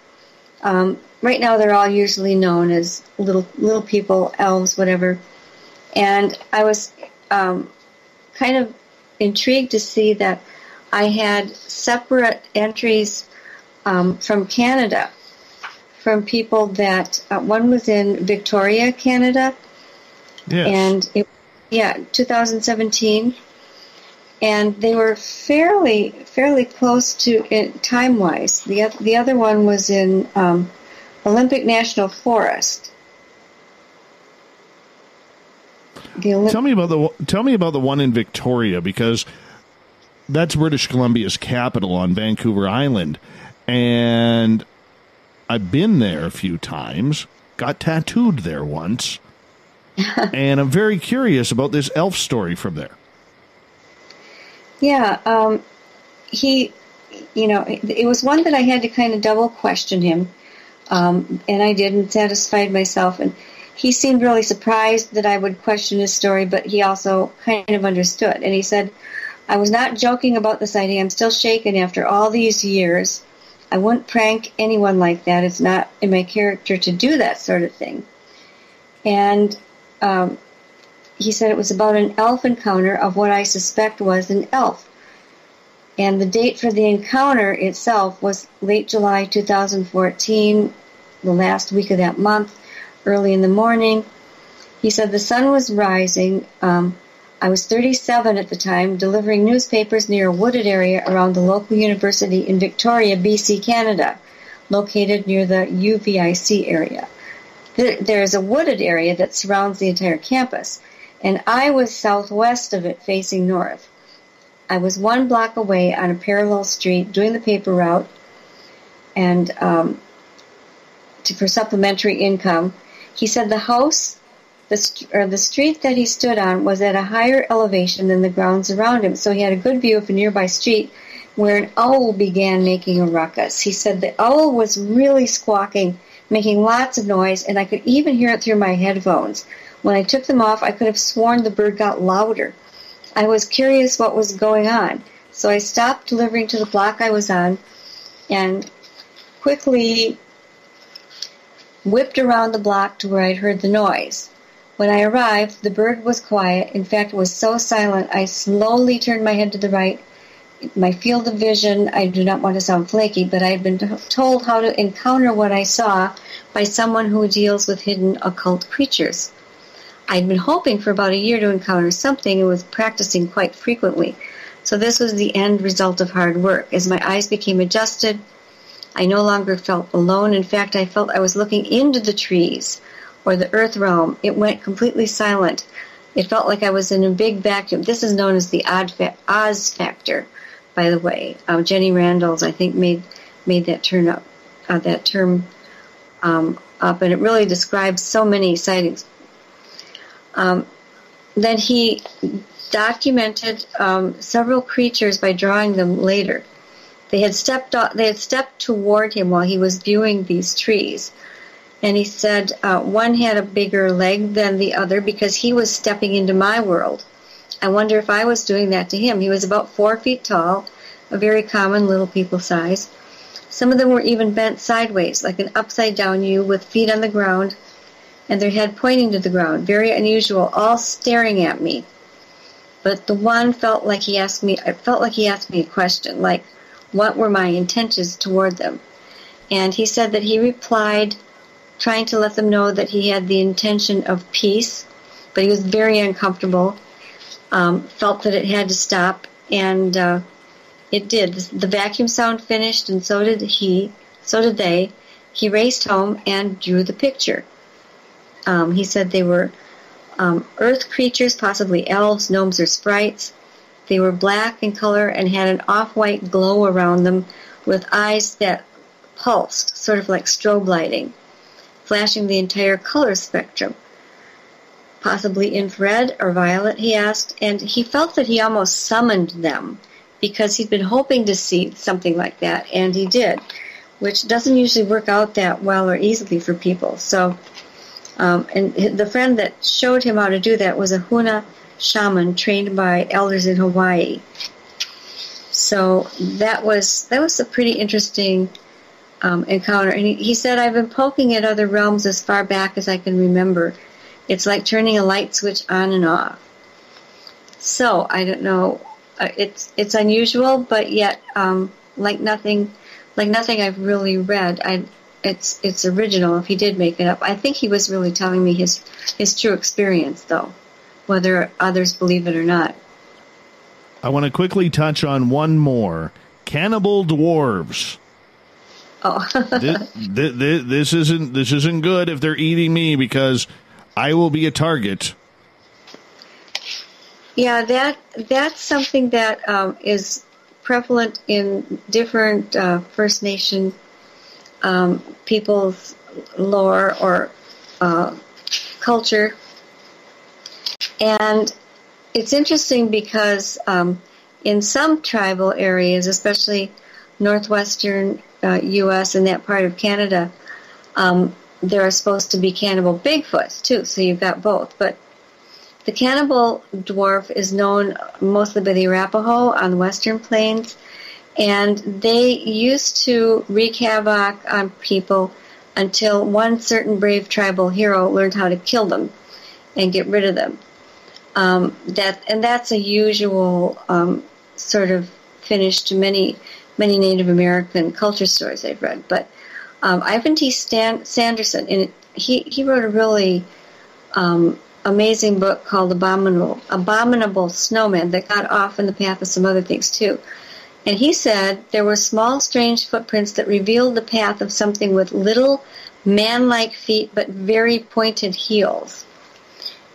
um, right now they're all usually known as little little people, elves, whatever. And I was um, kind of intrigued to see that I had separate entries um, from Canada, from people that uh, one was in Victoria, Canada, yes. and it, yeah, twenty seventeen, and they were fairly fairly close to it, time-wise. The other, the other one was in um, Olympic National Forest. The Olymp- tell me about the tell me about the one in Victoria, because that's British Columbia's capital on Vancouver Island. And I've been there a few times, got tattooed there once. And I'm very curious about this elf story from there. Yeah. Um, he, you know, it, it was one that I had to kind of double question him. Um, and I did, and satisfied myself. And he seemed really surprised that I would question his story, but he also kind of understood. And he said, I was not joking about this idea. I'm still shaken after all these years. I wouldn't prank anyone like that. It's not in my character to do that sort of thing. And um, he said it was about an elf encounter of what I suspect was an elf. And the date for the encounter itself was late July two thousand fourteen, the last week of that month, early in the morning. He said the sun was rising. Um, I was thirty-seven at the time, delivering newspapers near a wooded area around the local university in Victoria, B C, Canada, located near the U V I C area. There is a wooded area that surrounds the entire campus, and I was southwest of it, facing north. I was one block away on a parallel street doing the paper route and um, to, for supplementary income. He said the house, the st- or the street that he stood on was at a higher elevation than the grounds around him, so he had a good view of a nearby street where an owl began making a ruckus. He said the owl was really squawking, making lots of noise, and I could even hear it through my headphones. When I took them off, I could have sworn the bird got louder. I was curious what was going on, so I stopped delivering to the block I was on and quickly whipped around the block to where I'd heard the noise. When I arrived, the bird was quiet. In fact, it was so silent, I slowly turned my head to the right. My field of vision, I do not want to sound flaky, but I had been t- told how to encounter what I saw by someone who deals with hidden occult creatures. I had been hoping for about a year to encounter something and was practicing quite frequently. So this was the end result of hard work. As my eyes became adjusted, I no longer felt alone. In fact, I felt I was looking into the trees or the earth realm. It went completely silent. It felt like I was in a big vacuum. This is known as the Oz factor, by the way. Um, Jenny Randalls, I think, made made that turn up, uh, that term um, up, and it really describes so many sightings. Um, then he documented um, several creatures by drawing them later. They had stepped off, they had stepped toward him while he was viewing these trees, and he said uh, one had a bigger leg than the other because he was stepping into my world. I wonder if I was doing that to him. He was about four feet tall, a very common little people size. Some of them were even bent sideways, like an upside-down U with feet on the ground and their head pointing to the ground. Very unusual, all staring at me. But the one felt like he asked me, it felt like he asked me a question, like, what were my intentions toward them? And he said that he replied, trying to let them know that he had the intention of peace, but he was very uncomfortable. Um, felt that it had to stop, and uh, it did. The, the vacuum sound finished, and so did he, so did they. He raced home and drew the picture. Um, he said they were um, earth creatures, possibly elves, gnomes, or sprites. They were black in color and had an off-white glow around them with eyes that pulsed, sort of like strobe lighting, flashing the entire color spectrum. Possibly infrared or violet, he asked, and he felt that he almost summoned them because he'd been hoping to see something like that, and he did, which doesn't usually work out that well or easily for people. So, um, and the friend that showed him how to do that was a Huna shaman trained by elders in Hawaii. So that was that was a pretty interesting um, encounter. And he, he said, "I've been poking at other realms as far back as I can remember. It's like turning a light switch on and off." So, I don't know, it's it's unusual, but yet, um, like nothing like nothing I've really read, I, it's it's original if he did make it up. I think he was really telling me his, his true experience, though, whether others believe it or not. I want to quickly touch on one more. Cannibal dwarves. Oh. this, this, this, isn't, this isn't good if they're eating me, because I will be a target. Yeah, that that's something that um, is prevalent in different uh, First Nation um, people's lore or uh, culture. And it's interesting because um, in some tribal areas, especially northwestern uh, U S and that part of Canada, um, there are supposed to be cannibal Bigfoots, too, so you've got both. But the cannibal dwarf is known mostly by the Arapaho on the Western Plains, and they used to wreak havoc on people until one certain brave tribal hero learned how to kill them and get rid of them. Um, that and that's a usual um, sort of finish to many many Native American culture stories I've read. But um, Ivan T. Stan Sanderson, and he he wrote a really um, amazing book called Abominable Abominable Snowman that got off in the path of some other things too. And he said there were small, strange footprints that revealed the path of something with little man-like feet but very pointed heels.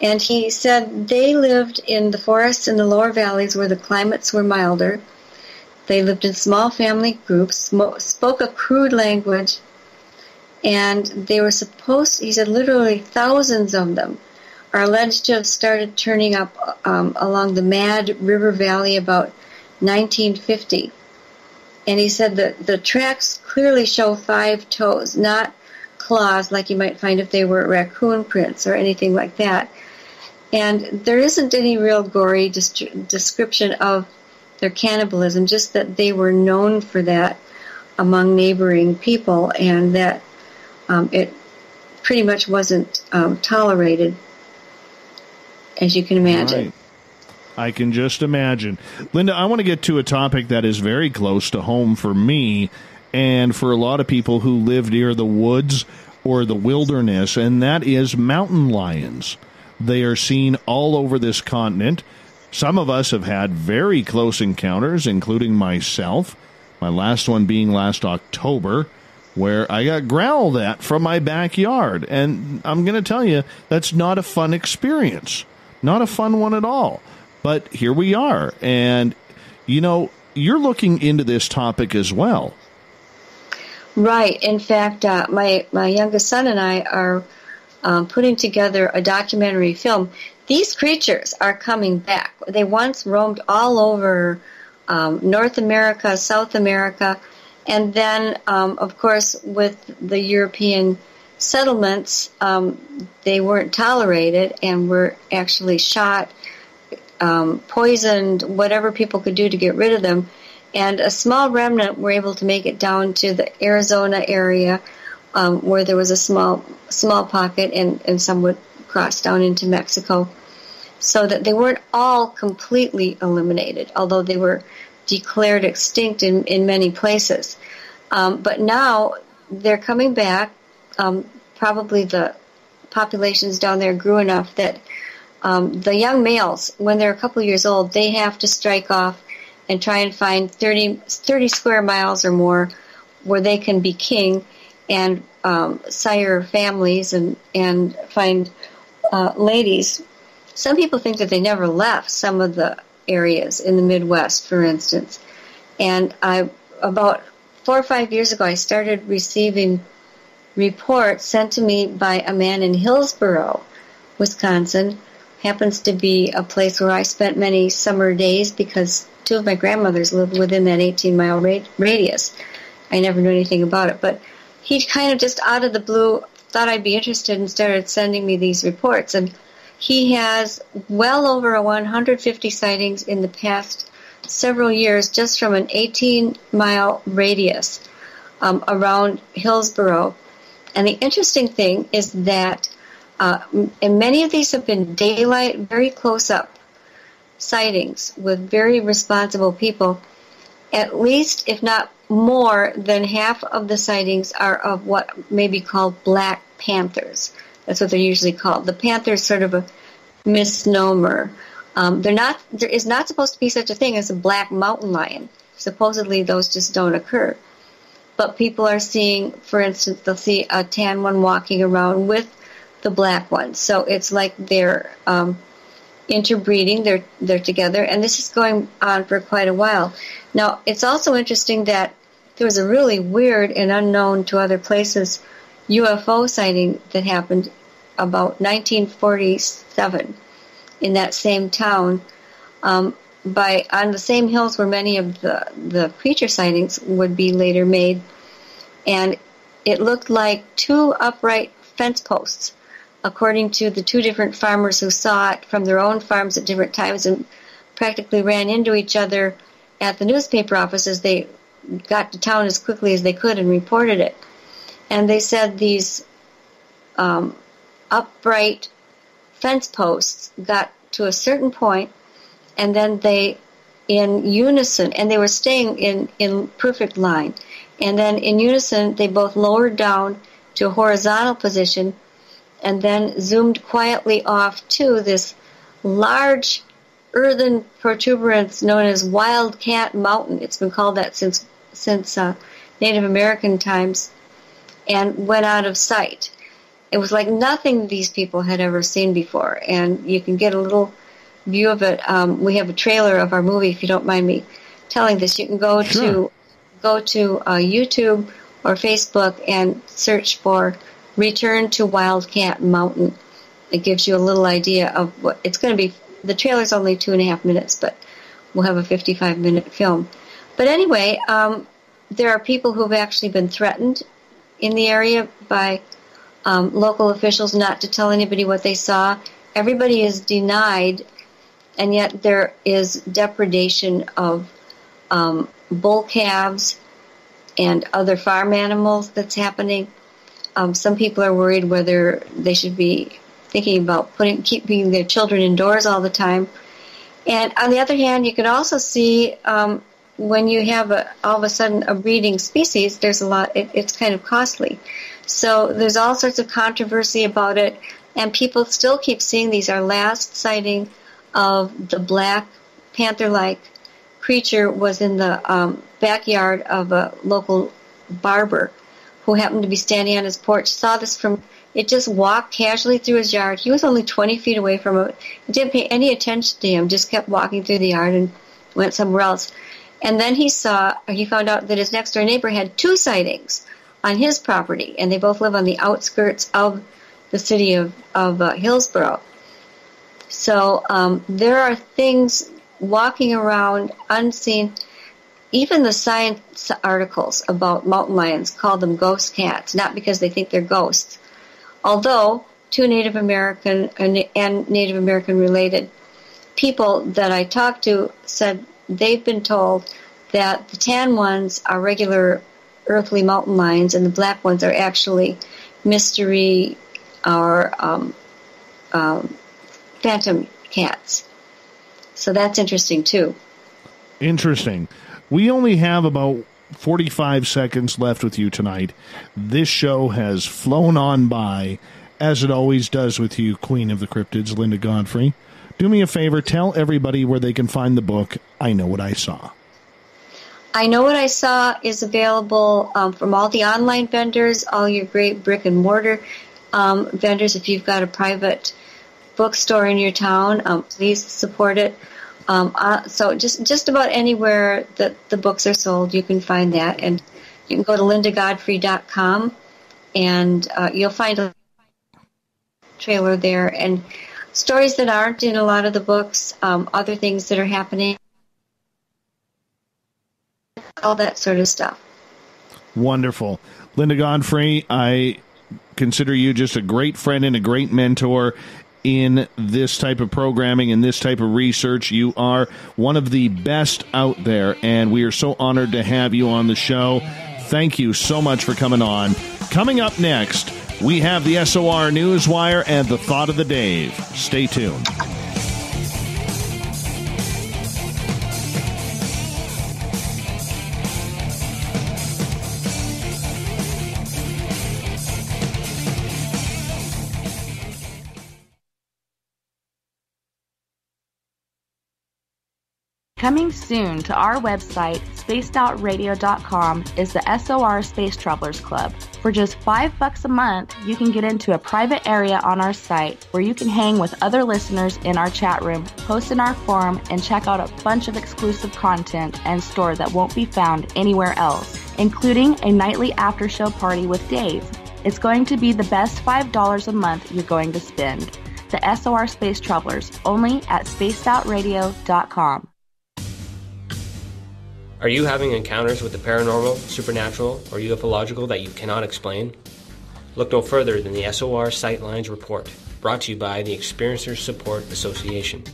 And he said they lived in the forests in the lower valleys where the climates were milder. They lived in small family groups, spoke a crude language, and they were supposed, he said literally thousands of them are alleged to have started turning up um, along the Mad River Valley about nineteen fifty. And he said that the tracks clearly show five toes, not claws like you might find if they were raccoon prints or anything like that. And there isn't any real gory description of their cannibalism, just that they were known for that among neighboring people and that um, it pretty much wasn't um, tolerated, as you can imagine. Right. I can just imagine. Linda, I want to get to a topic that is very close to home for me and for a lot of people who live near the woods or the wilderness, and that is mountain lions. They are seen all over this continent. Some of us have had very close encounters, including myself, my last one being last October, where I got growled at from my backyard. And I'm going to tell you, that's not a fun experience. Not a fun one at all. But here we are. And, you know, you're looking into this topic as well. Right. In fact, uh, my, my youngest son and I are um, putting together a documentary film. These creatures are coming back. They once roamed all over um, North America, South America, and then, um, of course, with the European settlements, um, they weren't tolerated and were actually shot, um, poisoned, whatever people could do to get rid of them. And a small remnant were able to make it down to the Arizona area, um, where there was a small small pocket, and, and some would cross down into Mexico, so that they weren't all completely eliminated, although they were declared extinct in, in many places. Um, but now they're coming back. Um, probably the populations down there grew enough that um, the young males, when they're a couple years old, they have to strike off and try and find thirty, thirty square miles or more where they can be king and um, sire families and, and find uh, ladies. Some people think that they never left some of the areas in the Midwest, for instance. And I, about four or five years ago, I started receiving reports sent to me by a man in Hillsboro, Wisconsin. Happens to be a place where I spent many summer days because two of my grandmothers lived within that eighteen mile radius. I never knew anything about it, but he kind of just out of the blue thought I'd be interested and started sending me these reports. And he has well over one hundred fifty sightings in the past several years just from an eighteen mile radius um, around Hillsboro. And the interesting thing is that Uh, and many of these have been daylight, very close-up sightings with very responsible people. At least, if not more, than half of the sightings are of what may be called black panthers. That's what they're usually called. The panther is sort of a misnomer. Um, they're not. There is not supposed to be such a thing as a black mountain lion. Supposedly, those just don't occur. But people are seeing, for instance, they'll see a tan one walking around with the black ones. So it's like they're um, interbreeding, they're, they're together, and this is going on for quite a while. Now, it's also interesting that there was a really weird and unknown to other places U F O sighting that happened about nineteen forty-seven in that same town um, by on the same hills where many of the, the creature sightings would be later made. And it looked like two upright fence posts, according to the two different farmers who saw it from their own farms at different times and practically ran into each other at the newspaper offices. They got to town as quickly as they could and reported it. And they said these um, upright fence posts got to a certain point, and then they, in unison, and they were staying in, in perfect line, and then in unison they both lowered down to a horizontal position and then zoomed quietly off to this large earthen protuberance known as Wildcat Mountain. It's been called that since since uh, Native American times, and went out of sight. It was like nothing these people had ever seen before, and you can get a little view of it. Um, we have a trailer of our movie, if you don't mind me telling this. You can go sure. to go to uh, YouTube or Facebook and search for Return to Wildcat Mountain. It gives you a little idea of what it's going to be. The trailer's only two and a half minutes, but we'll have a fifty-five minute film. But anyway, um, there are people who have actually been threatened in the area by um, local officials not to tell anybody what they saw. Everybody is denied, and yet there is depredation of um, bull calves and other farm animals that's happening. Um, some people are worried whether they should be thinking about putting keeping their children indoors all the time. And on the other hand, you can also see um, when you have a, all of a sudden a breeding species, there's a lot. It, it's kind of costly. So there's all sorts of controversy about it, and people still keep seeing these. Our last sighting of the black panther-like creature was in the um, backyard of a local barber who happened to be standing on his porch, saw this from... It just walked casually through his yard. He was only twenty feet away from it. It didn't pay any attention to him, just kept walking through the yard and went somewhere else. And then he saw, he found out that his next-door neighbor had two sightings on his property, and they both live on the outskirts of the city of, of uh, Hillsboro. So um, there are things walking around unseen. Even the science articles about mountain lions call them ghost cats, not because they think they're ghosts. Although two Native American and Native American related people that I talked to said they've been told that the tan ones are regular earthly mountain lions and the black ones are actually mystery or um, um, phantom cats. So that's interesting too. Interesting. We only have about forty-five seconds left with you tonight. This show has flown on by, as it always does with you, Queen of the Cryptids, Linda Godfrey. Do me a favor, tell everybody where they can find the book, I Know What I Saw. I Know What I Saw is available um, from all the online vendors, all your great brick and mortar um, vendors. If you've got a private bookstore in your town, um, please support it. Um, uh, so just, just about anywhere that the books are sold, you can find that. And you can go to linda godfrey dot com, and uh, you'll find a trailer there. And stories that aren't in a lot of the books, um, other things that are happening, all that sort of stuff. Wonderful. Linda Godfrey, I consider you just a great friend and a great mentor in this type of programming and this type of research. You are one of the best out there, and we are so honored to have you on the show. Thank you so much for coming on. Coming up next, we have the S O R Newswire and the Thought of the Dave. Stay tuned. Coming soon to our website, spaced out radio dot com, is the S O R Space Travelers Club. For just five bucks a month, you can get into a private area on our site where you can hang with other listeners in our chat room, post in our forum, and check out a bunch of exclusive content and store that won't be found anywhere else, including a nightly after-show party with Dave. It's going to be the best five dollars a month you're going to spend. The S O R Space Travelers, only at spaced out radio dot com. Are you having encounters with the paranormal, supernatural, or ufological that you cannot explain? Look no further than the S O R Sightlines Report, brought to you by the Experiencers Support Association.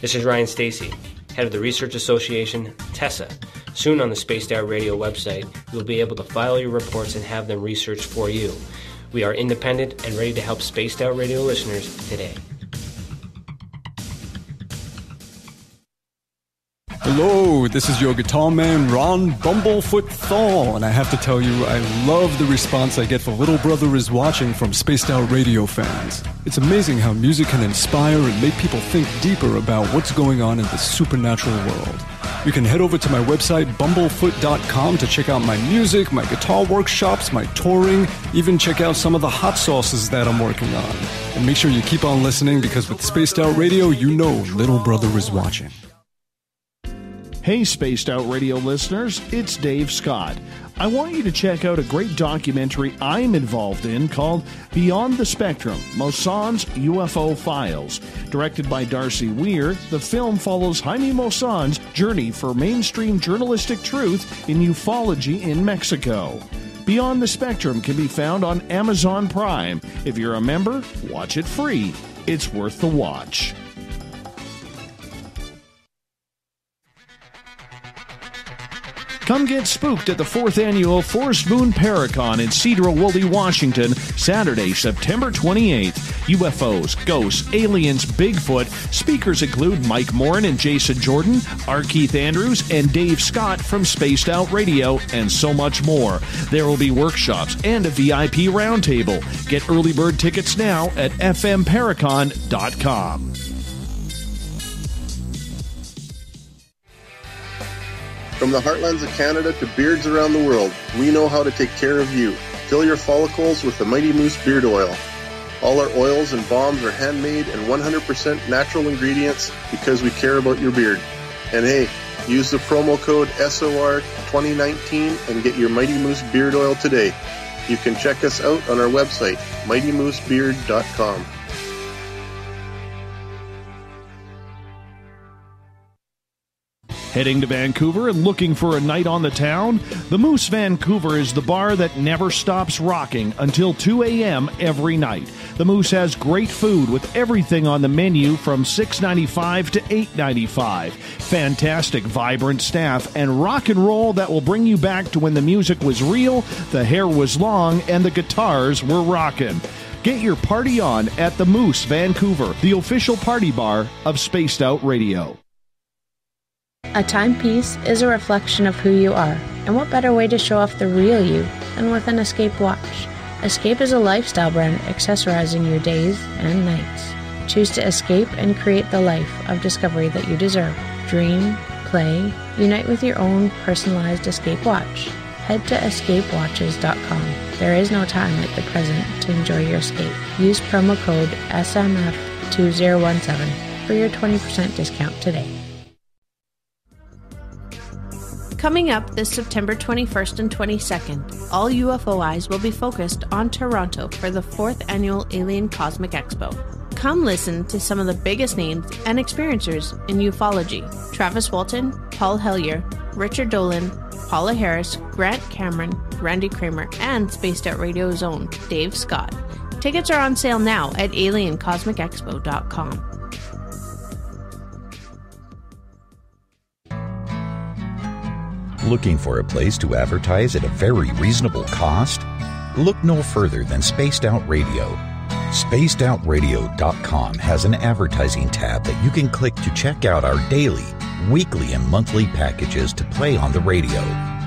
This is Ryan Stacy, head of the Research Association, TESA. Soon on the Spaced Out Radio website, you'll be able to file your reports and have them researched for you. We are independent and ready to help Spaced Out Radio listeners today. Hello, this is your guitar man, Ron Bumblefoot Thorne, and I have to tell you, I love the response I get for Little Brother Is Watching from Spaced Out Radio fans. It's amazing how music can inspire and make people think deeper about what's going on in the supernatural world. You can head over to my website, bumblefoot dot com, to check out my music, my guitar workshops, my touring, even check out some of the hot sauces that I'm working on. And make sure you keep on listening, because with Spaced Out Radio, you know Little Brother is watching. Hey, Spaced Out Radio listeners, it's Dave Scott. I want you to check out a great documentary I'm involved in called Beyond the Spectrum, Mossan's U F O Files. Directed by Darcy Weir, the film follows Jaime Mossan's journey for mainstream journalistic truth in ufology in Mexico. Beyond the Spectrum can be found on Amazon Prime. If you're a member, watch it free. It's worth the watch. Come get spooked at the fourth Annual Forest Moon Paracon in Cedar Woolley, Washington, Saturday, September twenty-eighth. U F Os, ghosts, aliens, Bigfoot. Speakers include Mike Morin and Jason Jordan, R. Keith Andrews, and Dave Scott from Spaced Out Radio, and so much more. There will be workshops and a V I P roundtable. Get early bird tickets now at f m paracon dot com. From the heartlands of Canada to beards around the world, we know how to take care of you. Fill your follicles with the Mighty Moose Beard Oil. All our oils and balms are handmade and one hundred percent natural ingredients because we care about your beard. And hey, use the promo code S O R twenty nineteen and get your Mighty Moose Beard Oil today. You can check us out on our website, mighty moose beard dot com. Heading to Vancouver and looking for a night on the town? The Moose Vancouver is the bar that never stops rocking until two a m every night. The Moose has great food with everything on the menu from six ninety-five to eight ninety-five. Fantastic, vibrant staff and rock and roll that will bring you back to when the music was real, the hair was long, and the guitars were rocking. Get your party on at the Moose Vancouver, the official party bar of Spaced Out Radio. A timepiece is a reflection of who you are, and what better way to show off the real you than with an Escape watch. Escape is a lifestyle brand accessorizing your days and nights. Choose to escape and create the life of discovery that you deserve. Dream, play, unite with your own personalized Escape watch. Head to escape watches dot com. There is no time like the present to enjoy your escape. Use promo code S M F two zero one seven for your twenty percent discount today. Coming up this September twenty-first and twenty-second, all U F O eyes will be focused on Toronto for the fourth Annual Alien Cosmic Expo. Come listen to some of the biggest names and experiencers in ufology. Travis Walton, Paul Hellyer, Richard Dolan, Paula Harris, Grant Cameron, Randy Kramer, and Spaced Out Radio's own Dave Scott. Tickets are on sale now at alien cosmic expo dot com. Looking for a place to advertise at a very reasonable cost? Look no further than Spaced Out Radio. Spaced Out Radio dot com has an advertising tab that you can click to check out our daily, weekly, and monthly packages to play on the radio,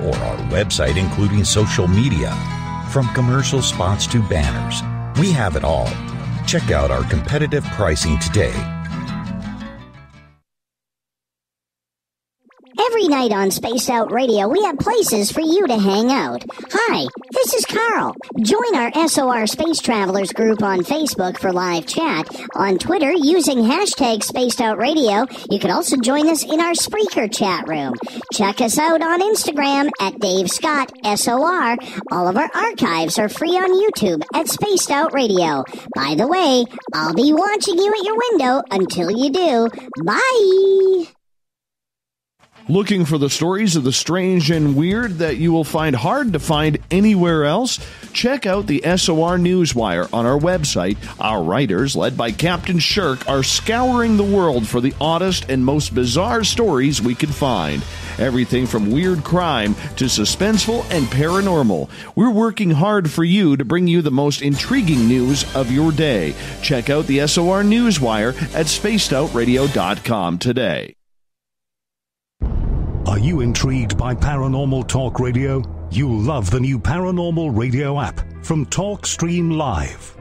or our website including social media. From commercial spots to banners, we have it all. Check out our competitive pricing today. Every night on Spaced Out Radio, we have places for you to hang out. Hi, this is Carl. Join our S O R Space Travelers group on Facebook for live chat. On Twitter, using hashtag Spaced Out Radio, you can also join us in our Spreaker chat room. Check us out on Instagram at Dave Scott S O R. All of our archives are free on YouTube at Spaced Out Radio. By the way, I'll be watching you at your window until you do. Bye! Looking for the stories of the strange and weird that you will find hard to find anywhere else? Check out the S O R Newswire on our website. Our writers, led by Captain Shirk, are scouring the world for the oddest and most bizarre stories we can find. Everything from weird crime to suspenseful and paranormal. We're working hard for you to bring you the most intriguing news of your day. Check out the S O R Newswire at spaced out radio dot com today. Are you intrigued by Paranormal Talk Radio? You'll love the new Paranormal Radio app from TalkStream Live.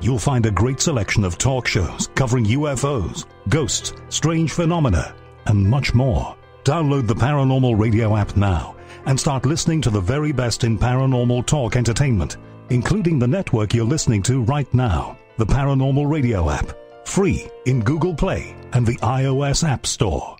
You'll find a great selection of talk shows covering U F Os, ghosts, strange phenomena, and much more. Download the Paranormal Radio app now and start listening to the very best in paranormal talk entertainment, including the network you're listening to right now. The Paranormal Radio app, free in Google Play and the iOS App Store.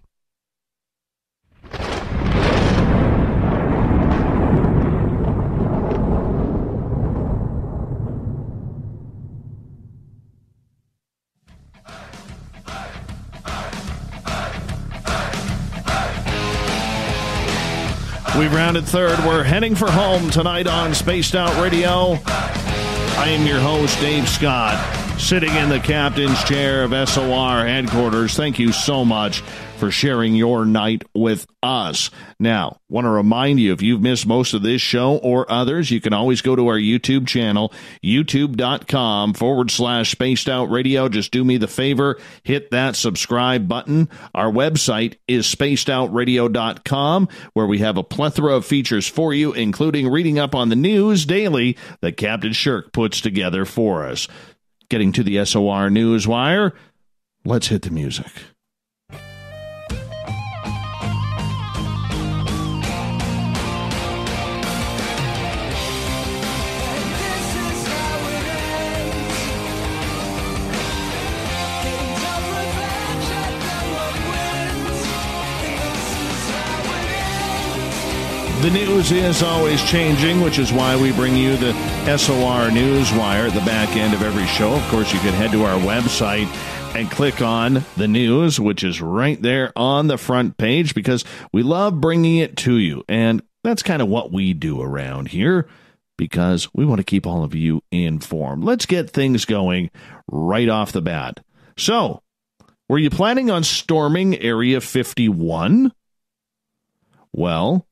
We've rounded third. We're heading for home tonight on Spaced Out Radio. I am your host, Dave Scott, sitting in the captain's chair of S O R headquarters. Thank you so much for sharing your night with us. Now, want to remind you, if you've missed most of this show or others, you can always go to our YouTube channel, youtube.com forward slash spaced out radio. Just do me the favor, hit that subscribe button. Our website is spaced out radio dot com, where we have a plethora of features for you, including reading up on the news daily that Captain Shirk puts together for us. Getting to the S O R News Wire, let's hit the music. The news is always changing, which is why we bring you the S O R Newswire at the back end of every show. Of course, you can head to our website and click on the news, which is right there on the front page, because we love bringing it to you. And that's kind of what we do around here, because we want to keep all of you informed. Let's get things going right off the bat. So, were you planning on storming Area fifty-one? Well,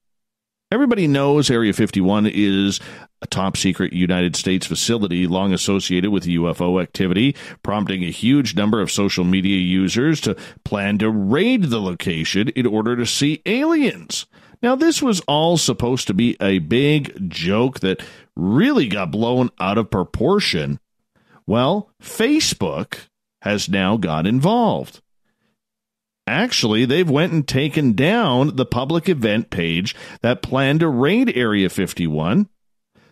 everybody knows Area fifty-one is a top-secret United States facility long associated with U F O activity, prompting a huge number of social media users to plan to raid the location in order to see aliens. Now, this was all supposed to be a big joke that really got blown out of proportion. Well, Facebook has now got involved. Actually, they've went and taken down the public event page that planned to raid Area fifty-one.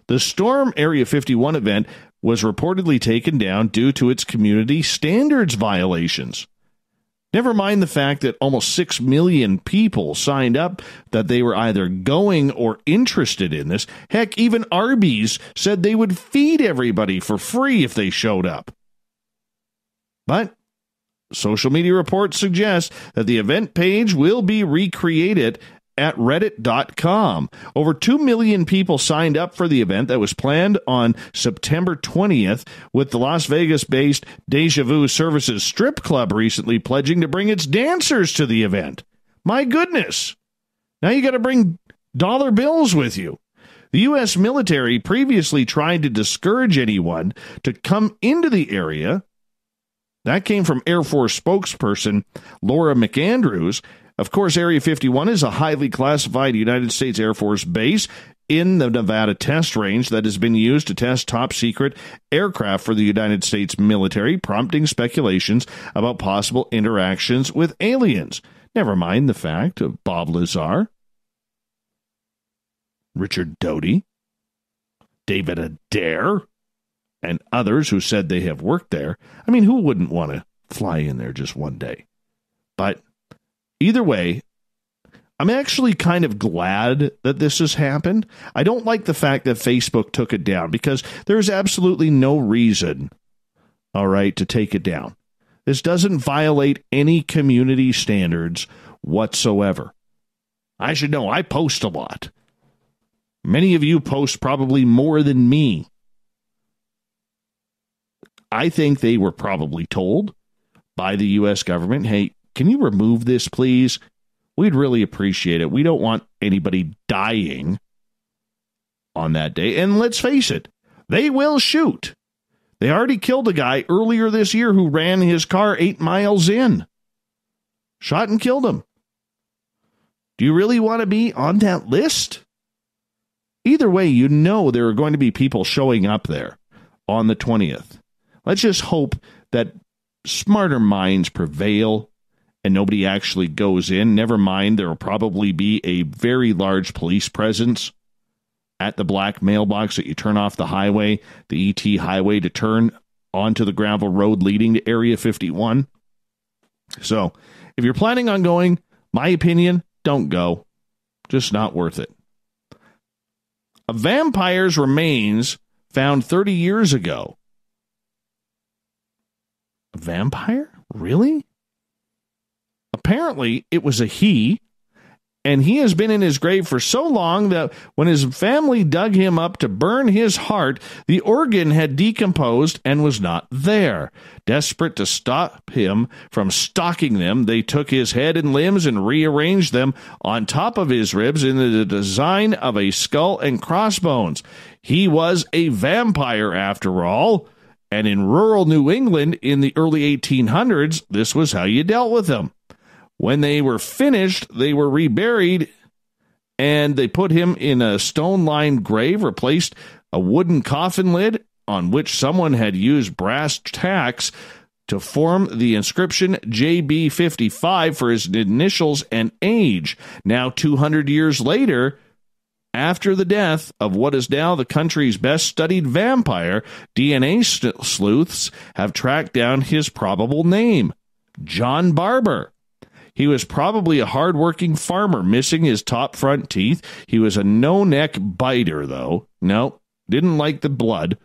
The Storm Area fifty-one event was reportedly taken down due to its community standards violations. Never mind the fact that almost six million people signed up that they were either going or interested in this. Heck, even Arby's said they would feed everybody for free if they showed up. But social media reports suggest that the event page will be recreated at reddit dot com. Over two million people signed up for the event that was planned on September twentieth, with the Las Vegas-based Deja Vu Services Strip Club recently pledging to bring its dancers to the event. My goodness! Now you got to bring dollar bills with you. The U S military previously tried to discourage anyone to come into the area. That came from Air Force spokesperson Laura McAndrews. Of course, Area fifty-one is a highly classified United States Air Force base in the Nevada test range that has been used to test top-secret aircraft for the United States military, prompting speculations about possible interactions with aliens. Never mind the fact of Bob Lazar, Richard Doty, David Adair, and others who said they have worked there. I mean, who wouldn't want to fly in there just one day? But either way, I'm actually kind of glad that this has happened. I don't like the fact that Facebook took it down, because there's absolutely no reason, all right, to take it down. This doesn't violate any community standards whatsoever. I should know, I post a lot. Many of you post probably more than me. I think they were probably told by the U S government, hey, can you remove this, please? We'd really appreciate it. We don't want anybody dying on that day. And let's face it, they will shoot. They already killed a guy earlier this year who ran his car eight miles in. Shot and killed him. Do you really want to be on that list? Either way, you know there are going to be people showing up there on the twentieth. Let's just hope that smarter minds prevail and nobody actually goes in. Never mind, there will probably be a very large police presence at the black mailbox that you turn off the highway, the E T highway, to turn onto the gravel road leading to Area fifty-one. So if you're planning on going, my opinion, don't go. Just not worth it. A vampire's remains found thirty years ago. A vampire? Really? Apparently, it was a he, and he has been in his grave for so long that when his family dug him up to burn his heart, the organ had decomposed and was not there. Desperate to stop him from stalking them, they took his head and limbs and rearranged them on top of his ribs in the design of a skull and crossbones. He was a vampire, after all, and in rural New England in the early eighteen hundreds, this was how you dealt with him. When they were finished, they were reburied, and they put him in a stone-lined grave, replaced a wooden coffin lid on which someone had used brass tacks to form the inscription J B fifty-five for his initials and age. Now, two hundred years later, after the death of what is now the country's best-studied vampire, D N A sleuths have tracked down his probable name, John Barber. He was probably a hard-working farmer, missing his top front teeth. He was a no-neck biter, though. No, didn't like the blood.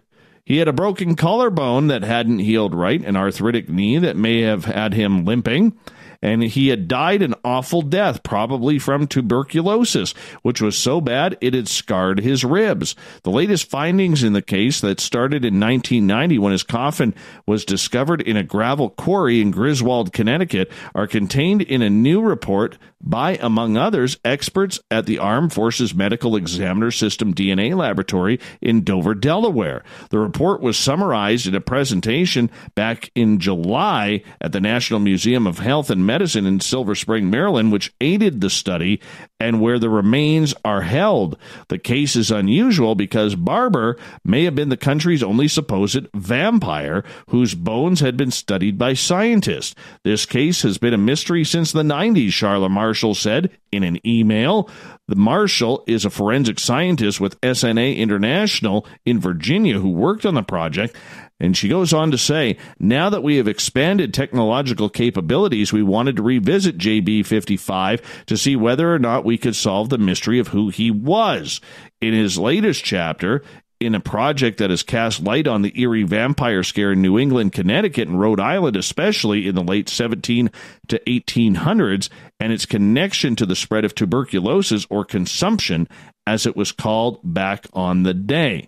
He had a broken collarbone that hadn't healed right, an arthritic knee that may have had him limping, and he had died an awful death, probably from tuberculosis, which was so bad it had scarred his ribs. The latest findings in the case that started in nineteen ninety when his coffin was discovered in a gravel quarry in Griswold, Connecticut, are contained in a new report by, among others, experts at the Armed Forces Medical Examiner System D N A Laboratory in Dover, Delaware. The report was summarized in a presentation back in July at the National Museum of Health and Medicine in Silver Spring, Maryland, which aided the study and where the remains are held. The case is unusual because Barber may have been the country's only supposed vampire whose bones had been studied by scientists. This case has been a mystery since the nineties, Charlotte Marshall said in an email. The Marshall is a forensic scientist with S N A International in Virginia who worked on the project. And she goes on to say, now that we have expanded technological capabilities, we wanted to revisit J B fifty-five to see whether or not we could solve the mystery of who he was. In his latest chapter, in a project that has cast light on the eerie vampire scare in New England, Connecticut, and Rhode Island, especially in the late seventeen to eighteen hundreds, and its connection to the spread of tuberculosis, or consumption, as it was called back on the day.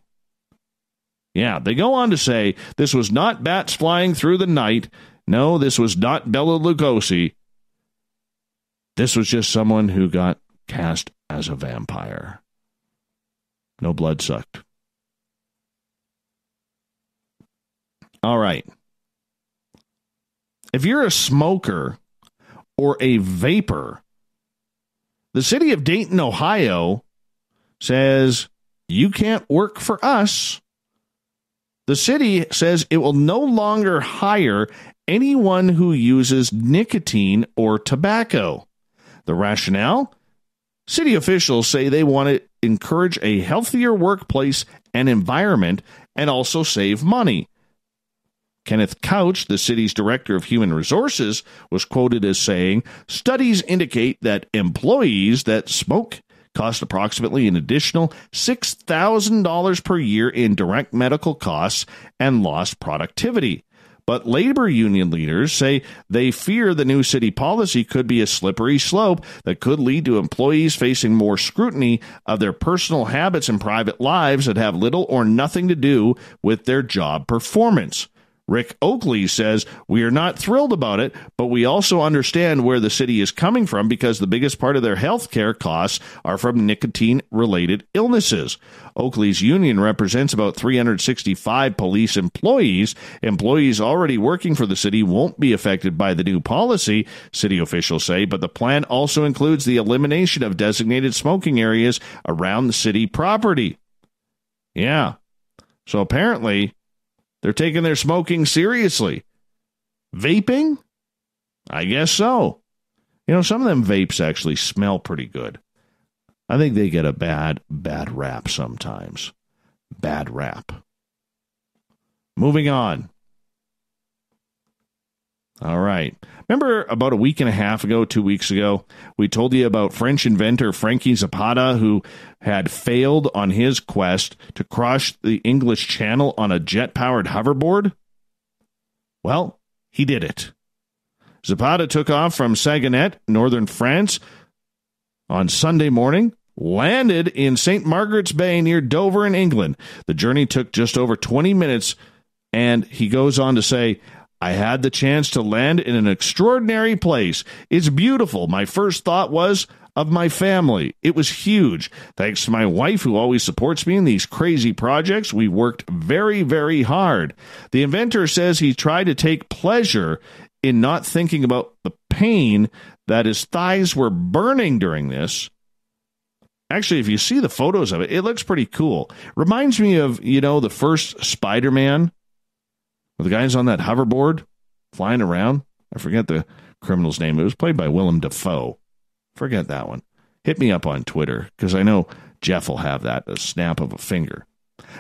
Yeah, they go on to say, this was not bats flying through the night. No, this was not Bela Lugosi. This was just someone who got cast as a vampire. No blood sucked. All right. If you're a smoker or a vapor, the city of Dayton, Ohio says, you can't work for us. The city says it will no longer hire anyone who uses nicotine or tobacco. The rationale? City officials say they want to encourage a healthier workplace and environment and also save money. Kenneth Couch, the city's director of human resources, was quoted as saying, studies indicate that employees that smoke cost approximately an additional six thousand dollars per year in direct medical costs and lost productivity. But labor union leaders say they fear the new city policy could be a slippery slope that could lead to employees facing more scrutiny of their personal habits and private lives that have little or nothing to do with their job performance. Rick Oakley says, we are not thrilled about it, but we also understand where the city is coming from because the biggest part of their health care costs are from nicotine-related illnesses. Oakley's union represents about three hundred sixty-five police employees. Employees already working for the city won't be affected by the new policy, city officials say, but the plan also includes the elimination of designated smoking areas around the city property. Yeah. So apparently, they're taking their smoking seriously. Vaping? I guess so. You know, some of them vapes actually smell pretty good. I think they get a bad, bad rap sometimes. Bad rap. Moving on. All right. Remember about a week and a half ago, two weeks ago, we told you about French inventor Frankie Zapata, who had failed on his quest to cross the English Channel on a jet-powered hoverboard? Well, he did it. Zapata took off from Saguenay, northern France, on Sunday morning, landed in Saint Margaret's Bay near Dover in England. The journey took just over twenty minutes, and he goes on to say, I had the chance to land in an extraordinary place. It's beautiful. My first thought was of my family. It was huge. Thanks to my wife, who always supports me in these crazy projects. We worked very, very hard. The inventor says he tried to take pleasure in not thinking about the pain that his thighs were burning during this. Actually, if you see the photos of it, it looks pretty cool. Reminds me of, you know, the first Spider-Man. The guy's on that hoverboard flying around. I forget the criminal's name. It was played by Willem Dafoe. Forget that one. Hit me up on Twitter because I know Jeff will have that, a snap of a finger.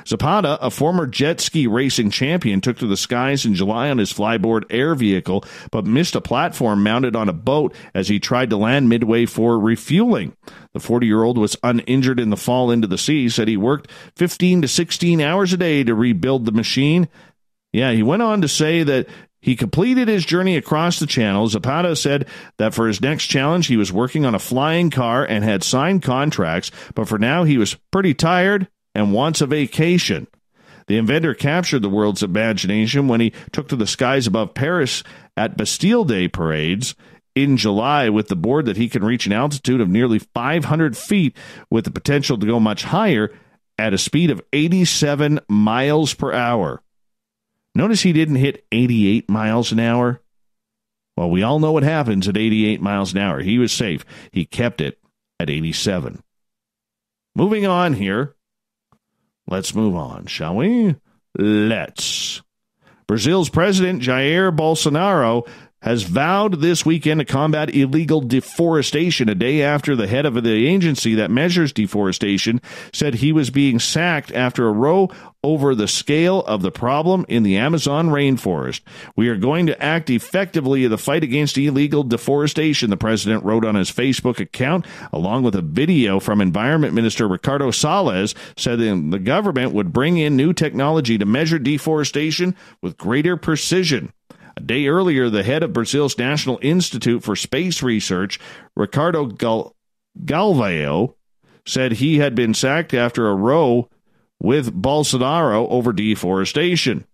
Zapata, a former jet ski racing champion, took to the skies in July on his flyboard air vehicle, but missed a platform mounted on a boat as he tried to land midway for refueling. The forty-year-old was uninjured in the fall into the sea. He said he worked fifteen to sixteen hours a day to rebuild the machine. Yeah, he went on to say that he completed his journey across the channel. Zapata said that for his next challenge, he was working on a flying car and had signed contracts, but for now he was pretty tired and wants a vacation. The inventor captured the world's imagination when he took to the skies above Paris at Bastille Day parades in July with the board that he can reach an altitude of nearly five hundred feet with the potential to go much higher at a speed of eighty-seven miles per hour. Notice he didn't hit eighty-eight miles an hour. Well, we all know what happens at eighty-eight miles an hour. He was safe. He kept it at eighty-seven. Moving on here. Let's move on, shall we? Let's. Brazil's president, Jair Bolsonaro, has vowed this weekend to combat illegal deforestation a day after the head of the agency that measures deforestation said he was being sacked after a row over the scale of the problem in the Amazon rainforest. We are going to act effectively in the fight against illegal deforestation, the president wrote on his Facebook account, along with a video from Environment Minister Ricardo Salles, said that the government would bring in new technology to measure deforestation with greater precision. A day earlier, the head of Brazil's National Institute for Space Research, Ricardo Gal- Galvao, said he had been sacked after a row with Bolsonaro over deforestation.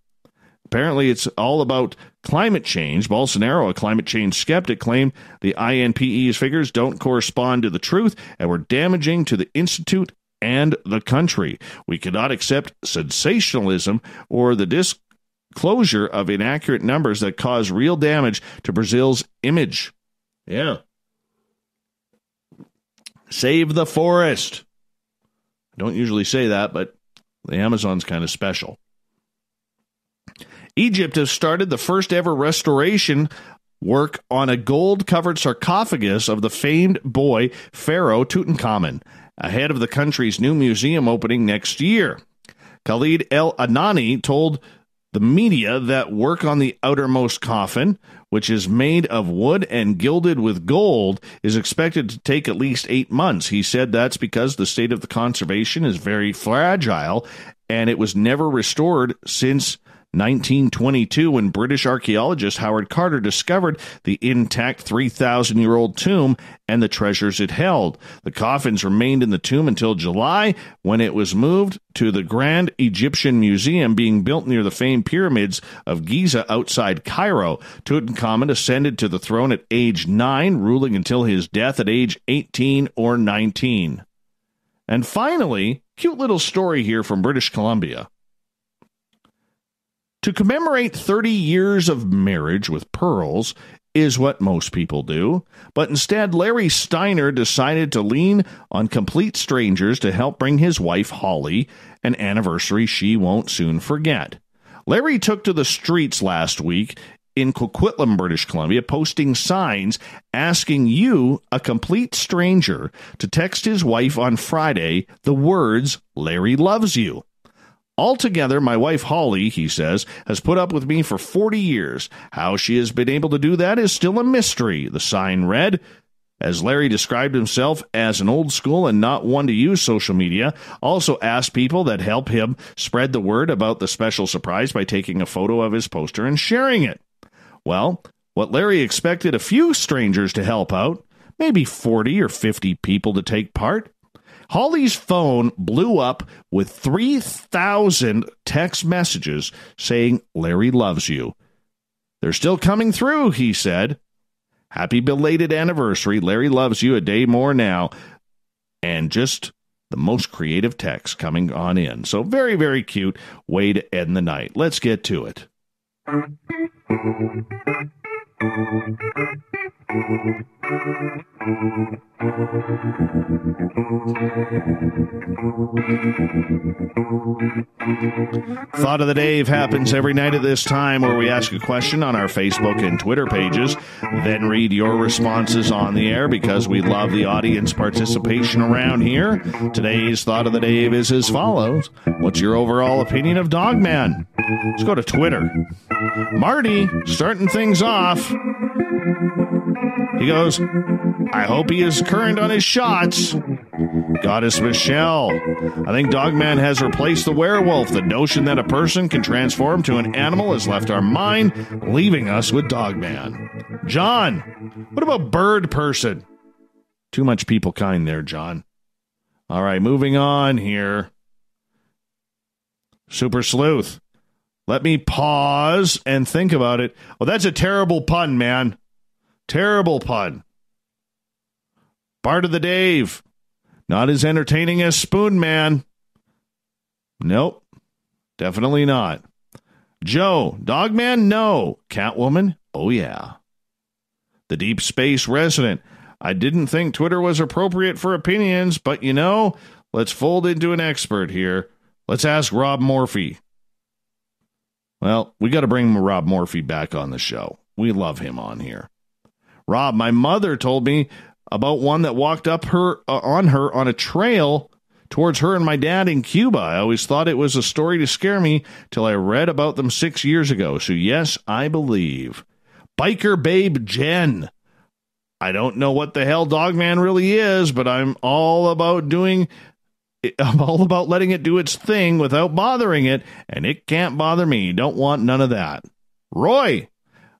Apparently, it's all about climate change. Bolsonaro, a climate change skeptic, claimed the I N P E's figures don't correspond to the truth and were damaging to the institute and the country. We cannot accept sensationalism or the dis. Closure of inaccurate numbers that cause real damage to Brazil's image. Yeah. Save the forest. I don't usually say that, but the Amazon's kind of special. Egypt has started the first ever restoration work on a gold-covered sarcophagus of the famed boy Pharaoh Tutankhamun, ahead of the country's new museum opening next year. Khalid El-Anani told the media that work on the outermost coffin, which is made of wood and gilded with gold, is expected to take at least eight months. He said that's because the state of the conservation is very fragile, and it was never restored since nineteen twenty-two, when British archaeologist Howard Carter discovered the intact three thousand year old tomb and the treasures it held. The coffins remained in the tomb until July, when it was moved to the Grand Egyptian Museum being built near the famed pyramids of Giza outside Cairo. Tutankhamun ascended to the throne at age nine, ruling until his death at age eighteen or nineteen. And finally, cute little story here from British Columbia. To commemorate thirty years of marriage with pearls is what most people do, but instead Larry Steiner decided to lean on complete strangers to help bring his wife Holly an anniversary she won't soon forget. Larry took to the streets last week in Coquitlam, British Columbia, posting signs asking you, a complete stranger, to text his wife on Friday the words, "Larry loves you." "Altogether, my wife Holly," he says, "has put up with me for forty years. How she has been able to do that is still a mystery," the sign read. As Larry described himself as an old school and not one to use social media, also asked people that help him spread the word about the special surprise by taking a photo of his poster and sharing it. Well, what Larry expected a few strangers to help out, maybe forty or fifty people to take part, Holly's phone blew up with three thousand text messages saying, "Larry loves you." "They're still coming through," he said. "Happy belated anniversary. Larry loves you a day more now." And just the most creative text coming on in. So very, very cute way to end the night. Let's get to it. Thought of the Dave happens every night at this time, where we ask a question on our Facebook and Twitter pages, then read your responses on the air, because we love the audience participation around here. Today's Thought of the Dave is as follows. What's your overall opinion of Dogman? Let's go to Twitter. Marty, starting things off. He goes, "I hope he is current on his shots." Goddess Michelle, "I think Dogman has replaced the werewolf. The notion that a person can transform to an animal has left our mind, leaving us with Dogman." John, "What about bird person?" Too much people kind there, John. All right, moving on here. Super Sleuth, "Let me pause and think about it." Well, that's a terrible pun, man. Terrible pun. Bart of the Dave, "Not as entertaining as Spoon Man." Nope, definitely not. Joe, "Dogman, no. Catwoman, oh yeah." The Deep Space Resident, "I didn't think Twitter was appropriate for opinions, but you know, let's fold into an expert here. Let's ask Rob Morphy." Well, we got to bring Rob Morphy back on the show. We love him on here. Rob, "My mother told me about one that walked up her uh, on her on a trail towards her and my dad in Cuba. I always thought it was a story to scare me till I read about them six years ago. So yes, I believe." Biker Babe Jen, "I don't know what the hell Dogman really is, but I'm all about doing I'm all about letting it do its thing without bothering it, and it can't bother me. Don't want none of that." Roy,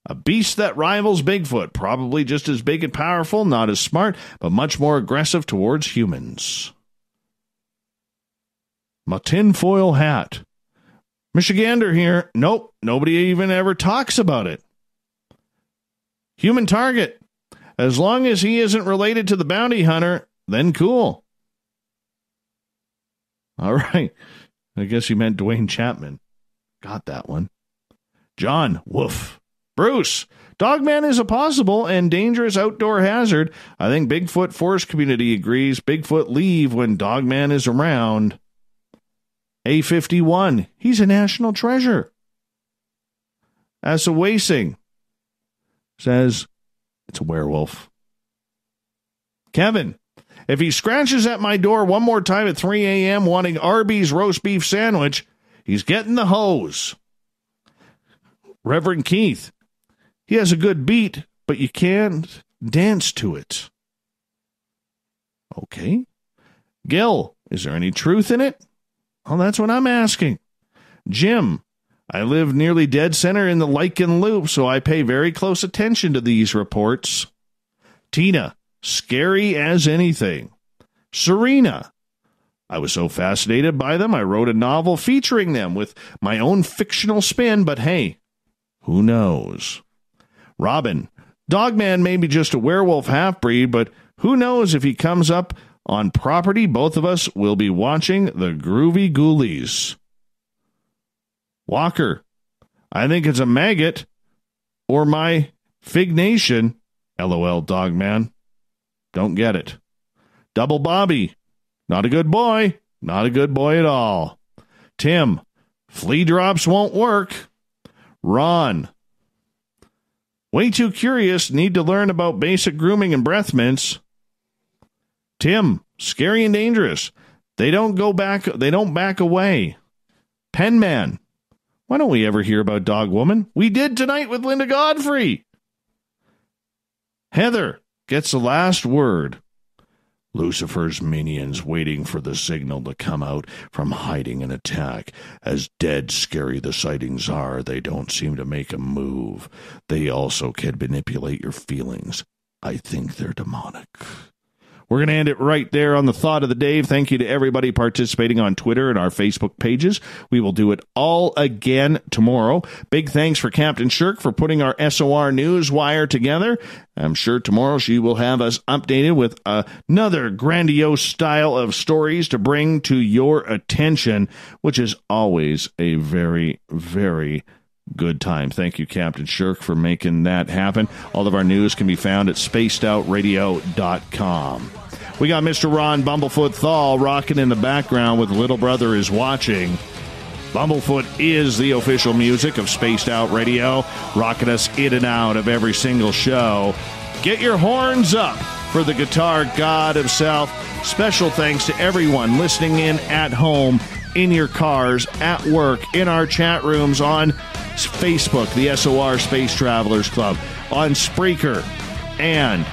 "A beast that rivals Bigfoot, probably just as big and powerful, not as smart, but much more aggressive towards humans." My tinfoil hat, Michigander here, "Nope, nobody even ever talks about it." Human Target, "As long as he isn't related to the bounty hunter, then cool." All right, I guess you meant Dwayne Chapman. Got that one. John, "Woof." Bruce, "Dogman is a possible and dangerous outdoor hazard. I think Bigfoot forest community agrees. Bigfoot leave when Dogman is around." A fifty-one, "He's a national treasure." Asawasing says, "It's a werewolf." Kevin, "If he scratches at my door one more time at three a m wanting Arby's roast beef sandwich, he's getting the hose." Reverend Keith, "He has a good beat, but you can't dance to it." Okay. Gil, "Is there any truth in it?" Well, that's what I'm asking. Jim, I live nearly dead center in the lake and loop, so I pay very close attention to these reports. Tina, scary as anything. Serena, I was so fascinated by them, I wrote a novel featuring them with my own fictional spin, but hey, who knows? Robin, Dogman may be just a werewolf half-breed, but who knows if he comes up on property, both of us will be watching the Groovy Ghoulies. Walker, I think it's a maggot or my fignation. LOL, Dogman. Don't get it. Double Bobby, not a good boy. Not a good boy at all. Tim, flea drops won't work. Ron, way too curious, need to learn about basic grooming and breath mints. Tim, scary and dangerous. They don't go back, they don't back away. Penman, why don't we ever hear about Dog Woman? We did tonight with Linda Godfrey. Heather gets the last word. Lucifer's minions waiting for the signal to come out from hiding and attack. As dead scary the sightings are, they don't seem to make a move. They also can manipulate your feelings. I think they're demonic. We're going to end it right there on the thought of the day. Thank you to everybody participating on Twitter and our Facebook pages. We will do it all again tomorrow. Big thanks for Captain Shirk for putting our S O R news wire together. I'm sure tomorrow she will have us updated with another grandiose style of stories to bring to your attention, which is always a very, very good time. Thank you, Captain Shirk, for making that happen. All of our news can be found at spaced out radio dot com. We got Mister Ron Bumblefoot Thal rocking in the background with Little Brother Is Watching. Bumblefoot is the official music of Spaced Out Radio, rocking us in and out of every single show. Get your horns up for the guitar god himself. Special thanks to everyone listening in at home, in your cars, at work, in our chat rooms, on Facebook, the S O R Space Travelers Club, on Spreaker, and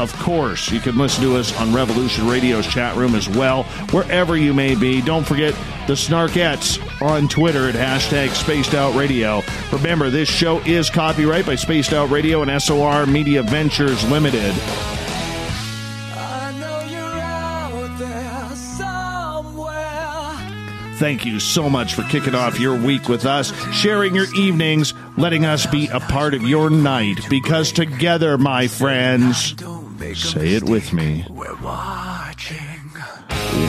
of course you can listen to us on Revolution Radio's chat room as well, wherever you may be. Don't forget the Snarkettes on Twitter at hashtag Spaced Out Radio. Remember, this show is copyright by Spaced Out Radio and S O R Media Ventures Limited. Thank you so much for kicking off your week with us, sharing your evenings, letting us be a part of your night, because together, my friends, say it with me, we're watching.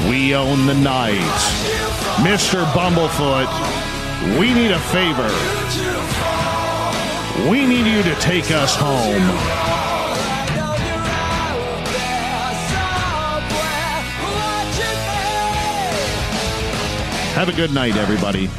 We own the night. Mister Bumblefoot, we need a favor. We need you to take us home. Have a good night, everybody.